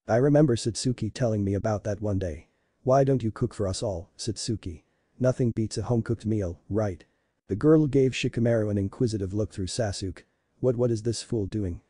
I remember Satsuki telling me about that one day. Why don't you cook for us all, Satsuki? Nothing beats a home-cooked meal, right? The girl gave Shikamaru an inquisitive look through Sasuke. What is this fool doing?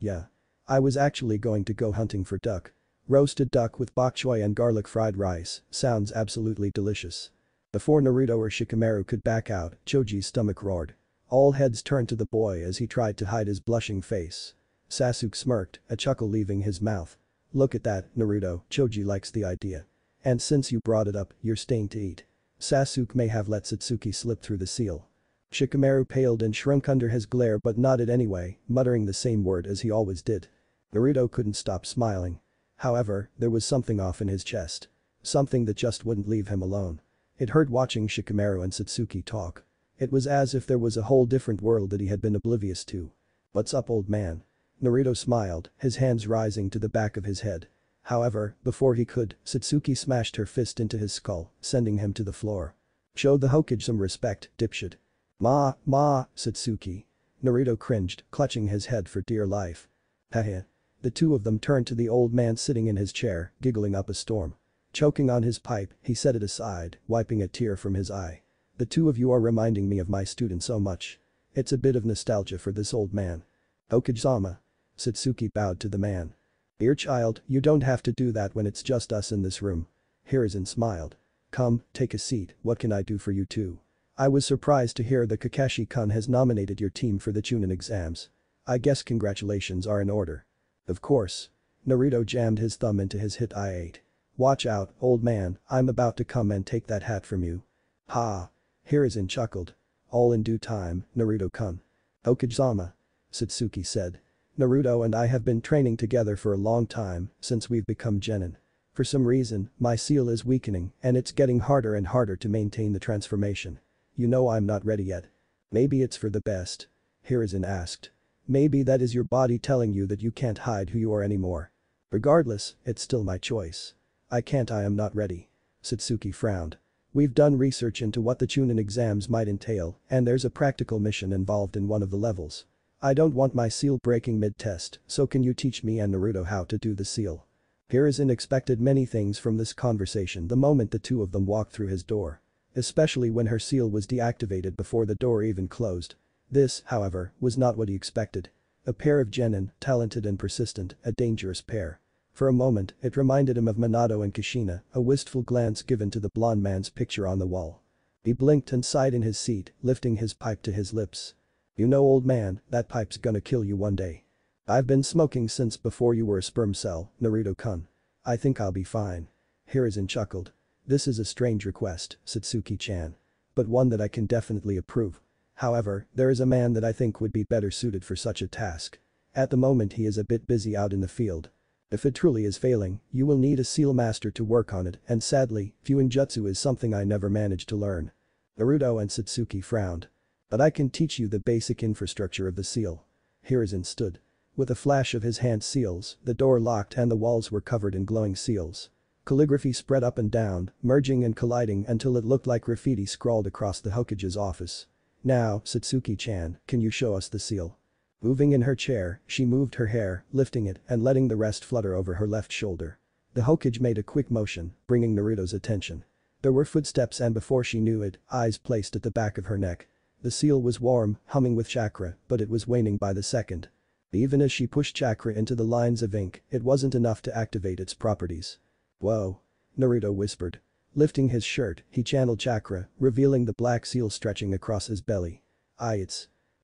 Yeah. I was actually going to go hunting for duck. Roasted duck with bok choy and garlic fried rice, sounds absolutely delicious. Before Naruto or Shikamaru could back out, Choji's stomach roared. All heads turned to the boy as he tried to hide his blushing face. Sasuke smirked, a chuckle leaving his mouth. Look at that, Naruto, Choji likes the idea. And since you brought it up, you're staying to eat. Sasuke may have let Satsuki slip through the seal. Shikamaru paled and shrunk under his glare but nodded anyway, muttering the same word as he always did. Naruto couldn't stop smiling. However, there was something off in his chest. Something that just wouldn't leave him alone. It hurt watching Shikamaru and Satsuki talk. It was as if there was a whole different world that he had been oblivious to. What's up, old man? Naruto smiled, his hands rising to the back of his head. However, before he could, Satsuki smashed her fist into his skull, sending him to the floor. Show the Hokage some respect, dipshit. Ma, Satsuki. Naruto cringed, clutching his head for dear life. The two of them turned to the old man sitting in his chair, giggling up a storm. Choking on his pipe, he set it aside, wiping a tear from his eye. The two of you are reminding me of my student so much. It's a bit of nostalgia for this old man. Hokage-sama. Satsuki bowed to the man. Dear child, you don't have to do that when it's just us in this room. Hiruzen smiled. Come, take a seat, what can I do for you two? I was surprised to hear that Kakashi-kun has nominated your team for the Chunin exams. I guess congratulations are in order. Of course. Naruto jammed his thumb into his Hitai-ate. Watch out, old man, I'm about to come and take that hat from you. Ha. Hiruzen chuckled. All in due time, Naruto-kun. Hokage-sama. Satsuki said. Naruto and I have been training together for a long time, since we've become genin. For some reason, my seal is weakening and it's getting harder and harder to maintain the transformation. You know I'm not ready yet. Maybe it's for the best. Hiruzen asked. Maybe that is your body telling you that you can't hide who you are anymore. Regardless, it's still my choice. I am not ready. Satsuki frowned. We've done research into what the Chunin exams might entail and there's a practical mission involved in one of the levels. I don't want my seal breaking mid-test, so can you teach me and Naruto how to do the seal? Hiruzen expected many things from this conversation the moment the two of them walked through his door. Especially when her seal was deactivated before the door even closed. This, however, was not what he expected. A pair of genin, talented and persistent, a dangerous pair. For a moment, it reminded him of Minato and Kushina, a wistful glance given to the blonde man's picture on the wall. He blinked and sighed in his seat, lifting his pipe to his lips. You know, old man, that pipe's gonna kill you one day. I've been smoking since before you were a sperm cell, Naruto-kun. I think I'll be fine. Hiruzen chuckled. This is a strange request, Satsuki-chan. But one that I can definitely approve. However, there is a man that I think would be better suited for such a task. At the moment he is a bit busy out in the field. If it truly is failing, you will need a seal master to work on it, and sadly, Fuinjutsu is something I never managed to learn. Naruto and Satsuki frowned. But I can teach you the basic infrastructure of the seal. Hiruzen stood. With a flash of his hand seals, the door locked and the walls were covered in glowing seals. Calligraphy spread up and down, merging and colliding until it looked like graffiti scrawled across the Hokage's office. Now, Satsuki-chan, can you show us the seal? Moving in her chair, she moved her hair, lifting it and letting the rest flutter over her left shoulder. The Hokage made a quick motion, bringing Naruto's attention. There were footsteps and before she knew it, eyes placed at the back of her neck. The seal was warm, humming with chakra, but it was waning by the second. Even as she pushed chakra into the lines of ink, it wasn't enough to activate its properties. Whoa. Naruto whispered. Lifting his shirt, he channeled chakra, revealing the black seal stretching across his belly.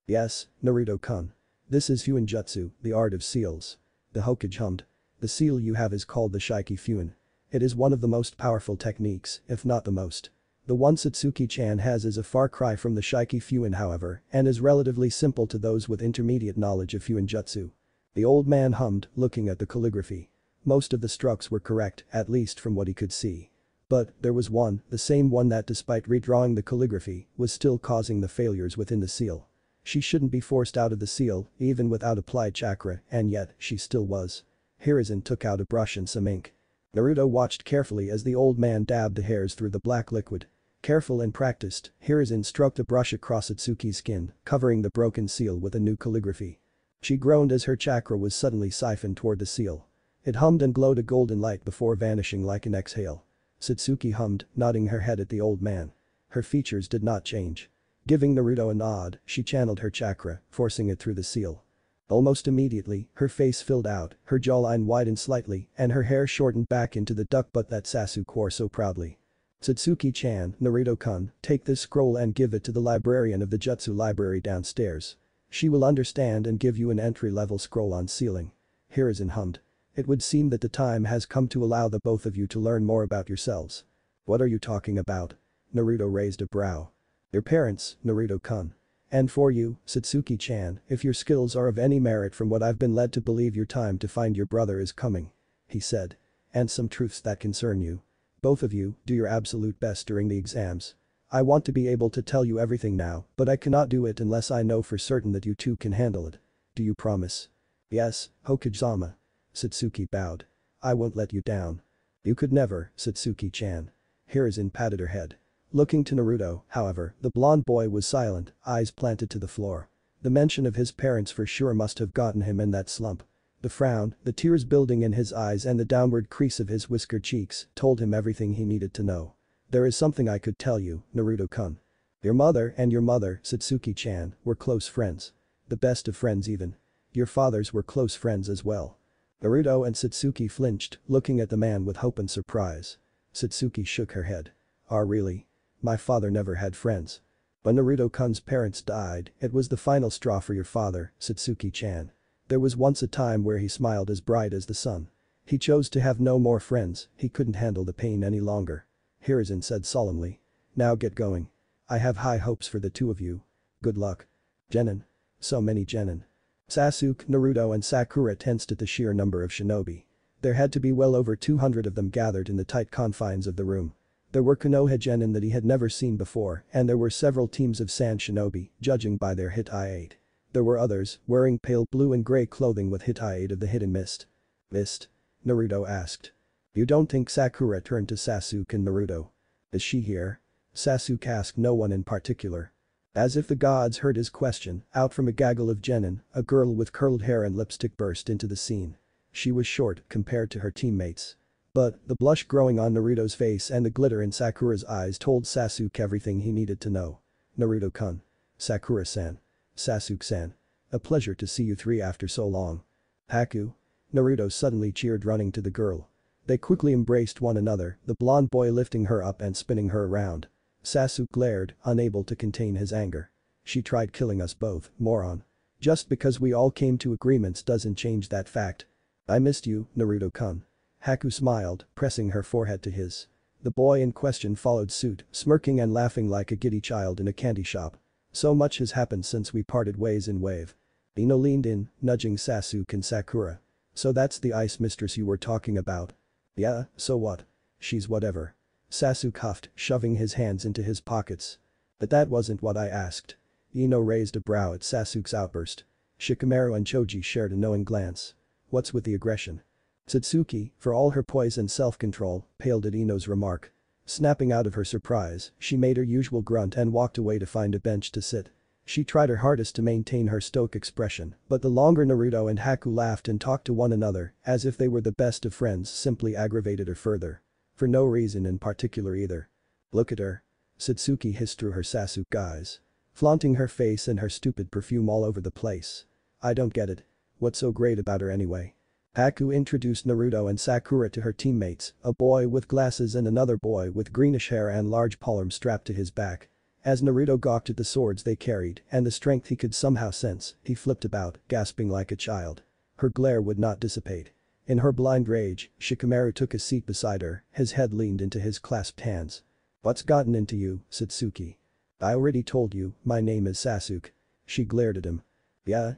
Yes, Naruto-kun. This is Fuinjutsu, the art of seals. The Hokage hummed. The seal you have is called the Shaiki Fuin. It is one of the most powerful techniques, if not the most. The one Satsuki-chan has is a far cry from the Shaiki Fuin however, and is relatively simple to those with intermediate knowledge of Fuinjutsu. The old man hummed, looking at the calligraphy. Most of the strokes were correct, at least from what he could see. But there was one, the same one that despite redrawing the calligraphy, was still causing the failures within the seal. She shouldn't be forced out of the seal, even without applied chakra, and yet, she still was. Hiruzen took out a brush and some ink. Naruto watched carefully as the old man dabbed the hairs through the black liquid. Careful and practiced, Hiruzen stroked the brush across Satsuki's skin, covering the broken seal with a new calligraphy. She groaned as her chakra was suddenly siphoned toward the seal. It hummed and glowed a golden light before vanishing like an exhale. Satsuki hummed, nodding her head at the old man. Her features did not change. Giving Naruto a nod, she channeled her chakra, forcing it through the seal. Almost immediately, her face filled out, her jawline widened slightly, and her hair shortened back into the duck butt that Sasuke wore so proudly. Satsuki-chan, Naruto-kun, take this scroll and give it to the librarian of the Jutsu library downstairs. She will understand and give you an entry-level scroll on sealing. Hiruzen hummed. It would seem that the time has come to allow the both of you to learn more about yourselves. What are you talking about? Naruto raised a brow. Your parents, Naruto-kun. And for you, Satsuki-chan, if your skills are of any merit from what I've been led to believe your time to find your brother is coming. He said. And some truths that concern you. Both of you, do your absolute best during the exams. I want to be able to tell you everything now, but I cannot do it unless I know for certain that you two can handle it. Do you promise? Yes, Hokage-sama. Satsuki bowed. I won't let you down. You could never, Satsuki-chan. Hiruzen patted her head. Looking to Naruto, however, the blonde boy was silent, eyes planted to the floor. The mention of his parents for sure must have gotten him in that slump. The frown, the tears building in his eyes and the downward crease of his whisker cheeks told him everything he needed to know. There is something I could tell you, Naruto-kun. Your mother and your mother, Satsuki-chan, were close friends. The best of friends even. Your fathers were close friends as well. Naruto and Satsuki flinched, looking at the man with hope and surprise. Satsuki shook her head. Ah, really? My father never had friends. When Naruto-kun's parents died, it was the final straw for your father, Satsuki-chan. There was once a time where he smiled as bright as the sun. He chose to have no more friends, he couldn't handle the pain any longer. Hiruzen said solemnly. Now get going. I have high hopes for the two of you. Good luck. Genin. So many Genin. Sasuke, Naruto and Sakura tensed at the sheer number of shinobi. There had to be well over 200 of them gathered in the tight confines of the room. There were Konoha Genin that he had never seen before and there were several teams of San shinobi, judging by their Hitai-ate. There were others, wearing pale blue and grey clothing with Hitai-ate of the hidden mist. Mist? Naruto asked. You don't think Sakura turned to Sasuke and Naruto. Is she here? Sasuke asked no one in particular. As if the gods heard his question, out from a gaggle of Genin, a girl with curled hair and lipstick burst into the scene. She was short compared to her teammates. But the blush growing on Naruto's face and the glitter in Sakura's eyes told Sasuke everything he needed to know. Naruto-kun. Sakura-san. Sasuke-san. A pleasure to see you three after so long. Haku? Naruto suddenly cheered, running to the girl. They quickly embraced one another, the blonde boy lifting her up and spinning her around. Sasuke glared, unable to contain his anger. She tried killing us both, moron. Just because we all came to agreements doesn't change that fact. I missed you, Naruto-kun. Haku smiled, pressing her forehead to his. The boy in question followed suit, smirking and laughing like a giddy child in a candy shop. So much has happened since we parted ways in Wave. Ino leaned in, nudging Sasuke and Sakura. So that's the ice mistress you were talking about. Yeah, so what? She's whatever. Sasuke huffed, shoving his hands into his pockets. But that wasn't what I asked. Ino raised a brow at Sasuke's outburst. Shikamaru and Choji shared a knowing glance. What's with the aggression? Satsuki, for all her poise and self-control, paled at Ino's remark. Snapping out of her surprise, she made her usual grunt and walked away to find a bench to sit. She tried her hardest to maintain her stoic expression, but the longer Naruto and Haku laughed and talked to one another, as if they were the best of friends, simply aggravated her further. For no reason in particular either. Look at her. Satsuki hissed through her Sasuke eyes. Flaunting her face and her stupid perfume all over the place. I don't get it. What's so great about her anyway? Haku introduced Naruto and Sakura to her teammates, a boy with glasses and another boy with greenish hair and large pauldrons strapped to his back. As Naruto gawked at the swords they carried and the strength he could somehow sense, he flipped about, gasping like a child. Her glare would not dissipate. In her blind rage, Shikamaru took a seat beside her, his head leaned into his clasped hands. What's gotten into you, Satsuki? I already told you, my name is Sasuke. She glared at him. Yeah,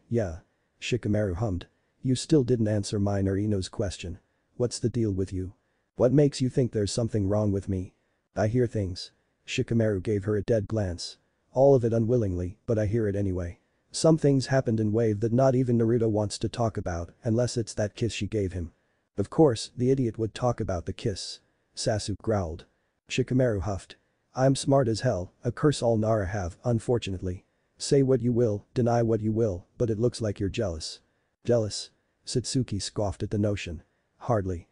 Shikamaru hummed. You still didn't answer mine or Ino's question. What's the deal with you? What makes you think there's something wrong with me? I hear things. Shikamaru gave her a dead glance. All of it unwillingly, but I hear it anyway. Some things happened in Wave that not even Naruto wants to talk about, unless it's that kiss she gave him. Of course, the idiot would talk about the kiss. Sasuke growled. Shikamaru huffed. I'm smart as hell, a curse all Nara have, unfortunately. Say what you will, deny what you will, but it looks like you're jealous. Jealous? Satsuki scoffed at the notion. Hardly.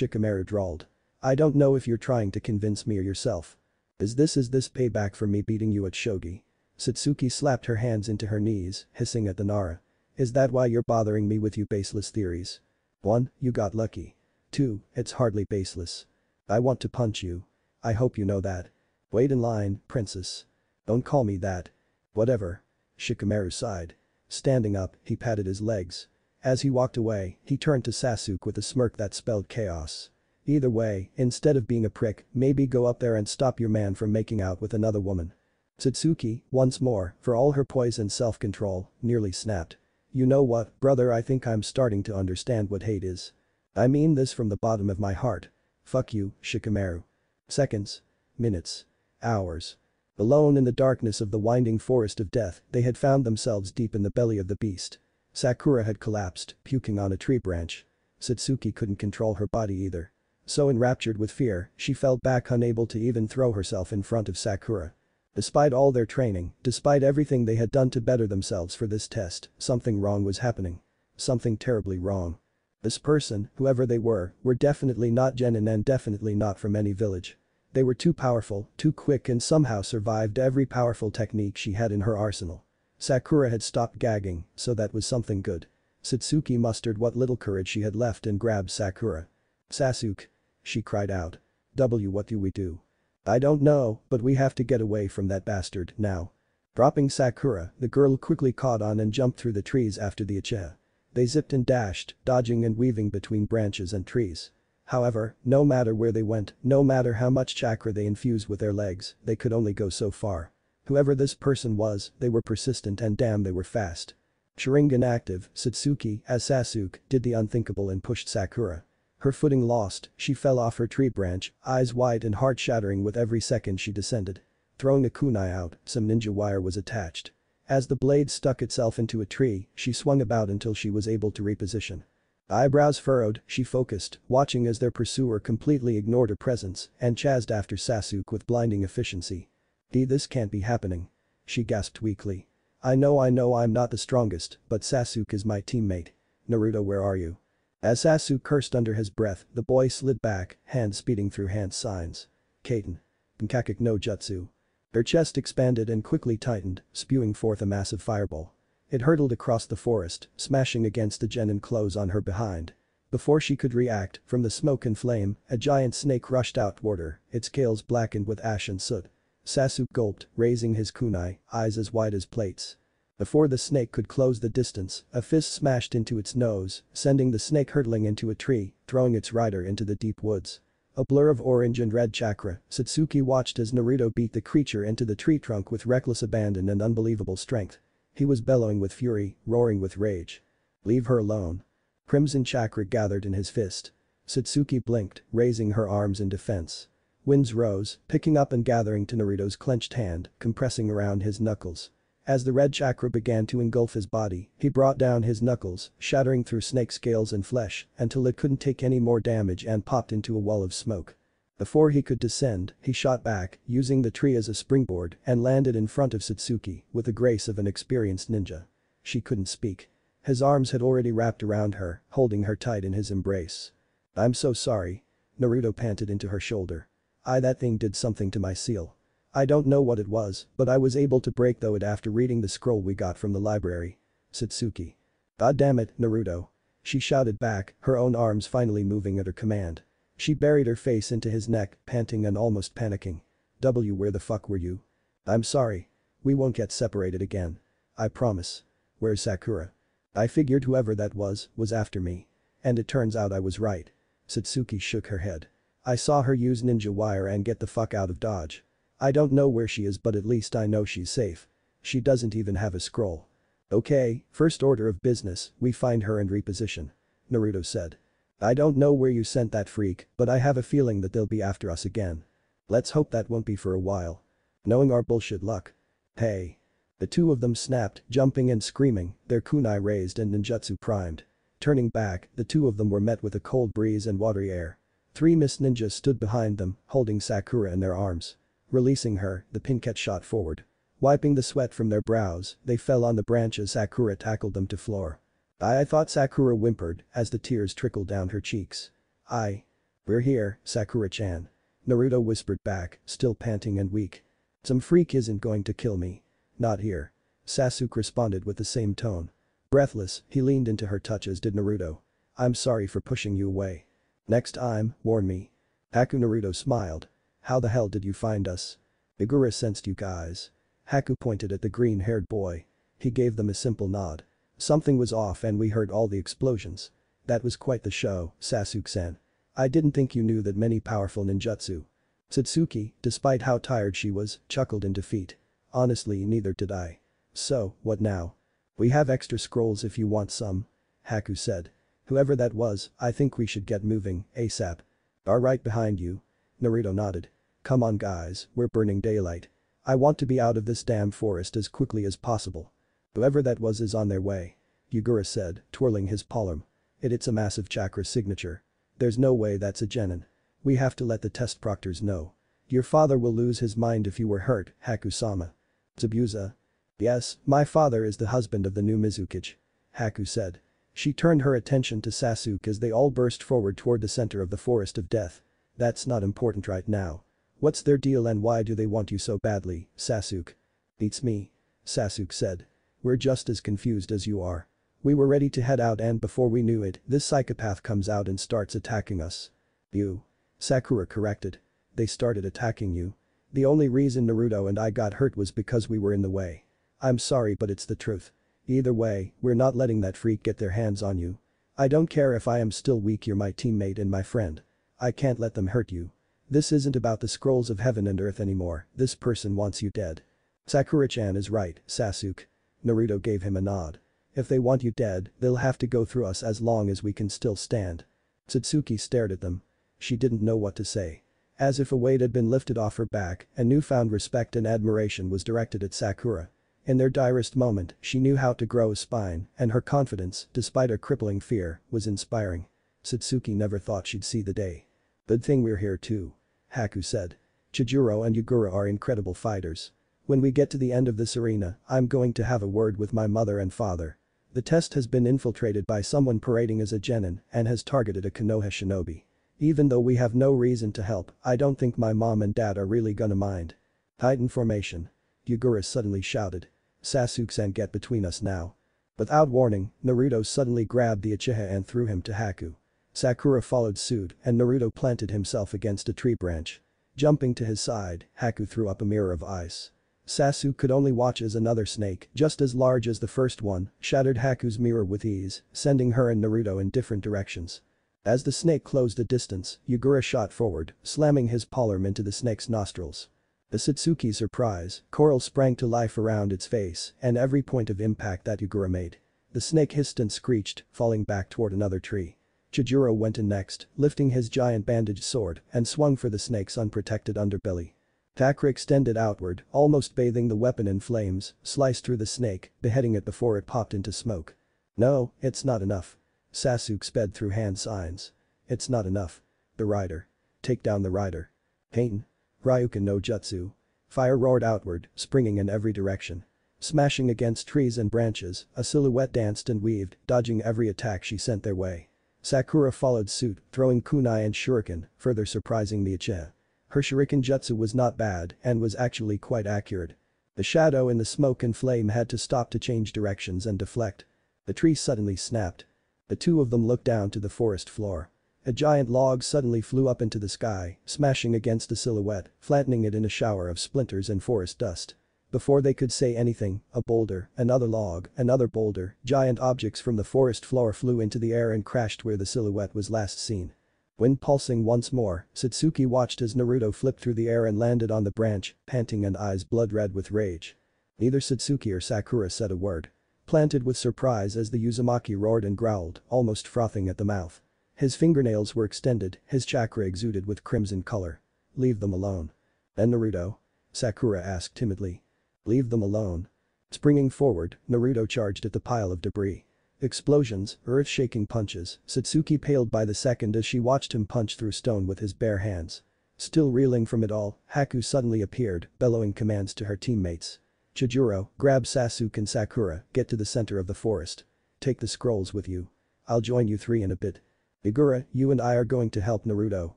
Shikamaru drawled. I don't know if you're trying to convince me or yourself. Is this payback for me beating you at shogi? Satsuki slapped her hands into her knees, hissing at the Nara. Is that why you're bothering me with your baseless theories? 1. You got lucky. 2. It's hardly baseless. I want to punch you. I hope you know that. Wait in line, princess. Don't call me that. Whatever. Shikamaru sighed. Standing up, he patted his legs. As he walked away, he turned to Sasuke with a smirk that spelled chaos. Either way, instead of being a prick, maybe go up there and stop your man from making out with another woman. Satsuki, once more, for all her poise and self-control, nearly snapped. You know what, brother, I think I'm starting to understand what hate is. I mean this from the bottom of my heart. Fuck you, Shikamaru. Seconds. Minutes. Hours. Alone in the darkness of the winding forest of death, they had found themselves deep in the belly of the beast. Sakura had collapsed, puking on a tree branch. Satsuki couldn't control her body either. So enraptured with fear, she fell back, unable to even throw herself in front of Sakura. Despite all their training, despite everything they had done to better themselves for this test, something wrong was happening. something terribly wrong. This person, whoever they were definitely not genin and definitely not from any village. They were too powerful, too quick, and somehow survived every powerful technique she had in her arsenal. Sakura had stopped gagging, so that was something good. Satsuki mustered what little courage she had left and grabbed Sakura. "Sasuke!" she cried out. What do we do?" "I don't know, but we have to get away from that bastard now." Dropping Sakura, the girl quickly caught on and jumped through the trees after the Uchiha. They zipped and dashed, dodging and weaving between branches and trees. However, no matter where they went, no matter how much chakra they infused with their legs, they could only go so far. Whoever this person was, they were persistent and damn they were fast. Sharingan active, Satsuki, as Sasuke, did the unthinkable and pushed Sakura. Her footing lost, she fell off her tree branch, eyes wide and heart shattering with every second she descended. Throwing a kunai out, some ninja wire was attached. As the blade stuck itself into a tree, she swung about until she was able to reposition. Eyebrows furrowed, she focused, watching as their pursuer completely ignored her presence and chased after Sasuke with blinding efficiency. This can't be happening," she gasped weakly. I know I'm not the strongest, but Sasuke is my teammate. Naruto, where are you?" As Sasuke cursed under his breath, the boy slid back, hands speeding through hand signs. "Kaiten. Bukkake no jutsu." Her chest expanded and quickly tightened, spewing forth a massive fireball. It hurtled across the forest, smashing against the genin clothes on her behind. Before she could react, from the smoke and flame, a giant snake rushed out toward her, its scales blackened with ash and soot. Sasuke gulped, raising his kunai, eyes as wide as plates. Before the snake could close the distance, a fist smashed into its nose, sending the snake hurtling into a tree, throwing its rider into the deep woods. A blur of orange and red chakra, Satsuki watched as Naruto beat the creature into the tree trunk with reckless abandon and unbelievable strength. He was bellowing with fury, roaring with rage. "Leave her alone." Crimson chakra gathered in his fist. Satsuki blinked, raising her arms in defense. Winds rose, picking up and gathering to Naruto's clenched hand, compressing around his knuckles. As the red chakra began to engulf his body, he brought down his knuckles, shattering through snake scales and flesh until it couldn't take any more damage and popped into a wall of smoke. Before he could descend, he shot back, using the tree as a springboard, and landed in front of Satsuki with the grace of an experienced ninja. She couldn't speak. His arms had already wrapped around her, holding her tight in his embrace. "I'm so sorry," Naruto panted into her shoulder. That thing did something to my seal. I don't know what it was, but I was able to break through it after reading the scroll we got from the library." "Satsuki." "God damn it, Naruto," she shouted back, her own arms finally moving at her command. She buried her face into his neck, panting and almost panicking. Where the fuck were you?" "I'm sorry. We won't get separated again. I promise. Where's Sakura?" "I figured whoever that was after me. And it turns out I was right." Satsuki shook her head. "I saw her use ninja wire and get the fuck out of Dodge. I don't know where she is, but at least I know she's safe. She doesn't even have a scroll." "Okay, first order of business, we find her and reposition," Naruto said. "I don't know where you sent that freak, but I have a feeling that they'll be after us again. Let's hope that won't be for a while. Knowing our bullshit luck." "Hey." The two of them snapped, jumping and screaming, their kunai raised and ninjutsu primed. Turning back, the two of them were met with a cold breeze and watery air. Three mist ninjas stood behind them, holding Sakura in their arms. Releasing her, the pinkette shot forward. Wiping the sweat from their brows, they fell on the branches. Sakura tackled them to floor. "I thought," Sakura whimpered as the tears trickled down her cheeks. We're here, Sakura-chan," Naruto whispered back, still panting and weak. "Some freak isn't going to kill me. Not here," Sasuke responded with the same tone. Breathless, he leaned into her touch, as did Naruto. "I'm sorry for pushing you away. Next time, warn me." Haku, Naruto smiled. "How the hell did you find us?" "Yagura sensed you guys." Haku pointed at the green-haired boy. He gave them a simple nod. "Something was off and we heard all the explosions. That was quite the show, Sasuke-san. I didn't think you knew that many powerful ninjutsu." Satsuki, despite how tired she was, chuckled in defeat. "Honestly, neither did I. So, what now?" "We have extra scrolls if you want some," Haku said. "Whoever that was, I think we should get moving, ASAP." "Are right behind you," Naruto nodded. "Come on guys, we're burning daylight. I want to be out of this damn forest as quickly as possible." "Whoever that was is on their way," Yagura said, twirling his palm. It's a massive chakra signature. There's no way that's a genin. We have to let the test proctors know. Your father will lose his mind if you were hurt, Haku-sama." "Zabuza?" "Yes, my father is the husband of the new Mizuki," Haku said. She turned her attention to Sasuke as they all burst forward toward the center of the forest of death. That's not important right now. What's their deal and why do they want you so badly, Sasuke? Beats me. Sasuke said. We're just as confused as you are. We were ready to head out and before we knew it, this psychopath comes out and starts attacking us. You. Sakura corrected. They started attacking you. The only reason Naruto and I got hurt was because we were in the way. I'm sorry but it's the truth. Either way, we're not letting that freak get their hands on you. I don't care if I am still weak, you're my teammate and my friend. I can't let them hurt you. This isn't about the scrolls of heaven and earth anymore, this person wants you dead. Sakura-chan is right, Sasuke. Naruto gave him a nod. If they want you dead, they'll have to go through us as long as we can still stand. Satsuki stared at them. She didn't know what to say. As if a weight had been lifted off her back, a newfound respect and admiration was directed at Sakura. In their direst moment, she knew how to grow a spine, and her confidence, despite her crippling fear, was inspiring. Satsuki never thought she'd see the day. Good thing we're here too. Haku said. Chijuro and Yagura are incredible fighters. When we get to the end of this arena, I'm going to have a word with my mother and father. The test has been infiltrated by someone parading as a genin and has targeted a Konoha shinobi. Even though we have no reason to help, I don't think my mom and dad are really gonna mind. Titan formation. Yagura suddenly shouted. Sasuke-san, get between us now. Without warning, Naruto suddenly grabbed the Uchiha and threw him to Haku. Sakura followed suit and Naruto planted himself against a tree branch. Jumping to his side, Haku threw up a mirror of ice. Sasuke could only watch as another snake, just as large as the first one, shattered Haku's mirror with ease, sending her and Naruto in different directions. As the snake closed the distance, Yagura shot forward, slamming his palm into the snake's nostrils. To Satsuki's surprise, coral sprang to life around its face and every point of impact that Yagura made. The snake hissed and screeched, falling back toward another tree. Chijuro went in next, lifting his giant bandaged sword and swung for the snake's unprotected underbelly. Chakra extended outward, almost bathing the weapon in flames, sliced through the snake, beheading it before it popped into smoke. No, it's not enough. Sasuke sped through hand signs. It's not enough. The rider. Take down the rider. Pain. Ryuken no jutsu. Fire roared outward, springing in every direction. Smashing against trees and branches, a silhouette danced and weaved, dodging every attack she sent their way. Sakura followed suit, throwing kunai and shuriken, further surprising the Uchiha. Her shuriken jutsu was not bad and was actually quite accurate. The shadow in the smoke and flame had to stop to change directions and deflect. The tree suddenly snapped. The two of them looked down to the forest floor. A giant log suddenly flew up into the sky, smashing against the silhouette, flattening it in a shower of splinters and forest dust. Before they could say anything, a boulder, another log, another boulder, giant objects from the forest floor flew into the air and crashed where the silhouette was last seen. Wind pulsing once more, Satsuki watched as Naruto flipped through the air and landed on the branch, panting and eyes blood red with rage. Neither Satsuki or Sakura said a word. Planted with surprise as the Uzumaki roared and growled, almost frothing at the mouth. His fingernails were extended, his chakra exuded with crimson color. Leave them alone. And Naruto? Sakura asked timidly. Leave them alone. Springing forward, Naruto charged at the pile of debris. Explosions, earth-shaking punches, Satsuki paled by the second as she watched him punch through stone with his bare hands. Still reeling from it all, Haku suddenly appeared, bellowing commands to her teammates. Chijuro, grab Sasuke and Sakura, get to the center of the forest. Take the scrolls with you. I'll join you three in a bit. Yagura, you and I are going to help Naruto,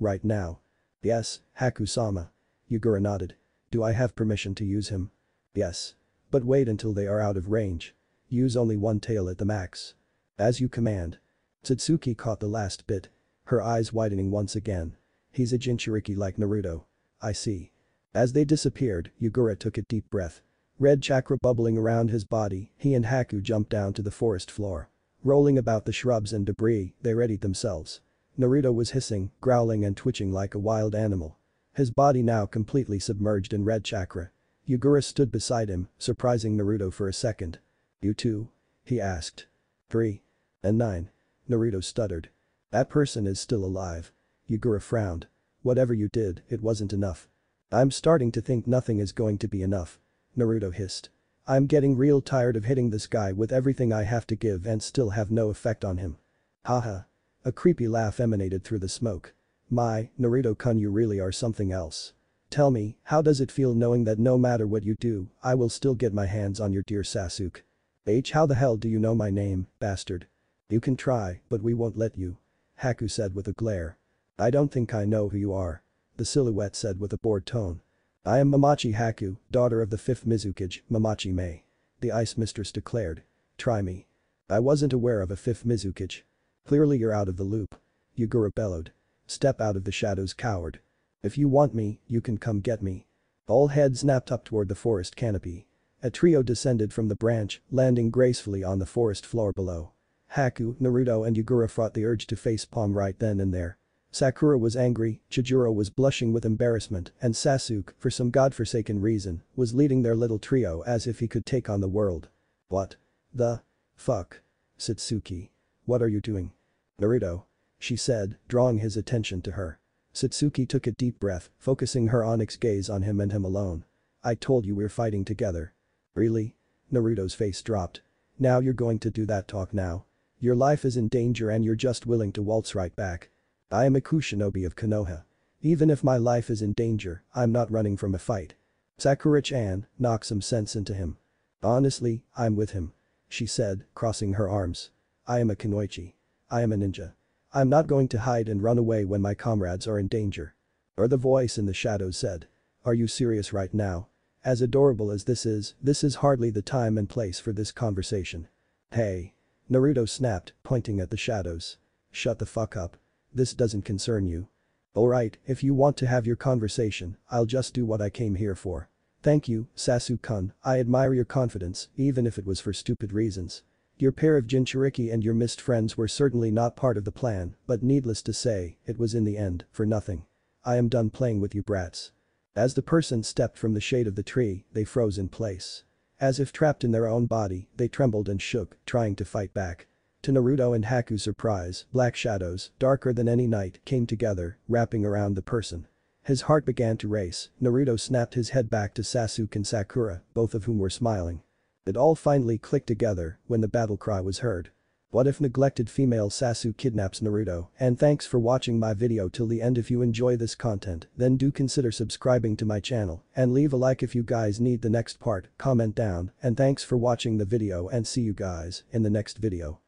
right now. Yes, Haku-sama. Yagura nodded. Do I have permission to use him? Yes. But wait until they are out of range. Use only one tail at the max. As you command. Satsuki caught the last bit. Her eyes widening once again. He's a Jinchuriki like Naruto. I see. As they disappeared, Yagura took a deep breath. Red chakra bubbling around his body, he and Haku jumped down to the forest floor. Rolling about the shrubs and debris, they readied themselves. Naruto was hissing, growling and twitching like a wild animal. His body now completely submerged in red chakra. Yagura stood beside him, surprising Naruto for a second. You too? He asked. 3 and 9. Naruto stuttered. That person is still alive. Yagura frowned. Whatever you did, it wasn't enough. I'm starting to think nothing is going to be enough. Naruto hissed. I'm getting real tired of hitting this guy with everything I have to give and still have no effect on him. Haha. A creepy laugh emanated through the smoke. My, Naruto-kun, you really are something else. Tell me, how does it feel knowing that no matter what you do, I will still get my hands on your dear Sasuke? How the hell do you know my name, bastard? You can try, but we won't let you. Haku said with a glare. I don't think I know who you are. The silhouette said with a bored tone. I am Mamachi Haku, daughter of the 5th Mizukage, Mamachi Mei. The ice mistress declared. Try me. I wasn't aware of a 5th Mizukage. Clearly you're out of the loop. Yagura bellowed. Step out of the shadows, coward. If you want me, you can come get me. All heads snapped up toward the forest canopy. A trio descended from the branch, landing gracefully on the forest floor below. Haku, Naruto and Yagura fought the urge to facepalm right then and there. Sakura was angry, Chijiro was blushing with embarrassment, and Sasuke, for some godforsaken reason, was leading their little trio as if he could take on the world. What? The? Fuck. Satsuki. What are you doing? Naruto. She said, drawing his attention to her. Satsuki took a deep breath, focusing her onyx gaze on him and him alone. I told you we're fighting together. Really? Naruto's face dropped. Now you're going to do that talk now? Your life is in danger and you're just willing to waltz right back. I am a Kushinobi of Konoha. Even if my life is in danger, I'm not running from a fight. Sakura-chan, knock some sense into him. Honestly, I'm with him. She said, crossing her arms. I am a Kunoichi. I am a ninja. I'm not going to hide and run away when my comrades are in danger. Or the voice in the shadows said. Are you serious right now? As adorable as this is hardly the time and place for this conversation. Hey. Naruto snapped, pointing at the shadows. Shut the fuck up. This doesn't concern you. Alright, if you want to have your conversation, I'll just do what I came here for. Thank you, Sasuke-kun, I admire your confidence, even if it was for stupid reasons. Your pair of Jinchuriki and your missed friends were certainly not part of the plan, but needless to say, it was in the end, for nothing. I am done playing with you brats. As the person stepped from the shade of the tree, they froze in place. As if trapped in their own body, they trembled and shook, trying to fight back. To Naruto and Haku's surprise, black shadows, darker than any night, came together, wrapping around the person. His heart began to race. Naruto snapped his head back to Sasuke and Sakura, both of whom were smiling. It all finally clicked together when the battle cry was heard. What if neglected female Sasuke kidnaps Naruto? And thanks for watching my video till the end. If you enjoy this content, then do consider subscribing to my channel and leave a like if you guys need the next part, comment down, and thanks for watching the video and see you guys in the next video.